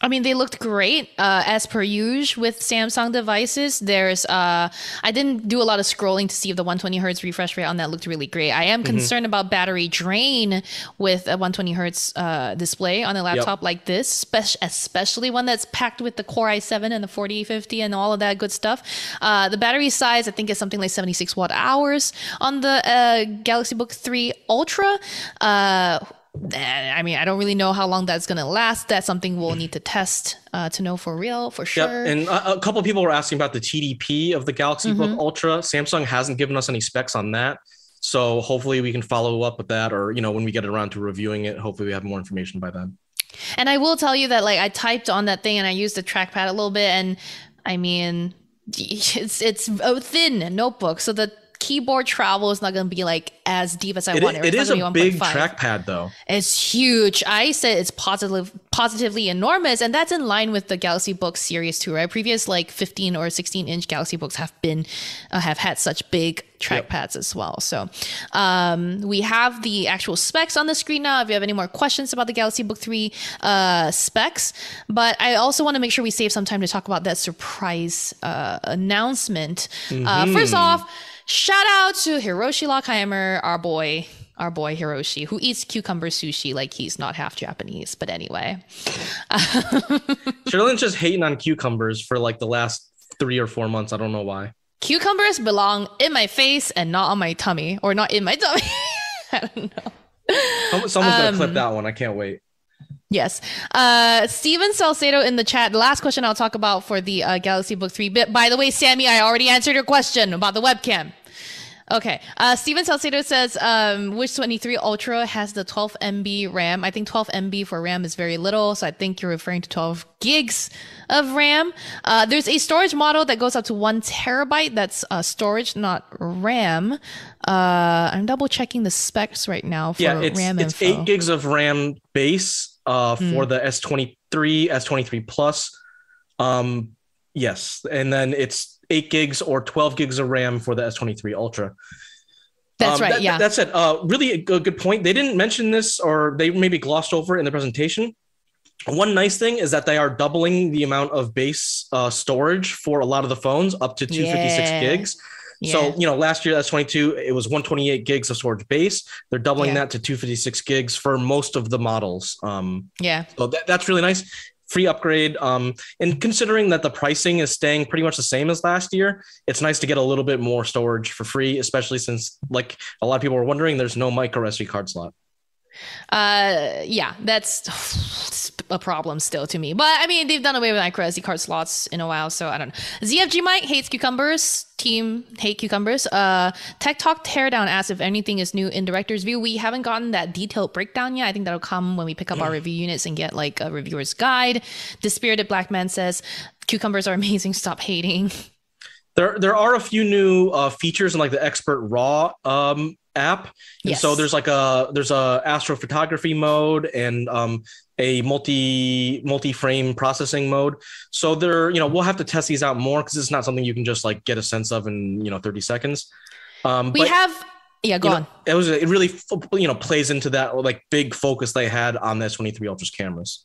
I mean, they looked great uh, as per usual with Samsung devices. There's, uh, I didn't do a lot of scrolling to see if the one hundred twenty hertz refresh rate on that looked really great. I am mm-hmm. concerned about battery drain with a one hundred twenty hertz uh, display on a laptop yep. like this, spe- especially one that's packed with the Core i seven and the forty fifty and all of that good stuff. Uh, the battery size, I think, is something like seventy-six watt hours on the uh, Galaxy Book three Ultra. Uh, I mean, I don't really know how long that's going to last. That's something we'll need to test uh, to know for real, for sure. Yeah, and a, a couple of people were asking about the T D P of the Galaxy mm-hmm. Book Ultra. Samsung hasn't given us any specs on that. So hopefully we can follow up with that or, you know, when we get around to reviewing it, hopefully we have more information by then. And I will tell you that, like, I typed on that thing and I used the trackpad a little bit. And I mean, it's, it's a thin notebook. So the keyboard travel is not going to be like as deep as I it, want it. It is a big trackpad though. It's huge. I said it's positive, positively enormous. And that's in line with the Galaxy Book Series too, right? Previous like fifteen or sixteen inch Galaxy Books have been, uh, have had such big trackpads yep. as well. So um, we have the actual specs on the screen now. If you have any more questions about the Galaxy Book three uh, specs, but I also want to make sure we save some time to talk about that surprise uh, announcement. Mm-hmm. uh, first off, shout out to Hiroshi Lockheimer, our boy, our boy Hiroshi, who eats cucumber sushi like he's not half Japanese. But anyway. Sherlyn's just hating on cucumbers for like the last three or four months. I don't know why. Cucumbers belong in my face and not on my tummy, or not in my tummy. I don't know. Someone's um, going to clip that one. I can't wait. Yes. Uh, Steven Salcedo in the chat. The last question I'll talk about for the uh, Galaxy Book three. But by the way, Sammy, I already answered your question about the webcam. Okay. Uh, Steven Salcedo says, um, which S twenty-three Ultra has the twelve megabyte RAM? I think twelve megabytes for RAM is very little. So I think you're referring to twelve gigs of RAM. Uh, there's a storage model that goes up to one terabyte. That's uh, storage, not RAM. Uh, I'm double checking the specs right now for yeah, it's, RAM it's info. eight gigs of RAM base. Uh, for mm. the S twenty-three, S twenty-three Plus. Um, yes. And then it's eight gigs or twelve gigs of RAM for the S twenty-three Ultra. That's um, right. That, yeah. That's it. Uh, really a good point. They didn't mention this, or they maybe glossed over it in the presentation. One nice thing is that they are doubling the amount of base uh, storage for a lot of the phones up to two hundred fifty-six yeah. gigs. Yeah. So, you know, last year, S twenty-two, it was one hundred twenty-eight gigs of storage base. They're doubling yeah. that to two hundred fifty-six gigs for most of the models. Um, yeah. So that, that's really nice. Free upgrade. Um, and considering that the pricing is staying pretty much the same as last year, it's nice to get a little bit more storage for free, especially since, like a lot of people were wondering, there's no micro S D card slot. Uh, yeah, that's a problem still to me. But I mean, they've done away with micro S D card slots in a while, so I don't know. Z F G Mike hates cucumbers. Team hate cucumbers. Uh, Tech Talk Teardown asks if anything is new in Director's View. We haven't gotten that detailed breakdown yet. I think that'll come when we pick up yeah. our review units and get like a reviewer's guide. The Spirited Black Man says cucumbers are amazing. Stop hating. There, there are a few new uh, features in like the Expert Raw um, app, and yes. so there's like a there's a astrophotography mode and um, a multi multi frame processing mode. So there, you know, we'll have to test these out more because it's not something you can just like get a sense of in you know thirty seconds. Um, we but, have, yeah, go on. Know, it was it really you know plays into that like big focus they had on the S twenty-three Ultra's cameras.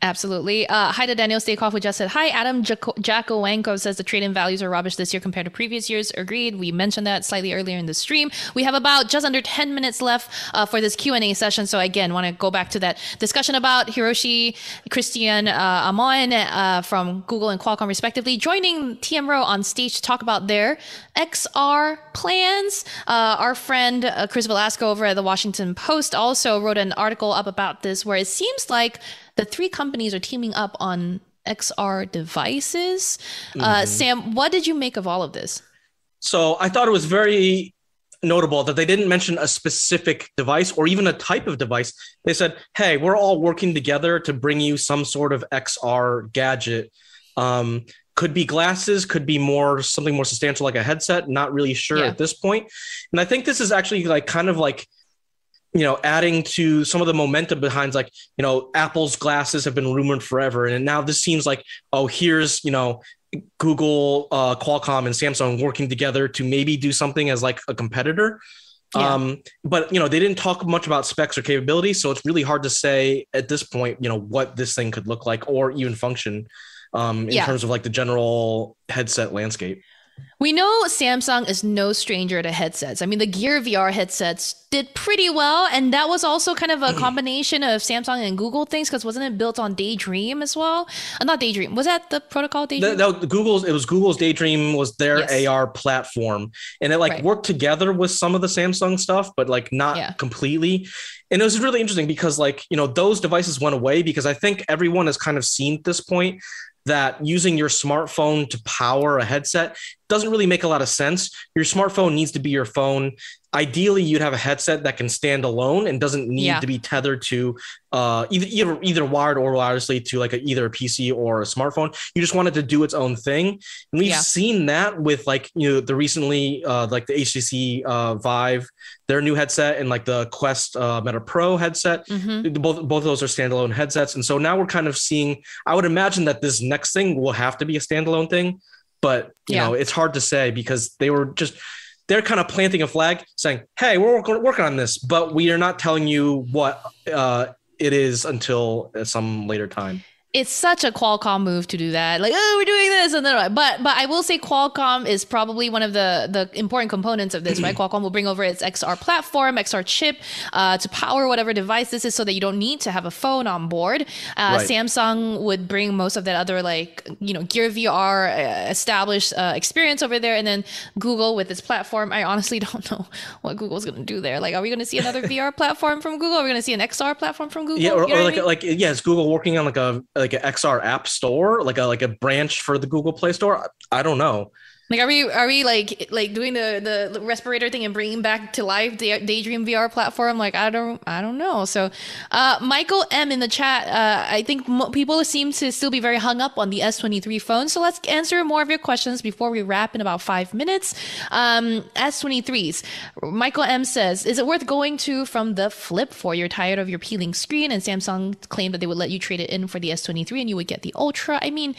Absolutely. Uh, hi to Daniel Stakoff, who just said hi. Adam Jakowanko says the trade-in values are rubbish this year compared to previous years. Agreed. We mentioned that slightly earlier in the stream. We have about just under ten minutes left uh, for this Q and A session. So again, want to go back to that discussion about Hiroshi, Christian uh, Amon uh, from Google and Qualcomm respectively, joining T M R O on stage to talk about their X R plans. Uh, our friend uh, Chris Velasco over at the Washington Post also wrote an article up about this where it seems like the three companies are teaming up on X R devices. Mm-hmm. Uh, Sam, what did you make of all of this? So I thought it was very notable that they didn't mention a specific device or even a type of device. They said, hey, we're all working together to bring you some sort of X R gadget. Um, could be glasses, could be more something more substantial like a headset. Not really sure yeah. at this point. And I think this is actually like kind of like, you know, adding to some of the momentum behind, like, you know, Apple's glasses have been rumored forever. And now this seems like, oh, here's, you know, Google, uh, Qualcomm and Samsung working together to maybe do something as like a competitor. Yeah. Um, but, you know, they didn't talk much about specs or capability. So it's really hard to say at this point, you know, what this thing could look like or even function um, in yeah. terms of like the general headset landscape. We know Samsung is no stranger to headsets. I mean, the Gear V R headsets did pretty well. And that was also kind of a combination of Samsung and Google things, because wasn't it built on Daydream as well? Uh, not Daydream. Was that the protocol Daydream? No, Google's, it was Google's Daydream was their yes. A R platform. And it like right. worked together with some of the Samsung stuff, but like not yeah. completely. And it was really interesting because like, you know, those devices went away because I think everyone has kind of seen at this point that using your smartphone to power a headset doesn't really make a lot of sense. Your smartphone needs to be your phone. ideally you'd have a headset that can stand alone and doesn't need yeah. to be tethered to uh, either, either either wired or wirelessly to like a, either a P C or a smartphone. You just want it to do its own thing. And we've yeah. seen that with like, you know, the recently uh, like the H T C uh, Vive, their new headset, and like the Quest uh, Meta Pro headset. Mm-hmm. Both, both of those are standalone headsets. And so now we're kind of seeing, I would imagine that this next thing will have to be a standalone thing, but you yeah. know, it's hard to say because they were just, they're kind of planting a flag saying, hey, we're working on this, but we are not telling you what uh, it is until some later time. It's such a Qualcomm move to do that. Like, oh, we're doing this. And then, but, but I will say Qualcomm is probably one of the, the important components of this, right? Qualcomm will bring over its X R platform, X R chip uh, to power whatever device this is so that you don't need to have a phone on board. Uh, right. Samsung would bring most of that other, like, you know, Gear V R uh, established uh, experience over there. And then Google with its platform. I honestly don't know what Google's going to do there. Like, are we going to see another V R platform from Google? Are we going to see an X R platform from Google? Yeah, or, you know or like, I mean? like, yeah, is Google working on like a, like an X R app store, like a like a branch for the Google Play Store? I don't know. Like, are we are we like like doing the the respirator thing and bringing back to life the Daydream V R platform? Like, I don't I don't know. So, uh, Michael M in the chat, uh, I think mo- people seem to still be very hung up on the S twenty-three phone. So let's answer more of your questions before we wrap in about five minutes. Um, S twenty-threes, Michael M says, is it worth going to from the Flip four? You're tired of your peeling screen, and Samsung claimed that they would let you trade it in for the S twenty-three, and you would get the Ultra. I mean,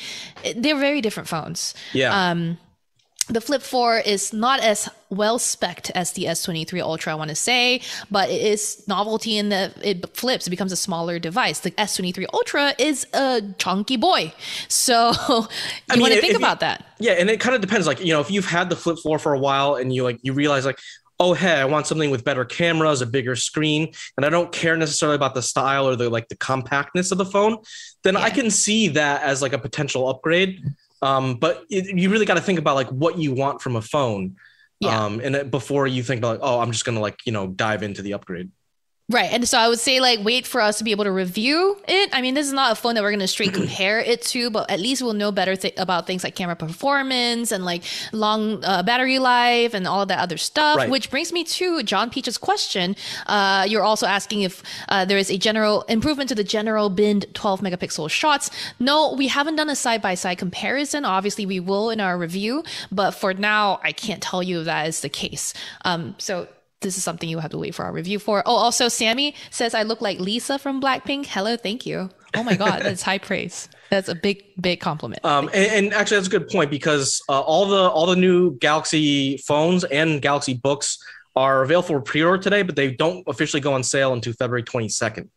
they're very different phones. Yeah. Um, the Flip four is not as well spec'd as the S twenty-three Ultra, I want to say, but it is novelty in that it flips, it becomes a smaller device. The S twenty-three Ultra is a chunky boy. So you I mean, want to think about you, that. Yeah, and it kind of depends. Like, you know, if you've had the Flip four for a while and you like you realize like, oh, hey, I want something with better cameras, a bigger screen, and I don't care necessarily about the style or the like the compactness of the phone, then yeah. I can see that as like a potential upgrade. Um, but it, you really got to think about like what you want from a phone, yeah. um, and it, before you think about, like, oh, I'm just going to like, you know, dive into the upgrade. Right. And so I would say like, wait for us to be able to review it. I mean, this is not a phone that we're going to straight compare it to, but at least we'll know better th- about things like camera performance and like long uh, battery life and all that other stuff, right. Which brings me to John Peach's question. Uh, you're also asking if uh, there is a general improvement to the general binned twelve megapixel shots. No, we haven't done a side-by-side comparison. Obviously we will in our review, but for now, I can't tell you if that is the case. Um, so this is something you have to wait for our review for. Oh, also Sammy says, I look like Lisa from Blackpink. Hello, thank you. Oh my God, that's high praise. That's a big, big compliment. Um, and, and actually, that's a good point because uh, all the all the new Galaxy phones and Galaxy books are available for pre-order today, but they don't officially go on sale until February twenty-second.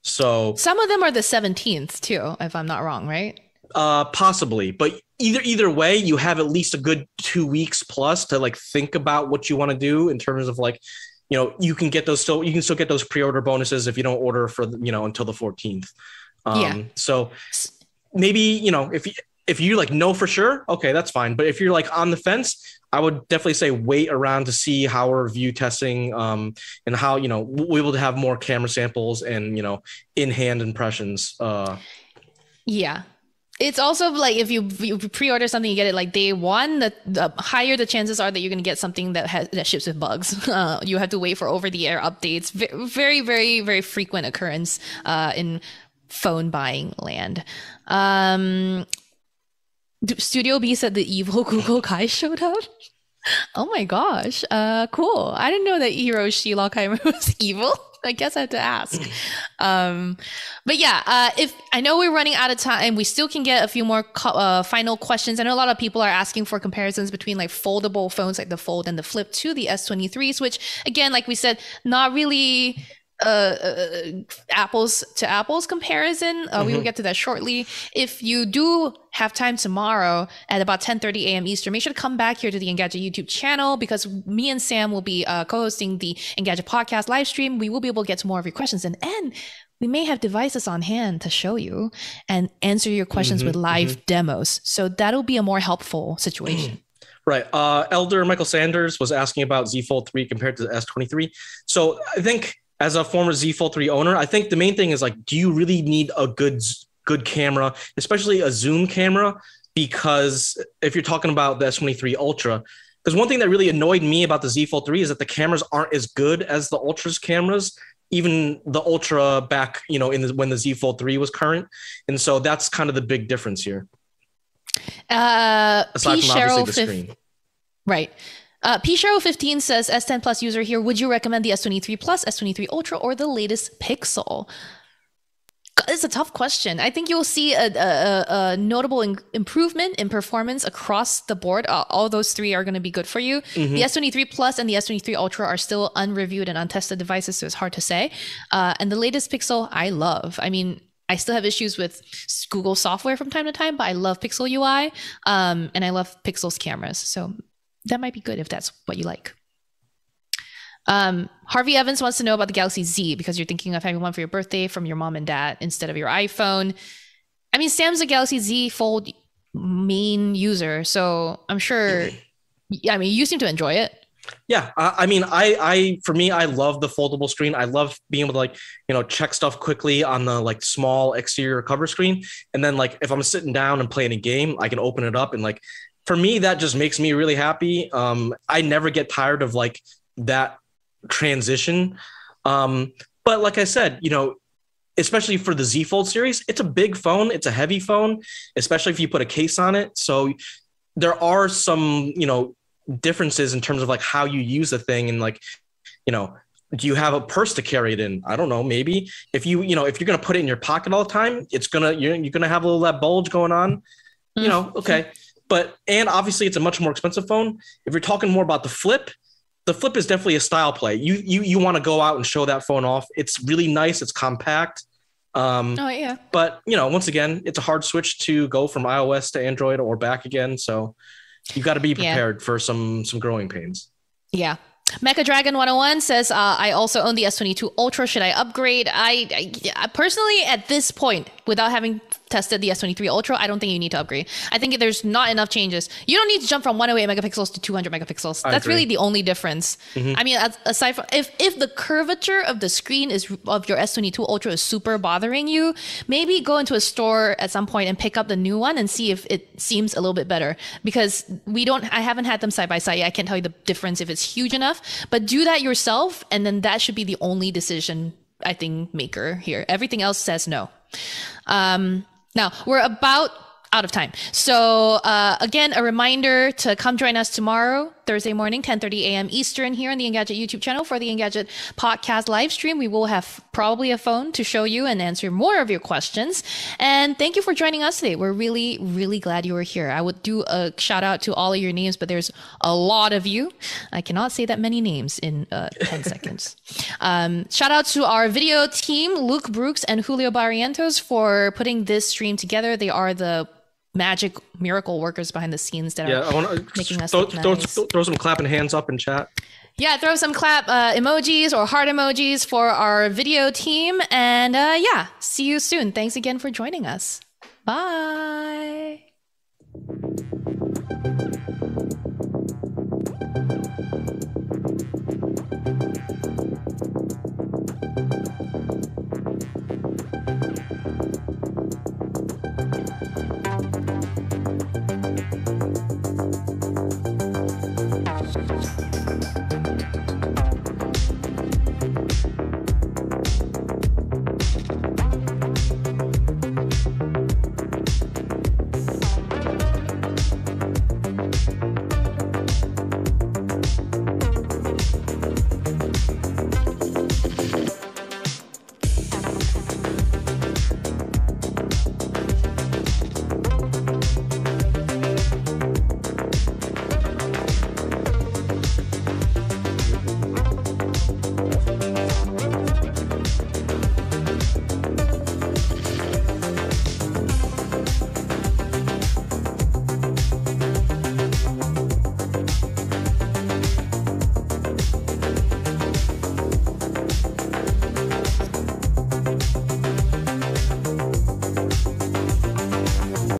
So some of them are the seventeenth too, if I'm not wrong, right? Uh, possibly, but either either way, you have at least a good two weeks plus to like think about what you want to do in terms of like, you know, you can get those still you can still get those pre-order bonuses if you don't order for, you know, until the fourteenth. Um, yeah. So maybe, you know, if you, if you like know for sure, okay, that's fine. But if you're like on the fence, I would definitely say wait around to see how we're review testing um, and how, you know, we will have more camera samples and, you know, in-hand impressions. Uh, yeah. It's also like if you, you pre-order something, you get it like day one, the, the higher the chances are that you're going to get something that has, that ships with bugs. Uh, you have to wait for over-the-air updates. Very, very, very frequent occurrence uh, in phone buying land. Um, Studio B said the evil Google guy showed up. Oh my gosh. Uh, cool. I didn't know that Hiroshi Lockheimer was evil. I guess I have to ask. Um, but yeah, uh, if I know we're running out of time, we still can get a few more co- uh, final questions. I know a lot of people are asking for comparisons between like foldable phones like the Fold and the Flip to the S twenty-threes, which again, like we said, not really uh, uh, apples to apples comparison. Uh, mm-hmm. We will get to that shortly. If you do have time tomorrow at about ten thirty a.m. Eastern, make sure to come back here to the Engadget YouTube channel because me and Sam will be uh, co-hosting the Engadget podcast live stream. We will be able to get to more of your questions. And, and we may have devices on hand to show you and answer your questions mm-hmm, with live mm-hmm. demos. So that'll be a more helpful situation. Right. Uh, Elder Michael Sanders was asking about Z Fold three compared to the S twenty-three. So I think as a former Z Fold three owner, I think the main thing is like, do you really need a good good camera, especially a zoom camera, because if you're talking about the S twenty-three Ultra, Because one thing that really annoyed me about the Z Fold three is that the cameras aren't as good as the Ultra's cameras, even the Ultra back, you know, in the, when the Z Fold three was current. And so that's kind of the big difference here. Uh, Aside P. from Cheryl obviously the fif- screen. Right. Uh, P. Cheryl fifteen says, S ten Plus user here, would you recommend the S twenty-three Plus, S twenty-three Ultra, or the latest Pixel? It's a tough question. I think you'll see a, a, a notable in- improvement in performance across the board. Uh, all those three are going to be good for you. Mm-hmm. The S twenty-three Plus and the S twenty-three Ultra are still unreviewed and untested devices, so it's hard to say. Uh, and the latest Pixel, I love. I mean, I still have issues with Google software from time to time, but I love Pixel U I, um, and I love Pixel's cameras. So that might be good if that's what you like. Um, Harvey Evans wants to know about the Galaxy Z because you're thinking of having one for your birthday from your mom and dad instead of your iPhone. I mean, Sam's a Galaxy Z Fold main user, so I'm sure, I mean, you seem to enjoy it. Yeah. I, I mean, I, I, for me, I love the foldable screen. I love being able to, like, you know, check stuff quickly on the like small exterior cover screen. And then like, if I'm sitting down and playing a game, I can open it up. And like, for me, that just makes me really happy. Um, I never get tired of like that transition. Um, but like I said, you know, especially for the Z Fold series, it's a big phone. It's a heavy phone, especially if you put a case on it. So there are some, you know, differences in terms of like how you use the thing and like, you know, do you have a purse to carry it in? I don't know. Maybe if you, you know, if you're going to put it in your pocket all the time, it's going to, you're, you're going to have a little that bulge going on, you mm. know? Okay. But, and obviously it's a much more expensive phone. If you're talking more about the flip, the flip is definitely a style play. You, you, you want to go out and show that phone off. It's really nice. It's compact. Um, oh yeah. But you know, once again, it's a hard switch to go from iOS to Android or back again. So you got to be prepared yeah. for some some growing pains. Yeah. Mecha Dragon one oh one says, uh, I also own the S twenty-two Ultra. Should I upgrade? I, I personally, at this point, without having tested the S twenty-three Ultra, I don't think you need to upgrade. I think there's not enough changes. You don't need to jump from one hundred eight megapixels to two hundred megapixels. I That's agree. really the only difference. Mm-hmm. I mean, aside from if, if the curvature of the screen is of your S twenty-two Ultra is super bothering you, maybe go into a store at some point and pick up the new one and see if it seems a little bit better, because we don't, I haven't had them side by side yet. I can't tell you the difference if it's huge enough. But do that yourself, and then that should be the only decision, I think, maker here. Everything else says no. Um, now, we're about out of time. So, uh, again, a reminder to come join us tomorrow, Thursday morning, ten thirty a.m. Eastern, here on the Engadget YouTube channel for the Engadget podcast live stream. We will have probably a phone to show you and answer more of your questions. And thank you for joining us today. We're really, really glad you were here. I would do a shout out to all of your names, but there's a lot of you. I cannot say that many names in uh, ten seconds. Um, shout out to our video team, Luke Brooks and Julio Barrientos, for putting this stream together. They are the magic miracle workers behind the scenes that yeah, are I wanna, making us throw, throw, throw some clapping hands up in chat. Yeah, throw some clap uh, emojis or heart emojis for our video team. And uh, yeah, see you soon. Thanks again for joining us. Bye.